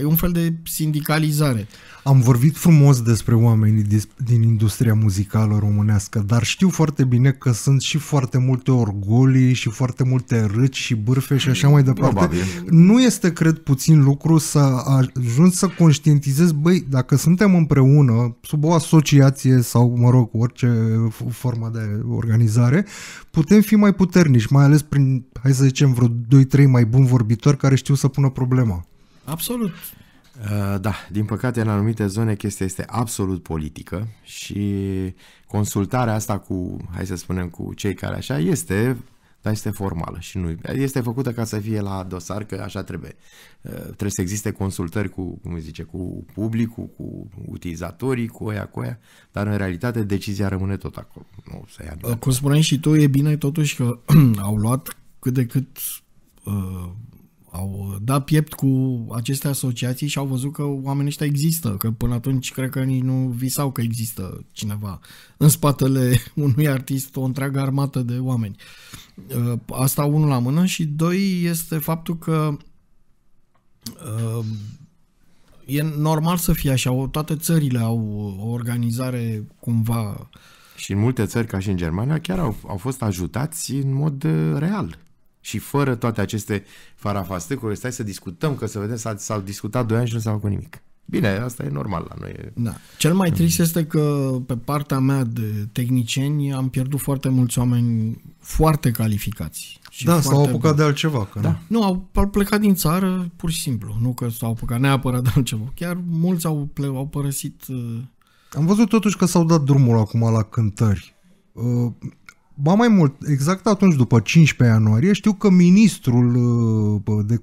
E un fel de sindicalizare. Am vorbit frumos despre oamenii din industria muzicală românească, dar știu foarte bine că sunt și foarte multe orgolii și foarte multe râci și bârfe și așa mai departe. Probabil. Nu este, cred, puțin lucru să ajungi să conștientizezi, băi, dacă suntem împreună, sub o asociație sau, mă rog, orice formă de organizare, putem fi mai puternici, mai ales prin, hai să zicem, vreo doi trei mai buni vorbitori care știu să pună problema. Absolut. Da, din păcate în anumite zone chestia este absolut politică și consultarea asta cu, hai să spunem, cu cei care așa este, dar este formală și nu este făcută ca să fie la dosar, că așa trebuie. Trebuie să existe consultări cu, cum zice, cu publicul, cu utilizatorii, cu aia, cu aia, dar în realitate decizia rămâne tot acolo. Nu se ia. Cum spuneai și tu, e bine totuși că au luat cât de cât... Uh... au dat piept cu aceste asociații și au văzut că oamenii ăștia există, că până atunci cred că nici nu visau că există cineva în spatele unui artist, o întreagă armată de oameni. Asta unul la mână și doi este faptul că e normal să fie așa, toate țările au o organizare cumva. Și în multe țări, ca și în Germania, chiar au, au fost ajutați în mod real. Și fără toate aceste farafastecuri, stai să discutăm, că să vedem, s-au discutat doi ani și nu s-a făcut nimic. Bine, asta e normal la noi. Da. Cel mai trist este că pe partea mea de tehnicieni am pierdut foarte mulți oameni foarte calificați. Și da, s-au apucat bun. de altceva. Că da. Nu, au plecat din țară pur și simplu. Nu că s-au apucat neapărat de altceva. Chiar mulți au, au părăsit. Am văzut totuși că s-au dat drumul acum la cântări. Uh... Ba mai mult, exact atunci, după cincisprezece ianuarie, știu că ministrul, de,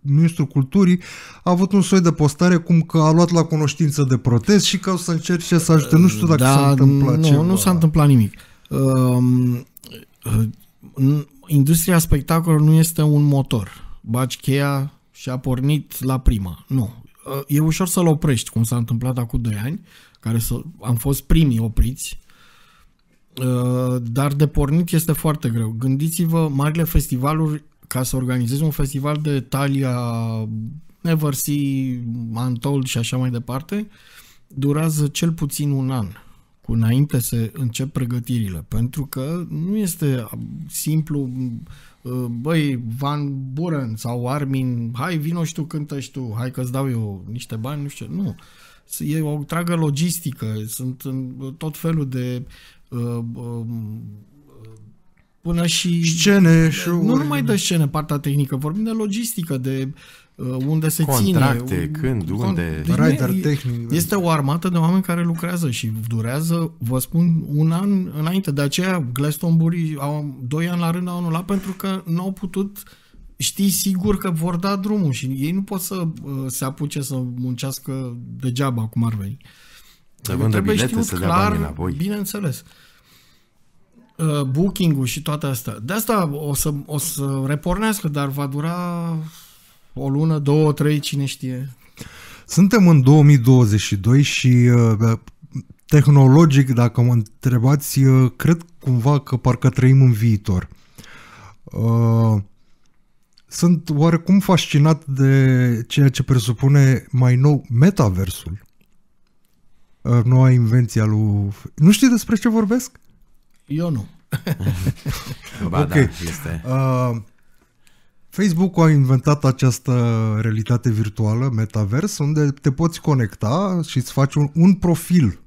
ministrul culturii a avut un soi de postare cum că a luat la cunoștință de protest și că o să încerce să ajute. Nu știu dacă da, s-a întâmplat nu, ceva. Nu s-a întâmplat nimic. Uh, uh, industria spectacolului nu este un motor. Baci cheia și a pornit la prima. Nu. Uh, e ușor să-l oprești, cum s-a întâmplat acum doi ani, care să, am fost primii opriți. Dar de pornit este foarte greu. Gândiți-vă, marile festivaluri, ca să organizezi un festival de Thalia, Eversea, Untold și așa mai departe, durează cel puțin un an, cu înainte să încep pregătirile, pentru că nu este simplu, băi, Van Buren sau Armin, hai vino și tu, cântă și tu, hai că-ți dau eu niște bani, nu știu, nu. E o întreagă logistică, sunt tot felul de până și scene, nu numai de scene, partea tehnică, vorbim de logistică, de unde se contracte, ține contracte, când, un, unde rider tehnic. Este o armată de oameni care lucrează și durează, vă spun, un an înainte. De aceea Glastonbury au doi ani la rând, au anulat, pentru că nu au putut, știi sigur că vor da drumul și ei nu pot să se apuce să muncească degeaba, cum ar veni. Să vândă bilete, să dea bani înapoi. Bineînțeles. Uh, Booking-ul și toate astea. De asta o să, o să repornească, dar va dura o lună, două, trei, cine știe. Suntem în două mii douăzeci și doi și uh, tehnologic, dacă mă întrebați, uh, cred cumva că parcă trăim în viitor. Uh, sunt oarecum fascinat de ceea ce presupune mai nou metaversul. Noua invenția lui... Nu știi despre ce vorbesc? Eu nu. Ba, okay. Da, este. Uh, Facebook a inventat această realitate virtuală, metavers, unde te poți conecta și îți faci un, un profil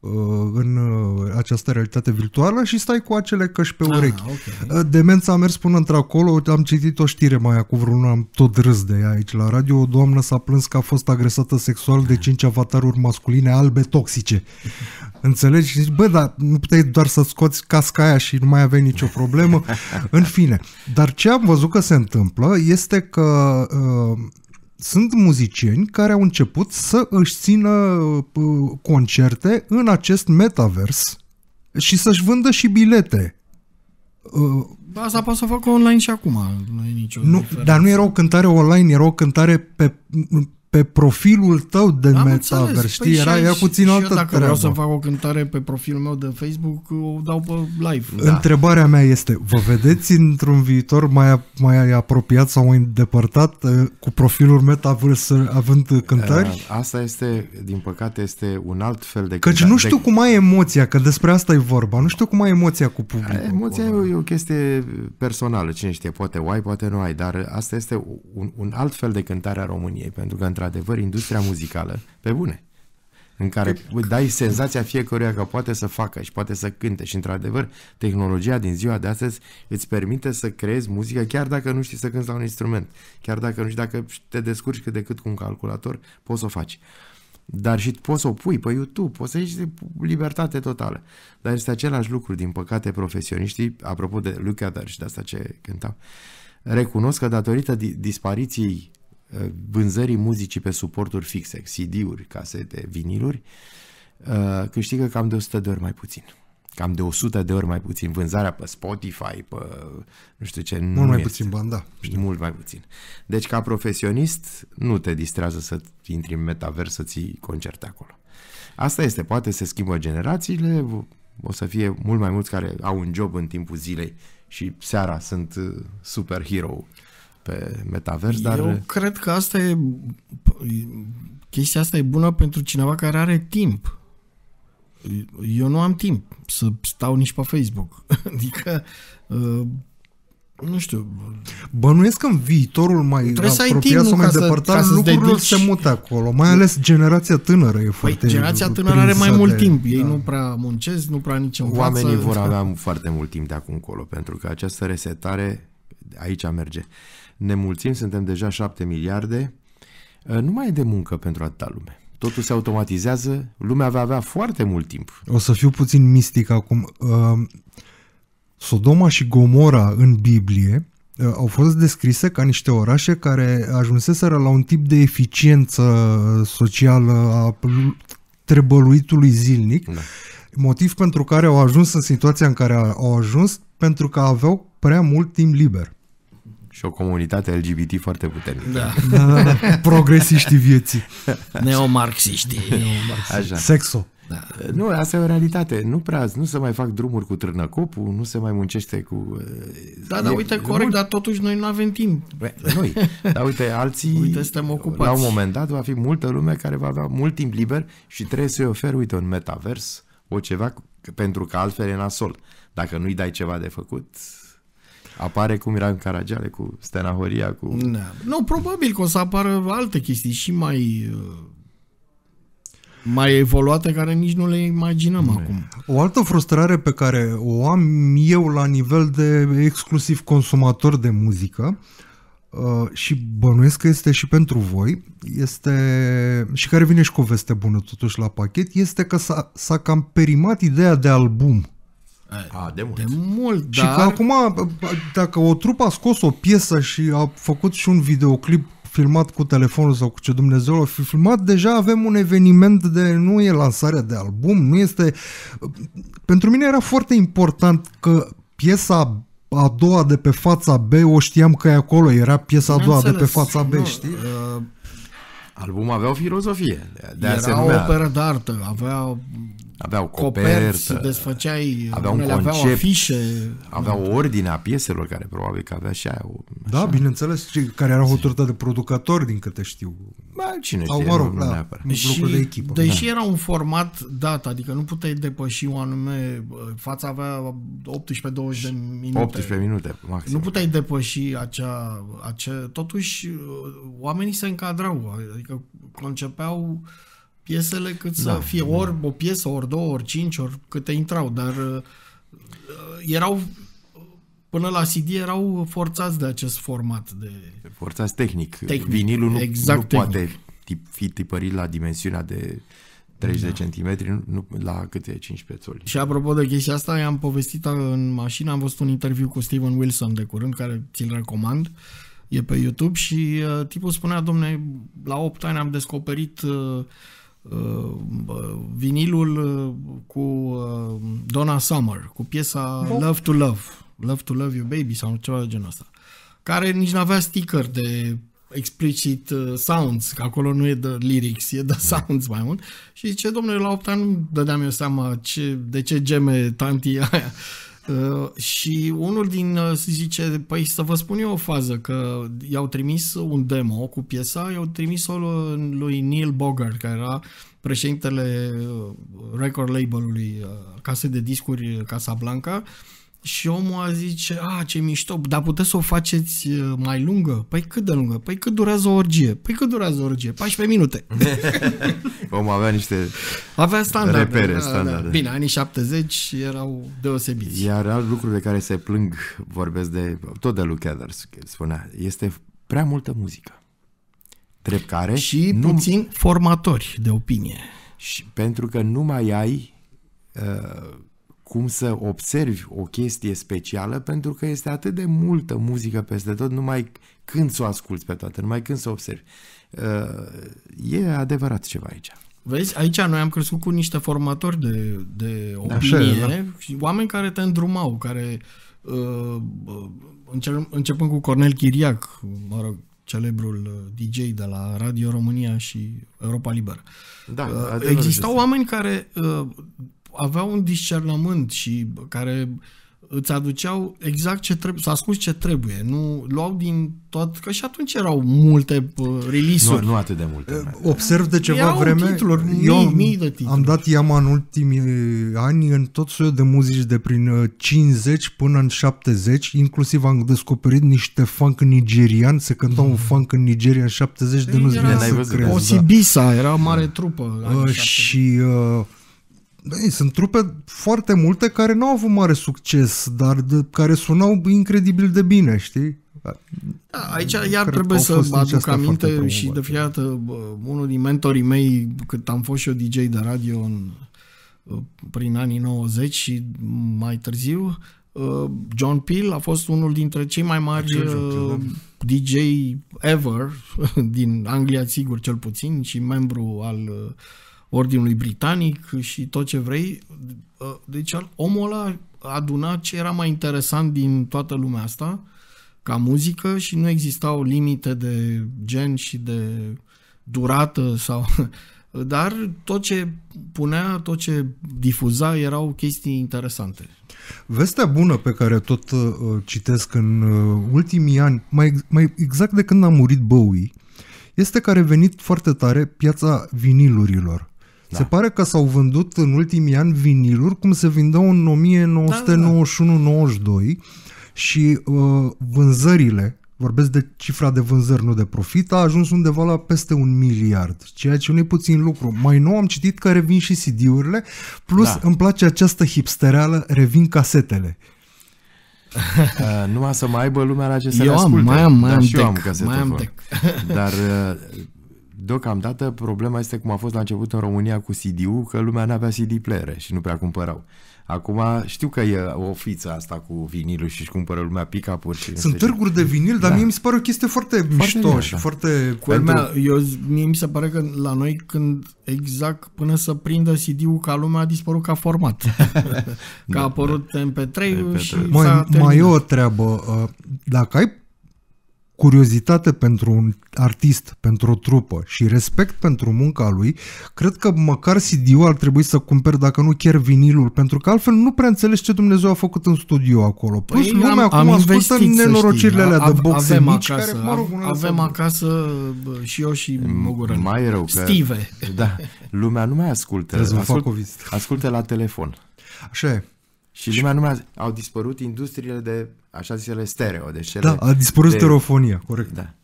uh, în uh, această realitate virtuală și stai cu acele căști pe ah, urechi. Okay. Uh, demența a mers până într-acolo, am citit o știre mai acum vreun an, am tot râs de ea aici la radio, o doamnă s-a plâns că a fost agresată sexual de cinci avataruri masculine albe toxice. Înțelegi? Și zici, bă, dar nu puteai doar să scoți casca aia și nu mai aveai nicio problemă. În fine. Dar ce am văzut că se întâmplă este că... Uh, sunt muzicieni care au început să își țină concerte în acest metavers și să-și vândă și bilete. Asta poate să o facă online și acum. Nu e nicio nu, dar nu era o cântare online, era o cântare pe, pe profilul tău de metaver, știi? Păi era, era puțin altă treabă. Dacă vreau să fac o cântare pe profilul meu de Facebook, o dau pe live. Da. Întrebarea mea este, vă vedeți într-un viitor mai, mai apropiat sau mai îndepărtat cu profilul metaverse având cântări? Asta este, din păcate, este un alt fel de cântare. Căci nu știu cum ai emoția, că despre asta e vorba, nu știu cum ai emoția cu publicul. Emoția e o chestie personală, cine știe, poate o ai, poate nu ai, dar asta este un, un alt fel de cântare a României, pentru că într-adevăr, industria muzicală, pe bune, în care dai senzația fiecăruia că poate să facă și poate să cânte și, într-adevăr, tehnologia din ziua de astăzi îți permite să creezi muzică chiar dacă nu știi să cânti la un instrument, chiar dacă nu știi, dacă te descurci cât de cât cu un calculator, poți să o faci. Dar și poți să o pui pe YouTube, poți să ieși de libertate totală. Dar este același lucru, din păcate, profesioniștii, apropo de Luke Adar și de asta ce cântam, recunosc că datorită dispariției vânzării muzicii pe suporturi fixe, C D-uri, casete, viniluri, câștigă cam de o sută de ori mai puțin. Cam de o sută de ori mai puțin. Vânzarea pe Spotify, pe nu știu ce, mult nu mai este. puțin bani, da. Mult mai puțin. Deci ca profesionist nu te distrează să intri în metavers, să ții concerte acolo. Asta este, poate se schimbă generațiile, o să fie mult mai mulți care au un job în timpul zilei și seara sunt superhero pe metavers, dar... Eu cred că asta e... Chestia asta e bună pentru cineva care are timp. Eu nu am timp să stau nici pe Facebook. Adică... Uh, nu știu... Bănuiesc că în viitorul mai apropiat sau mai depărtat lucrurile se mută acolo. Mai ales generația tânără e foarte... Păi, generația tânără are mai mult timp. Ei nu prea muncesc, nu prea nici învață. Oamenii vor avea foarte mult timp de acum încolo, pentru că această resetare aici merge. Ne mulțim, suntem deja șapte miliarde, nu mai e de muncă pentru atâta lume. Totul se automatizează, lumea va avea foarte mult timp. O să fiu puțin mistic acum. Sodoma și Gomora în Biblie au fost descrise ca niște orașe care ajunseseră la un tip de eficiență socială a trebăluitului zilnic, da. Motiv pentru care au ajuns în situația în care au ajuns, pentru că aveau prea mult timp liber. Și o comunitate L G B T foarte puternică. Da. Da, da, progresiștii vieții. Neomarxiștii. Neomarxiștii. Sexo. Da. Nu, asta e o realitate. Nu prea, nu se mai fac drumuri cu trânnăcopul, nu se mai muncește cu... Da, dar uite, corect, mult... dar totuși noi nu avem timp. Bă, noi. Dar uite, alții... Uite, suntem ocupați. La un moment dat va fi multă lume care va avea mult timp liber și trebuie să-i oferi, uite, un metavers, o ceva, pentru că altfel e nasol. Dacă nu-i dai ceva de făcut... Apare cum era în Caragiale, cu Stena Horia, cu... Nu, no, probabil că o să apară alte chestii și mai mai evoluate care nici nu le imaginăm ne. acum. O altă frustrare pe care o am eu la nivel de exclusiv consumator de muzică și bănuiesc că este și pentru voi, este și care vine și cu o veste bună totuși la pachet, este că s-a cam perimat ideea de album. A, de mult. De mult, dar... Și că acum, dacă o trupă a scos o piesă și a făcut și un videoclip filmat cu telefonul sau cu ce Dumnezeu l-a fi filmat, deja avem un eveniment de... Nu e lansarea de album, nu este... Pentru mine era foarte important că piesa a doua de pe fața B, o știam că e acolo, era piesa a doua de pe fața B, știi? Uh... Albumul avea o filozofie. De era o operă de artă, avea... Aveau coperți, desfăceai, aveau un concept, aveau afișe. Aveau ordinea pieselor, care probabil că avea și aia. Da, bineînțeles, care erau autoritate de producători, din câte știu. Ba, cine știe, mă rog, nu, da, nu și, de echipă. Deși da. era un format dat, adică nu puteai depăși o anume, fața avea optsprezece douăzeci de minute. optsprezece minute, maxim. Nu puteai depăși acea, acea... Totuși, oamenii se încadrau, adică concepeau... piesele cât să da, fie, ori o piesă, ori două, ori cinci, ori câte intrau, dar uh, erau, până la C D, erau forțați de acest format. De... Forțați tehnic. tehnic. Vinilul nu, exact nu tehnic. poate tip, fi tipărit la dimensiunea de treizeci da. de centimetri, nu, nu, la câte cincisprezece țoli. Și apropo de chestia asta, i-am povestit în mașină, am văzut un interviu cu Steven Wilson de curând, care ți-l recomand. E pe YouTube și uh, tipul spunea, domne, la opt ani am descoperit... Uh, vinilul cu Donna Summer, cu piesa Love to Love. Love to Love You Baby sau ceva de genul ăsta, care nici n-avea sticker de explicit sounds, că acolo nu e de lyrics, e de sounds mai mult. Și zice, domnule, la opt ani nu dădeam eu seama ce, de ce geme tanti aia. Uh, și unul din, uh, zice, păi să vă spun eu o fază, că i-au trimis un demo cu piesa, i-au trimis-o lui Neil Bogart, care era președintele record label-ului uh, case de discuri Casablanca, și omul a zice, a, ce mișto, dar puteți să o faceți mai lungă? Păi cât de lungă? Păi cât durează o orgie? Păi cât durează o orgie? paisprezece minute. Omul avea niște avea standarde, repere, standarde. Da. Bine, anii șaptezeci erau deosebiți. Iar alt lucru de care se plâng, vorbesc de, tot de Luke Athers, că spunea, este prea multă muzică. Drept care... Și nu... puțin formatori de opinie. Și pentru că nu mai ai... Uh, cum să observi o chestie specială, pentru că este atât de multă muzică peste tot, numai când să o asculți pe toată, numai când să o observi. Uh, e adevărat ceva aici. Vezi, aici noi am crescut cu niște formatori de, de opinie, da, și oameni care te îndrumau, care uh, înce începând cu Cornel Chiriac, mă rog, celebrul D J de la Radio România și Europa Liberă. Da, uh, existau oameni care... Uh, aveau un discernământ și care îți aduceau exact ce trebuie, să asculti ce trebuie. Nu luau din tot, că și atunci erau multe release-uri. Nu, nu atât de multe. Observ de ceva erau vreme, titluri, eu mii, mii de titluri. Am dat iama în ultimii ani în tot soiul de muzici de prin cincizeci până în șaptezeci, inclusiv am descoperit niște funk nigerian, se cânta mm. un funk în Nigeria în șaptezeci de, de nu-ți vine să crezi. Osibisa, da, era o mare trupă. Uh, și... Uh, Ei, sunt trupe foarte multe care nu au avut mare succes, dar de, care sunau incredibil de bine, știi? Da, aici iar cred trebuie să aduc aminte și de fiecare dată unul din mentorii mei, cât am fost și eu D J de radio în, prin anii nouăzeci și mai târziu, John Peel a fost unul dintre cei mai mari D J ever din Anglia, sigur, cel puțin, și membru al Ordinului Britanic și tot ce vrei. Deci omul ăla aduna ce era mai interesant din toată lumea asta ca muzică și nu existau limite de gen și de durată sau... Dar tot ce punea, tot ce difuza erau chestii interesante. Vestea bună pe care tot uh, citesc în uh, ultimii ani, mai, mai exact de când a murit Bowie, este că a revenit foarte tare piața vinilurilor. Da. Se pare că s-au vândut în ultimii ani viniluri cum se vindeau în o mie nouă sute nouăzeci și unu nouăzeci și doi și uh, vânzările, vorbesc de cifra de vânzări, nu de profit, a ajuns undeva la peste un miliard, ceea ce nu e puțin lucru. Mai nou am citit că revin și C D-urile, plus da, îmi place această hipstereală, revin casetele. Uh, numai să mai aibă lumea la ce să le asculte. Mai am, mai am, și eu am casetofon. Dar deocamdată problema este cum a fost la început în România cu C D-ul, că lumea n-avea C D player și nu prea cumpărau. Acum știu că e o fiță asta cu vinilul și își cumpără lumea pick-up-uri. Sunt înțelegi. târguri de vinil, dar da, mie mi se pare o chestie foarte, foarte mișto și da, foarte... Cu lumea, eu, mie mi se pare că la noi când exact până să prindă C D-ul ca lumea a dispărut ca format. Că a apărut da, M P trei-ul și mai, mai e o treabă. Dacă ai curiozitate pentru un artist, pentru o trupă și respect pentru munca lui, cred că măcar C D-ul ar trebui să cumperi, dacă nu chiar vinilul, pentru că altfel nu prea înțelegi ce Dumnezeu a făcut în studio acolo. Păi plus lumea am, acum am ascultă nenorocirile alea de boxe avem mici acasă, care, mă rog, avem acasă și eu și Moguran. Mai rău că... Steve. Da, lumea nu mai ascultă. Ascult, ascultă la telefon. Așa e. Și lumea nu mai... Au dispărut industriile de, așa zisele, stereo. Deci da, a dispărut de... stereofonia, corect. Da.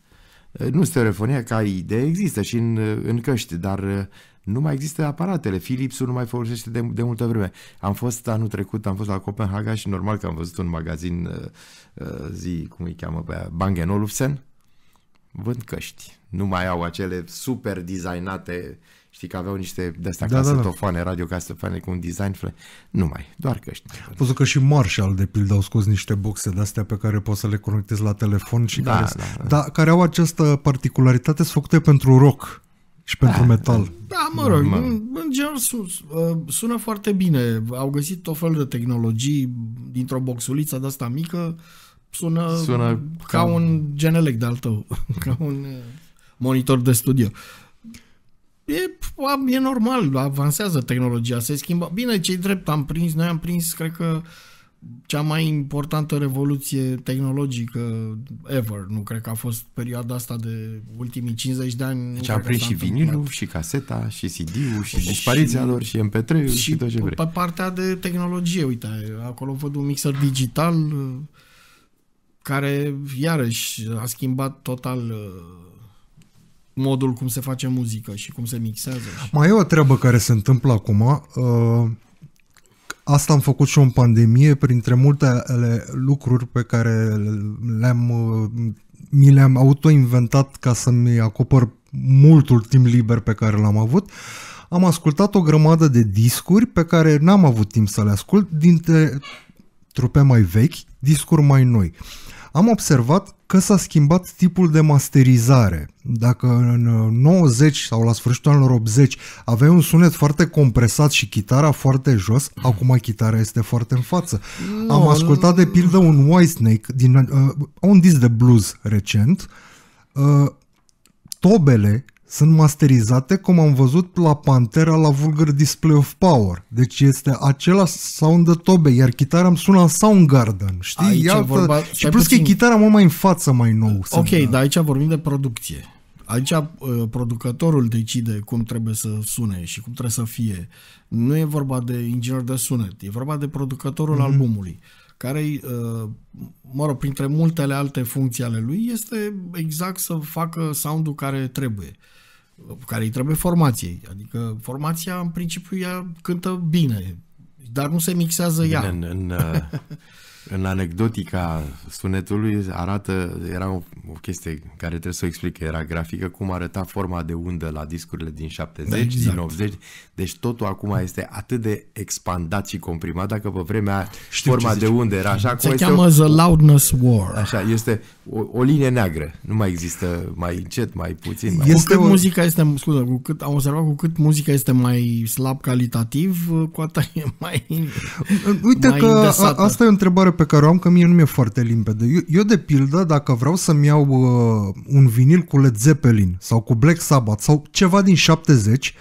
Nu stereofonia ca idee există și în, în căști, dar nu mai există aparatele. Philips-ul nu mai folosește de, de multă vreme. Am fost anul trecut, am fost la Copenhaga și normal că am văzut un magazin, zi, cum îi cheamă pe aia, Bang and Olufsen, vând căști. Nu mai au acele super designate... Știi că aveau niște de-astea da, casetofoane, da, da. radio casetofoane cu un design fle. Nu mai, doar căști. Poți că și Marshall, de pildă, au scos niște boxe de-astea pe care poți să le conectezi la telefon și da, care, da, da. Da, care au această particularitate, sunt făcute pentru rock. Și pentru da, metal. Da, mă rog, da, în, în general sună foarte bine. Au găsit tot felul de tehnologii dintr-o boxuliță de asta mică. Sună, sună ca un, un genelec de-al tău, ca un monitor de studio. E, e normal, avansează tehnologia, se schimbă. Bine, ce-i drept, am prins, noi am prins, cred că, cea mai importantă revoluție tehnologică ever. Nu cred că a fost perioada asta de ultimii cincizeci de ani. Deci a prins și vinilul, și caseta, și C D-ul, și, și dispariția lor, și M P trei-ul, și, și tot ce vrei. Pe partea de tehnologie, uite, acolo văd un mixer digital care, iarăși, a schimbat total modul cum se face muzică și cum se mixează. Mai e o treabă care se întâmplă acum. Uh, asta am făcut și eu în pandemie, printre multe ale lucruri pe care le-am, mi le-am autoinventat ca să-mi acopăr multul timp liber pe care l-am avut. Am ascultat o grămadă de discuri pe care n-am avut timp să le ascult, dintre trupe mai vechi, discuri mai noi. Am observat că s-a schimbat tipul de masterizare. Dacă în nouăzeci sau la sfârșitul anilor optzeci aveai un sunet foarte compresat și chitara foarte jos, acum chitara este foarte în față. No, Am ascultat de pildă un Whitesnake, din, uh, un disc de blues recent. Uh, tobele sunt masterizate cum am văzut la Pantera la Vulgar Display of Power. Deci este același sound de tobe, iar chitara îmi sună la Soundgarden. Știi? Aici Iată... vorba... Și plus puțin... că e chitara mult mai în față, mai nou. Ok, dar da, aici vorbim de producție. Aici uh, producătorul decide cum trebuie să sune și cum trebuie să fie. Nu e vorba de inginer de sunet, e vorba de producătorul mm-hmm. albumului, care, mă rog, printre multele alte funcții ale lui, este exact să facă sound-ul care trebuie, care îi trebuie formației. Adică formația, în principiu, ea cântă bine, dar nu se mixează bine, ea. În, în, în anecdotica sunetului arată, era o, o chestie care trebuie să o explic, era grafică, cum arăta forma de undă la discurile din șaptezeci, da, exact. Din optzeci. Deci totul acum este atât de expandat și comprimat, dacă pe vremea Știu forma de undă era așa. Se cheamă The Loudness War. Așa, este o, o linie neagră. Nu mai există mai încet, mai puțin. Mai este cu cât o... muzica este, scuze, cu cât, am observat cu cât muzica este mai slab calitativ, cu atât e mai Uite mai că îndesată. Asta e o întrebare pe care o am, că mie nu mi-e foarte limpede. Eu, eu de pildă, dacă vreau să-mi iau uh, un vinil cu Led Zeppelin sau cu Black Sabbath sau ceva din șaptezeci,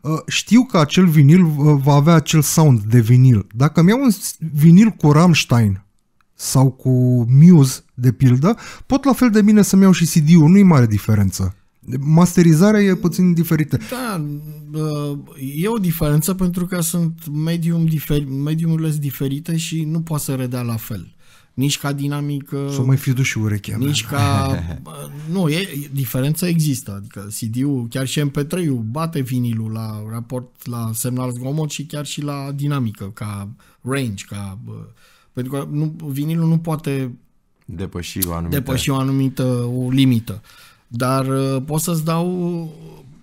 uh, știu că acel vinil uh, va avea acel sound de vinil. Dacă mi iau un vinil cu Rammstein sau cu Muse, de pildă, pot la fel de bine să-mi iau și C D-ul, nu-i mare diferență. Masterizarea e puțin diferită. Da, e o diferență pentru că sunt medium diferi, mediumurile diferite și nu poate să redea la fel. Nici ca dinamică... Să mai fi dus și urechea nici mea. Ca... Nu, e, diferența există. Adică C D-ul, chiar și M P trei-ul bate vinilul la raport, la semnal zgomot și chiar și la dinamică, ca range, ca... Pentru că nu, vinilul nu poate depăși o anumită, depăși o, anumită o limită. Dar uh, pot să-ți dau,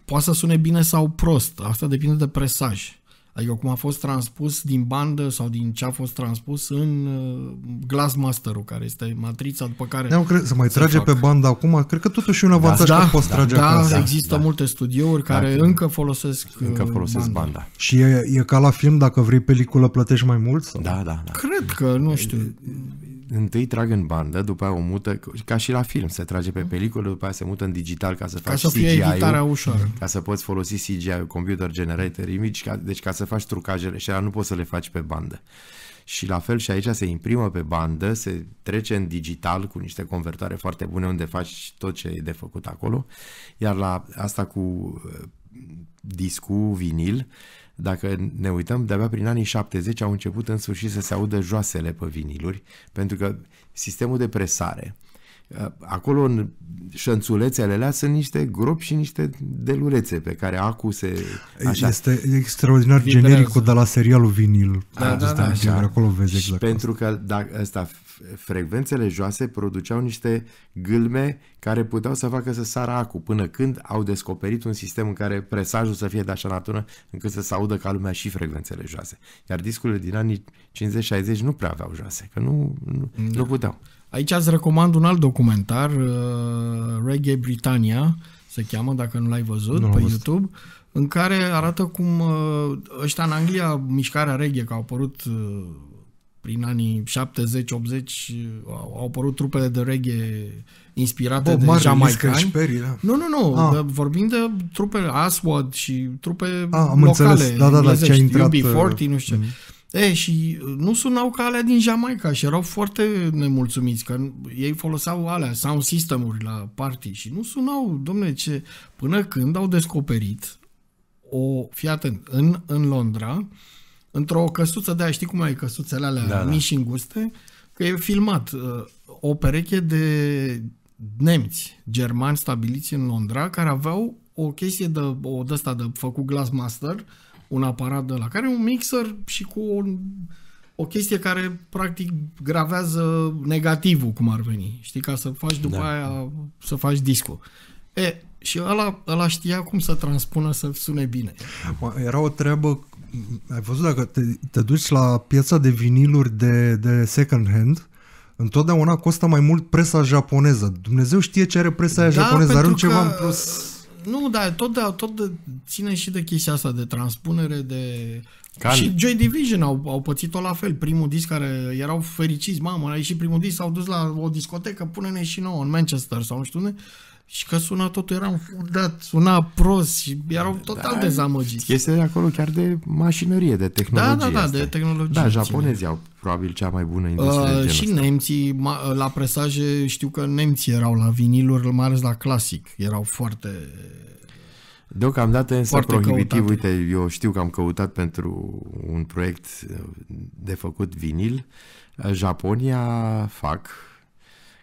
poate să sune bine sau prost, asta depinde de presaj, adică cum a fost transpus din bandă sau din ce a fost transpus în uh, Glassmaster-ul, care este matrița după care... Ne-am cre- să mai trage fac. Pe bandă acum, cred că totuși e un avantaj da, că da, poți da, trage da, acasă. Da, există da. multe studiouri care da, încă folosesc încă folosesc banda. banda. Și e, e ca la film, dacă vrei peliculă plătești mai mult? Sau? Da, da, da. Cred că, nu știu... Întâi trag în bandă, după aia o mută, ca și la film, se trage pe peliculă, după aia se mută în digital ca să faci C G I-ul, ca să poți folosi C G I-ul, Computer Generated Image, ca, deci ca să faci trucajele și alea nu poți să le faci pe bandă. Și la fel și aici se imprimă pe bandă, se trece în digital cu niște convertoare foarte bune unde faci tot ce e de făcut acolo, iar la asta cu discul, vinil, dacă ne uităm, de-abia prin anii șaptezeci au început în sfârșit să se audă joasele pe viniluri, pentru că sistemul de presare, acolo în șănțulețele alea sunt niște gropi și niște delurețe pe care acu se... Așa. Este extraordinar vibrează. Genericul de la serialul vinil. Da, da, da, așa. Acolo vezi exact. Pentru că dacă ăsta, frecvențele joase produceau niște gâlme care puteau să facă să sară acu, până când au descoperit un sistem în care presajul să fie de așa natură încât să se audă ca lumea și frecvențele joase. Iar discurile din anii cincizeci șaizeci nu prea aveau joase, că nu, nu, da. nu puteau. Aici îți recomand un alt documentar, uh, Reggae Britannia, se cheamă, dacă nu l-ai văzut, nu pe văzut. YouTube, în care arată cum ăștia în Anglia, mișcarea reggae, că au apărut prin anii șaptezeci optzeci, au apărut trupele de reggae inspirate Bob, de jamaicani. Da. Nu, nu, nu, ah. vorbim de trupe Aswad și trupe ah, am locale, înțeles. Da, da, da, ce a intrat... U B patruzeci, nu știu ce. Mm-hmm. E, și nu sunau ca alea din Jamaica și erau foarte nemulțumiți că ei foloseau alea, sound system-uri la party și nu sunau, dom'le, ce... Până când au descoperit o... Fii atent, în, în Londra, într-o căsuță de aia, știi cum ai căsuțele alea da, mici și înguste? Că e filmat o pereche de nemți, germani stabiliți în Londra, care aveau o chestie de, o, de asta de făcut Glassmaster, un aparat de la care un mixer și cu o, o chestie care practic gravează negativul, cum ar veni, știi, ca să faci după da. aia, să faci discul. E, și ăla, ăla știa cum să transpună să sune bine. Era o treabă, ai văzut, dacă te, te duci la piața de viniluri de, de second hand, întotdeauna costă mai mult presa japoneză. Dumnezeu știe ce are presa aia da, japoneză, are un ceva în plus... Nu, dar tot, de, tot de, ține și de chestia asta, de transpunere, de... Can. Și Joy Division au, au pățit-o la fel. Primul disc care erau fericiți, mamă, a ieșit primul disc, s-au dus la o discotecă, pune-ne și nouă, în Manchester sau nu știu unde, și că suna totul, eram fudat, suna prost și erau total da, dezamăgiți. Chestia de acolo chiar de mașinărie, de tehnologie. Da, da, da, astea. de tehnologie. Da, japonezii au probabil cea mai bună industrie uh, de Și asta. nemții, ma, la presaje, știu că nemții erau la viniluri, mai ales la clasic, erau foarte... Deocamdată însă prohibitiv, căutate. Uite, eu știu că am căutat pentru un proiect de făcut vinil, Japonia fac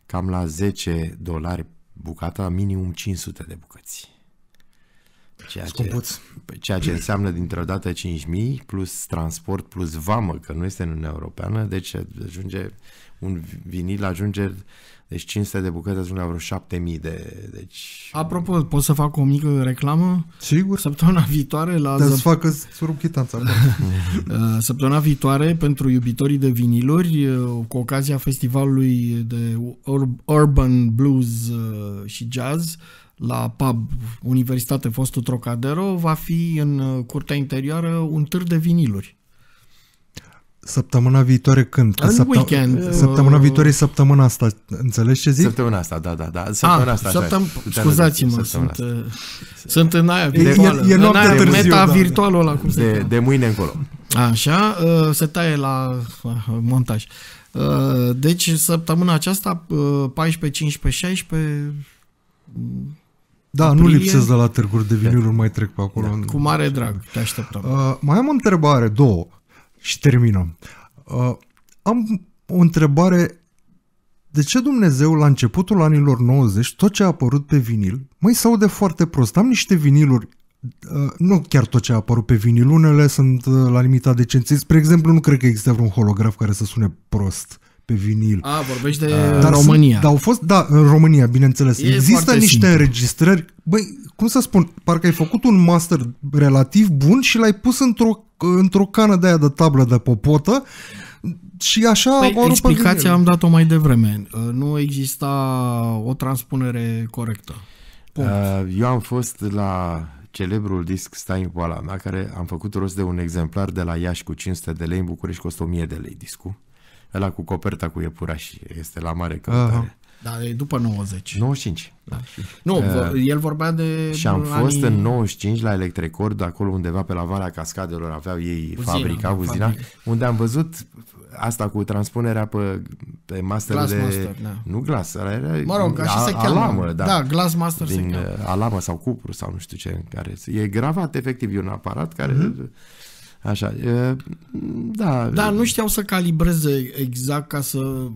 cam la zece dolari bucata, minimum cinci sute de bucăți. Ceea ce, ceea ce înseamnă dintr-o dată cinci mii plus transport plus vamă, că nu este în Uniunea Europeană, deci ajunge un vinil ajunge, deci cinci sute de bucăți ajunge la vreo șapte mii de... Deci... Apropo, pot să fac o mică reclamă? Sigur. Săptămâna viitoare la... Te-ați facă surub chitanța. Săptămâna viitoare, pentru iubitorii de viniluri, cu ocazia festivalului de Urban Blues și Jazz, la pub Universitate, fostul Trocadero, va fi în curtea interioară un târg de viniluri. Săptămâna viitoare când? În săptăm weekend. Săptămâna viitoare e săptămâna asta, înțelegi ce zic? Săptămâna asta, da, da, da. Săptămâna ah, asta. Scuzați-mă, sunt, sunt în aia virtuală. E, e, e noaptea târziu, meta da, virtuală ăla, cum se de, de mâine încolo. Așa, se taie la montaj. Deci săptămâna aceasta, paisprezece, cincisprezece, șaisprezece... Da, aprilie. Nu lipsesc de la târguri de viniluri, mai trec pe acolo. Da, cu mare drag, te așteptăm. Uh, mai am o întrebare, două, și terminăm. Uh, am o întrebare. De ce Dumnezeu, la începutul anilor nouăzeci, tot ce a apărut pe vinil, mai se aude foarte prost? Am niște viniluri, uh, nu chiar tot ce a apărut pe vinil, unele sunt uh, la limita decenței. Spre exemplu, nu cred că există vreun holograf care să sune prost pe vinil. A, vorbești de dar România. Sunt, dar au fost, da, în România, bineînțeles. E Există niște simplu. înregistrări, băi, cum să spun, parcă ai făcut un master relativ bun și l-ai pus într-o într-o cană de aia de tablă de popotă și așa... Păi, explicația am dat-o mai devreme. Nu exista o transpunere corectă. Punct. Eu am fost la celebrul disc Stai în poala mea, care am făcut rost de un exemplar de la Iași cu cinci sute de lei, în București costă o mie de lei discul. Ăla cu coperta cu iepurași, este la mare căutare. Dar e după nouăzeci. nouăzeci și cinci. Da. Nu, uh, el vorbea de... Și am fost anii... în nouăzeci și cinci la Electrecord, acolo undeva pe la Valea Cascadelor, aveau ei uzina, fabrica, uzina, fabric. unde am văzut asta cu transpunerea pe, pe master Glass de... Master, da. Nu Glass, ăla era... Mă rog, așa a, se cheamă. Alamă, da. Da, Glass Master din, se cheamă. Alamă sau cupru sau nu știu ce, care e gravat, efectiv, e un aparat care... Mm-hmm. Așa, e, da. Dar nu știau să calibreze exact ca să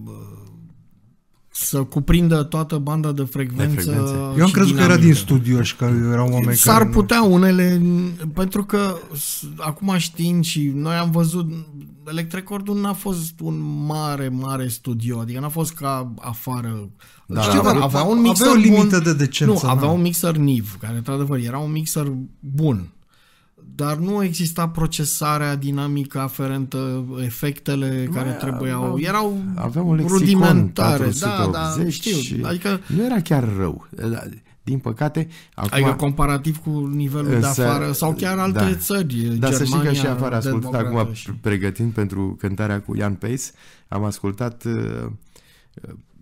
să cuprindă toată banda de frecvență. De Eu am crezut că era din studio și că erau oameni S-ar care... putea unele, pentru că acum știind și noi am văzut, Electrecordul n-a fost un mare, mare studio, adică n-a fost ca afară. Da, știu, dar avea un mixer avea o limită bun. de decență. Nu, avea un mixer N I V, care într-adevăr era un mixer bun. Dar nu exista procesarea dinamică aferentă, efectele Bă, care trebuiau. Aveau, erau aveau un lexicon rudimentare. patru sute optzeci, da, da, știu. Adică nu era chiar rău. Din păcate, acum... Adică comparativ cu nivelul însă, de afară sau chiar alte da. țări, Germania, să știi că și afară ascult acum, și... pregătind pentru cântarea cu Ian Pace, am ascultat uh,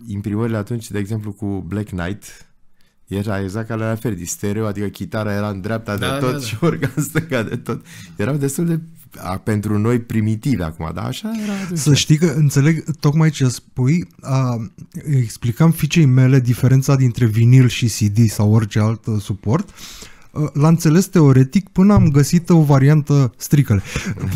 imprimările atunci, de exemplu, cu Black Knight. Era exact ca la fel, de stereo, adică chitara era în dreapta da, de tot da, da. și organ stânga de tot. Erau destul de, a, pentru noi, primitive acum, dar așa era atunci. Să știi că înțeleg tocmai ce spui, a, explicam fiicei mele diferența dintre vinil și C D sau orice alt suport. L-am înțeles teoretic până am găsit o variantă stricăle,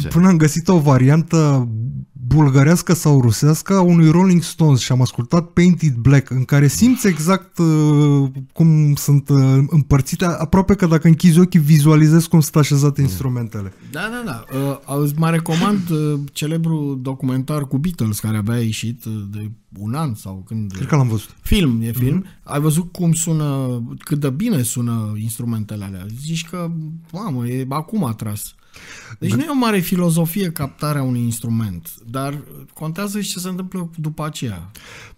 până am găsit o variantă bulgărească sau rusească a unui Rolling Stones și am ascultat Painted Black, în care simți exact uh, cum sunt uh, împărțite, aproape că dacă închizi ochii vizualizezi cum sunt așezate instrumentele. Da, da, da. Uh, auzi, mă recomand uh, celebrul documentar cu Beatles care abia a ieșit uh, de un an sau când... Cred că l-am văzut. Film, e film. Mm-hmm. Ai văzut cum sună, cât de bine sună instrumentele alea. Zici că, mamă, e acum atras. Deci nu e o mare filozofie captarea unui instrument, dar contează și ce se întâmplă după aceea.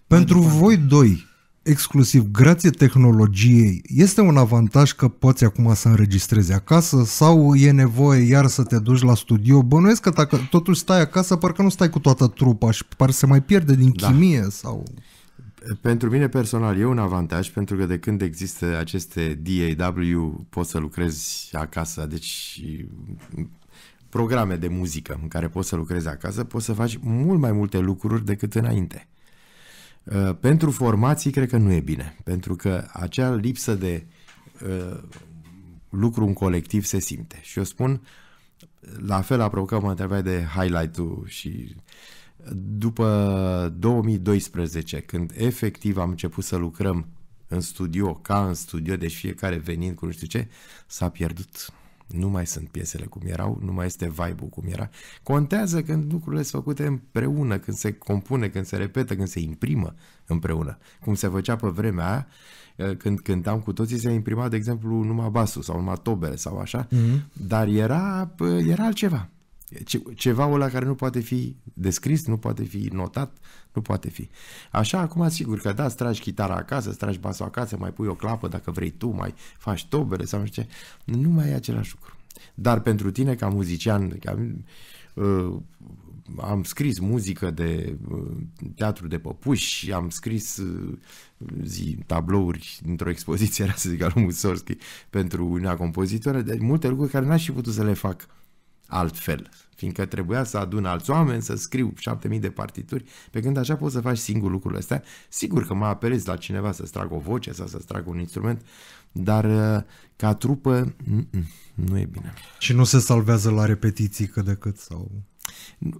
Pentru voi doi, exclusiv grație tehnologiei, este un avantaj că poți acum să înregistrezi acasă sau e nevoie iar să te duci la studio? Bănuiesc că dacă totuși stai acasă, parcă nu stai cu toată trupa și parcă se mai pierde din da. chimie sau... Pentru mine personal e un avantaj, pentru că de când există aceste D A W poți să lucrezi acasă, deci programe de muzică în care poți să lucrezi acasă, poți să faci mult mai multe lucruri decât înainte. Pentru formații cred că nu e bine, pentru că acea lipsă de lucru în colectiv se simte. Și eu spun, la fel apropo mă întrebai de highlight-ul și... După două mii doisprezece, când efectiv am început să lucrăm în studio, ca în studio, deci fiecare venind cu nu știu ce, s-a pierdut. Nu mai sunt piesele cum erau, nu mai este vibe-ul cum era. Contează când lucrurile sunt făcute împreună, când se compune, când se repetă, când se imprimă împreună. Cum se făcea pe vremea aia, când cântam cu toții, se imprima, de exemplu, numai basul sau numai tobele sau așa, mm-hmm. dar era, era altceva. Ceva ăla care nu poate fi descris, nu poate fi notat, nu poate fi. Așa, acum, sigur că da, îți tragi chitara acasă, îți tragi basul acasă, mai pui o clapă dacă vrei tu, mai faci tobele sau nu știu ce. Nu mai e același lucru. Dar pentru tine, ca muzician, ca, uh, am scris muzică de uh, teatru de păpuși, am scris uh, zi, tablouri într-o expoziție, era să zic, al lui Mussorgsky, pentru una compozitoră, de multe lucruri care n-aș fi putut să le fac altfel, fiindcă trebuia să adun alți oameni, să scriu șapte mii de partituri, pe când așa poți să faci singur lucrurile astea. Sigur că mă apelez la cineva să-ți trag o voce sau să-ți trag un instrument, dar ca trupă nu e bine. Și nu se salvează la repetiții cât de cât sau...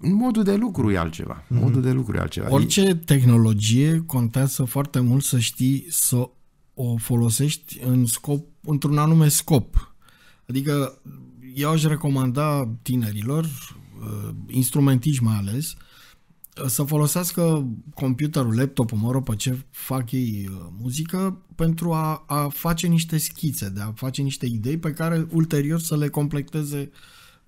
Modul de lucru e altceva. Mm-hmm. Modul de lucru e altceva. Orice tehnologie contează foarte mult să știi să o folosești în scop, într-un anume scop. Adică eu aș recomanda tinerilor, instrumentiști mai ales, să folosească computerul, laptopul, mă rog, pe ce fac ei muzică, pentru a, a face niște schițe, de a face niște idei pe care ulterior să le completeze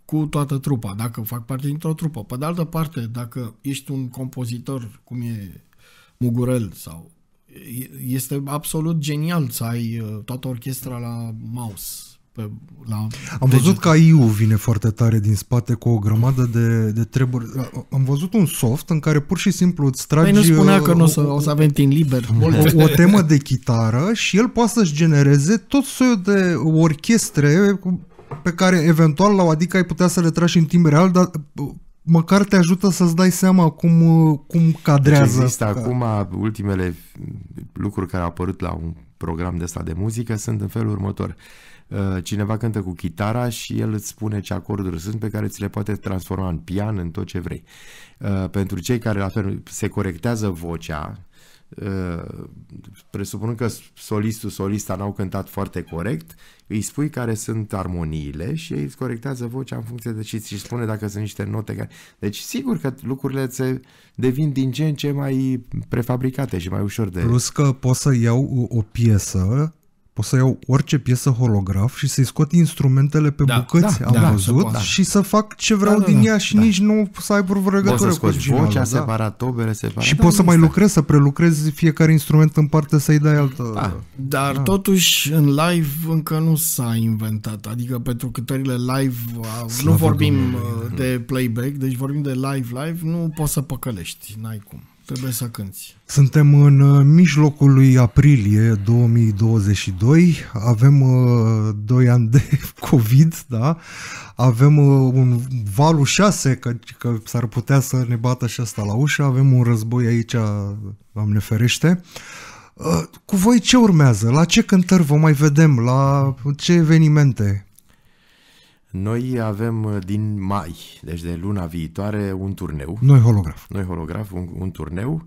cu toată trupa, dacă fac parte dintr-o trupă. Pe de altă parte, dacă ești un compozitor, cum e Mugurel, sau este absolut genial să ai toată orchestra la mouse. Pe, la am văzut deget. că A I-ul vine foarte tare din spate cu o grămadă de, de treburi. Am văzut un soft în care pur și simplu îți tragi... Păi nu spunea că o, o, să, o să avem timp liber. O, o temă de chitară și el poate să-și genereze tot soiul de orchestre pe care eventual la o adică ai putea să le tragi în timp real, dar măcar te ajută să-ți dai seama cum, cum cadrează. Deci există că... acum ultimele lucruri care au apărut la un program de ăsta de muzică sunt în felul următor. Cineva cântă cu chitara și el îți spune ce acorduri sunt pe care ți le poate transforma în pian, în tot ce vrei. Pentru cei care la fel se corectează vocea, presupunând că solistul, solista n-au cântat foarte corect, îi spui care sunt armoniile și ei îți corectează vocea în funcție de ce îți spune, dacă sunt niște note care... Deci sigur că lucrurile se devin din ce în ce mai prefabricate și mai ușor de... Plus că pot să iau o piesă Pot să iau orice piesă holograf și să-i scot instrumentele pe da, bucăți, da, am da, văzut, da, și să fac ce vreau da, din da, ea și da. nici nu să aibă vreo legătură cu originalul. Vocea da. separat, obere separat. Și da, pot să mai lucrez, să prelucrez fiecare instrument în parte, să-i dai altă... Da. Dar da. totuși în live încă nu s-a inventat, adică pentru cântările live, Slavă nu vorbim Dumnezeu. de playback, deci vorbim de live-live, nu poți să păcălești, n-ai cum. Trebuie să cânti. Suntem în mijlocul lui aprilie două mii douăzeci și doi, avem doi ani de COVID, da? Avem un valul șase, că, că s-ar putea să ne bată și asta la ușă, avem un război aici, Doamne ferește. Cu voi ce urmează? La ce cântări vă mai vedem? La ce evenimente? Noi avem din mai, deci de luna viitoare, un turneu. Noi holograf. Noi holograf, un, un turneu,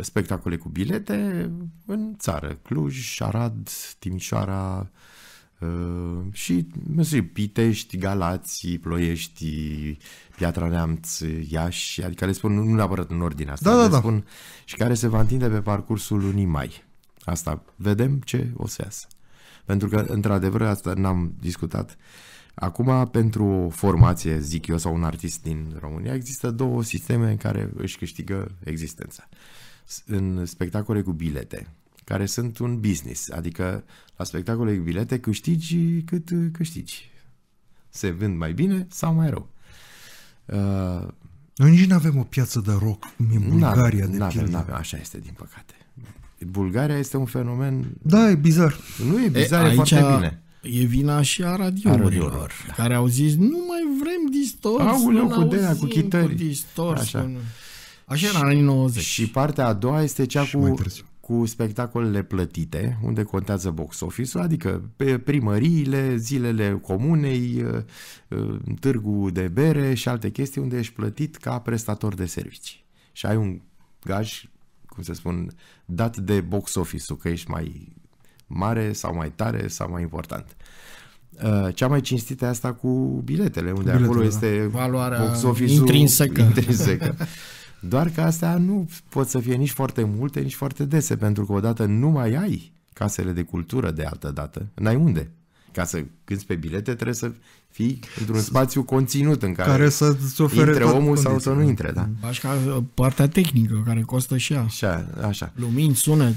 spectacole cu bilete în țară. Cluj, Arad, Timișoara uh, și, nu știu, Pitești, Galați, Ploiești, Piatra Neamț, Iași, adică le spun, nu neapărat în ordine asta, da, da, da. spun, și care se va întinde pe parcursul lunii mai. Asta vedem ce o să iasă. Pentru că, într-adevăr, asta n-am discutat. Acum, pentru o formație, zic eu, sau un artist din România, există două sisteme în care își câștigă existența. În spectacole cu bilete, care sunt un business, adică la spectacole cu bilete câștigi cât câștigi. Se vând mai bine sau mai rău. Uh, Noi nici nu avem o piață de rock, cum e Bulgaria, de pildă. Așa este, din păcate. Bulgaria este un fenomen... Da, e bizar. Nu e bizar, e, e aici... foarte bine. E vina și a radiourilor, da. care au zis, nu mai vrem distorți, Auleu, cu de cu chitări. Cu distorți, așa. Așa era în anii nouăzeci. Și partea a doua este cea cu, cu spectacolele plătite, unde contează box office-ul, adică pe primăriile, zilele comunei, târgul de bere și alte chestii, unde ești plătit ca prestator de servicii. Și ai un gaj, cum se spun, dat de box office-ul, că ești mai... mare sau mai tare sau mai important. Cea mai cinstită e asta cu biletele, unde biletele, acolo este valoarea box office-ul intrinsecă. intrinsecă. Doar că astea nu pot să fie nici foarte multe, nici foarte dese, pentru că odată nu mai ai casele de cultură de altă dată. N-ai unde. Ca să cânți pe bilete trebuie să fii într-un spațiu conținut în care, care să-ți ofere intre omul sau să nu intre. Da. Așa, partea tehnică care costă și ea. Așa, așa. Lumini, sunet...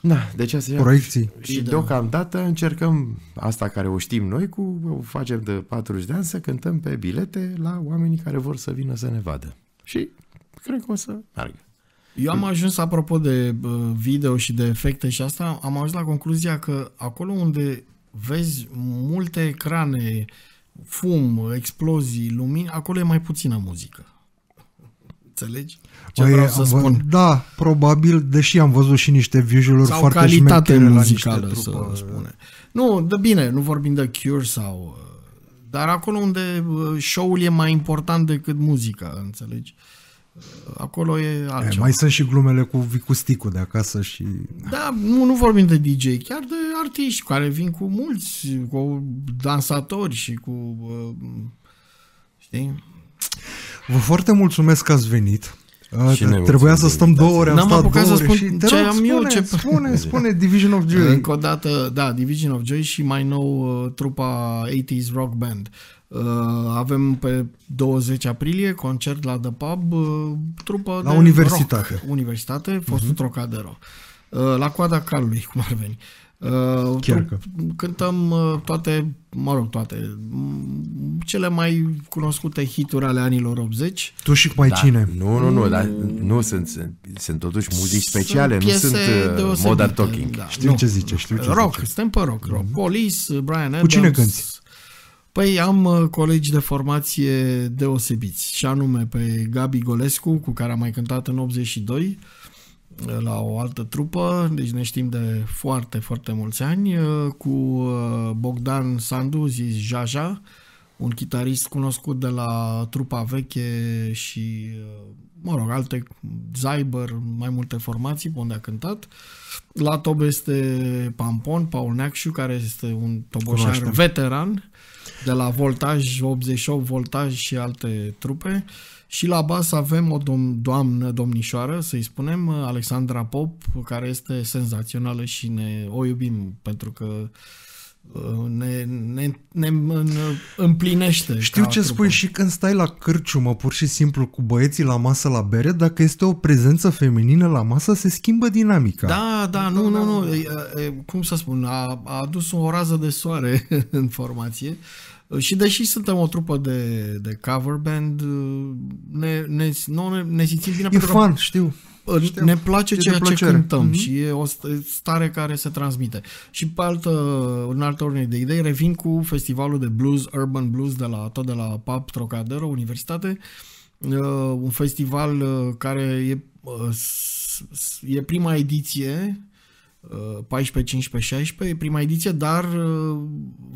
Da, deci asta proiecții. Și deocamdată încercăm asta care o știm noi, cu o facem de patruzeci de ani, să cântăm pe bilete la oamenii care vor să vină să ne vadă. Și cred că o să meargă. Eu am ajuns, apropo de video și de efecte și asta, am ajuns la concluzia că acolo unde vezi multe ecrane, fum, explozii, lumini, acolo e mai puțină muzică. Înțelegi? Ce Băi, vreau să spun? Da, probabil, deși am văzut și niște visual-uri foarte calitate muzicală, la niște trupă, să spune. Nu, de bine, nu vorbim de Cure sau... Dar acolo unde show-ul e mai important decât muzica, înțelegi? Acolo e altceva. E, mai sunt și glumele cu Vicusticu de acasă și... Da, nu, nu vorbim de D J, chiar de artiști care vin cu mulți, cu dansatori și cu... Știi? Vă foarte mulțumesc că ați venit. Și trebuia să stăm două ore, am stat două să spun ore și... Ce am spune, eu, ce... spune, spune Division of Joy. Încă o dată, da, Division of Joy și mai nou uh, trupa eighties Rock Band. Uh, avem pe douăzeci aprilie concert la The Pub, uh, trupa la de universitate. Rock. Universitate, fostul uh-huh. Trocadero. Uh, la coada calului, cum ar veni. Uh, Chiar că. Cântăm toate, mă rog, toate cele mai cunoscute hituri ale anilor optzeci. Tu și mai da. cine? Nu, nu, nu, dar nu sunt, sunt, sunt totuși muzici speciale, nu sunt uh, modern talking. Da. Știu nu. ce zice, știu ce rock, zice. Stăm pe rock, rock. Police, Brian Adams. Cu cine cânti? Păi am colegi de formație deosebiți, și anume pe Gabi Golescu, cu care am mai cântat în optzeci și doi. La o altă trupă, deci ne știm de foarte, foarte mulți ani, cu Bogdan Sandu, zis Jaja, un chitarist cunoscut de la trupa veche și, mă rog, alte, Zyber, mai multe formații pe unde a cântat. La tob este Pampon, Paul Neacșu, care este un toboșar veteran de la Voltaj, optzeci și opt, Voltaj și alte trupe. Și la bas avem o dom doamnă, domnișoară, să-i spunem, Alexandra Pop, care este senzațională și ne o iubim pentru că ne, ne, ne împlinește. Știu ce trupă. Spui și când stai la cârciumă, pur și simplu, cu băieții la masă la bere, dacă este o prezență feminină la masă, se schimbă dinamica. Da, da, nu, nu, nu, cum să spun, a, a adus o rază de soare în formație. Și deși suntem o trupă de, de cover band, ne, ne, nu, ne, ne simțim bine. E fan, știu. Știu, ne place ceea ce cântăm, mm-hmm. Și e o stare care se transmite. Și pe altă, în altă ordine de idei, revin cu festivalul de blues, Urban Blues, de la, tot de la P A B Trocadero, Universitate, un festival care e, e prima ediție, paisprezece, cincisprezece, șaisprezece, e prima ediție, dar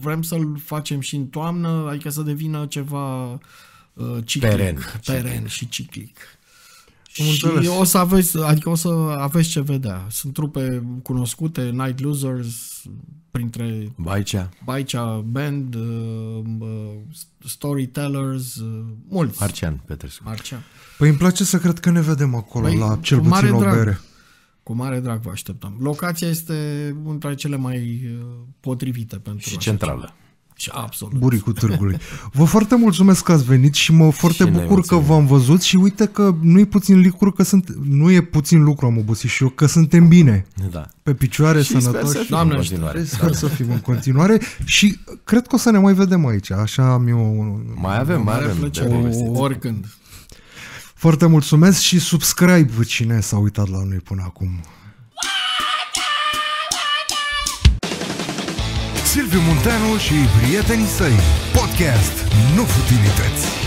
vrem să-l facem și în toamnă, adică să devină ceva ciclic, teren, teren și ciclic. Și o să aveți, adică o să aveți ce vedea. Sunt trupe cunoscute, Night Losers, printre Baicea, Baicea Band, uh, uh, Storytellers, uh, mulți. Marcian Petrescu. Marcian. Păi îmi place să cred că ne vedem acolo, păi, la cel puțin la o bere. Cu mare drag vă așteptăm. Locația este între cele mai potrivite pentru și centrală. Absolut. Buricul Târgului. Vă foarte mulțumesc că ați venit și mă foarte și bucur că v-am văzut și uite că nu e puțin lucru, că sunt, nu e puțin lucru, am obosit și eu, că suntem bine. Da. Pe picioare, sănătoși. Doamne, sper să fim în continuare și cred că o să ne mai vedem aici. Așa am eu. Mai avem, mai avem. O, oricând. Foarte mulțumesc și subscribe cine s-a uitat la noi până acum. Silviu Munteanu și prietenii săi. Podcast, nu futilități.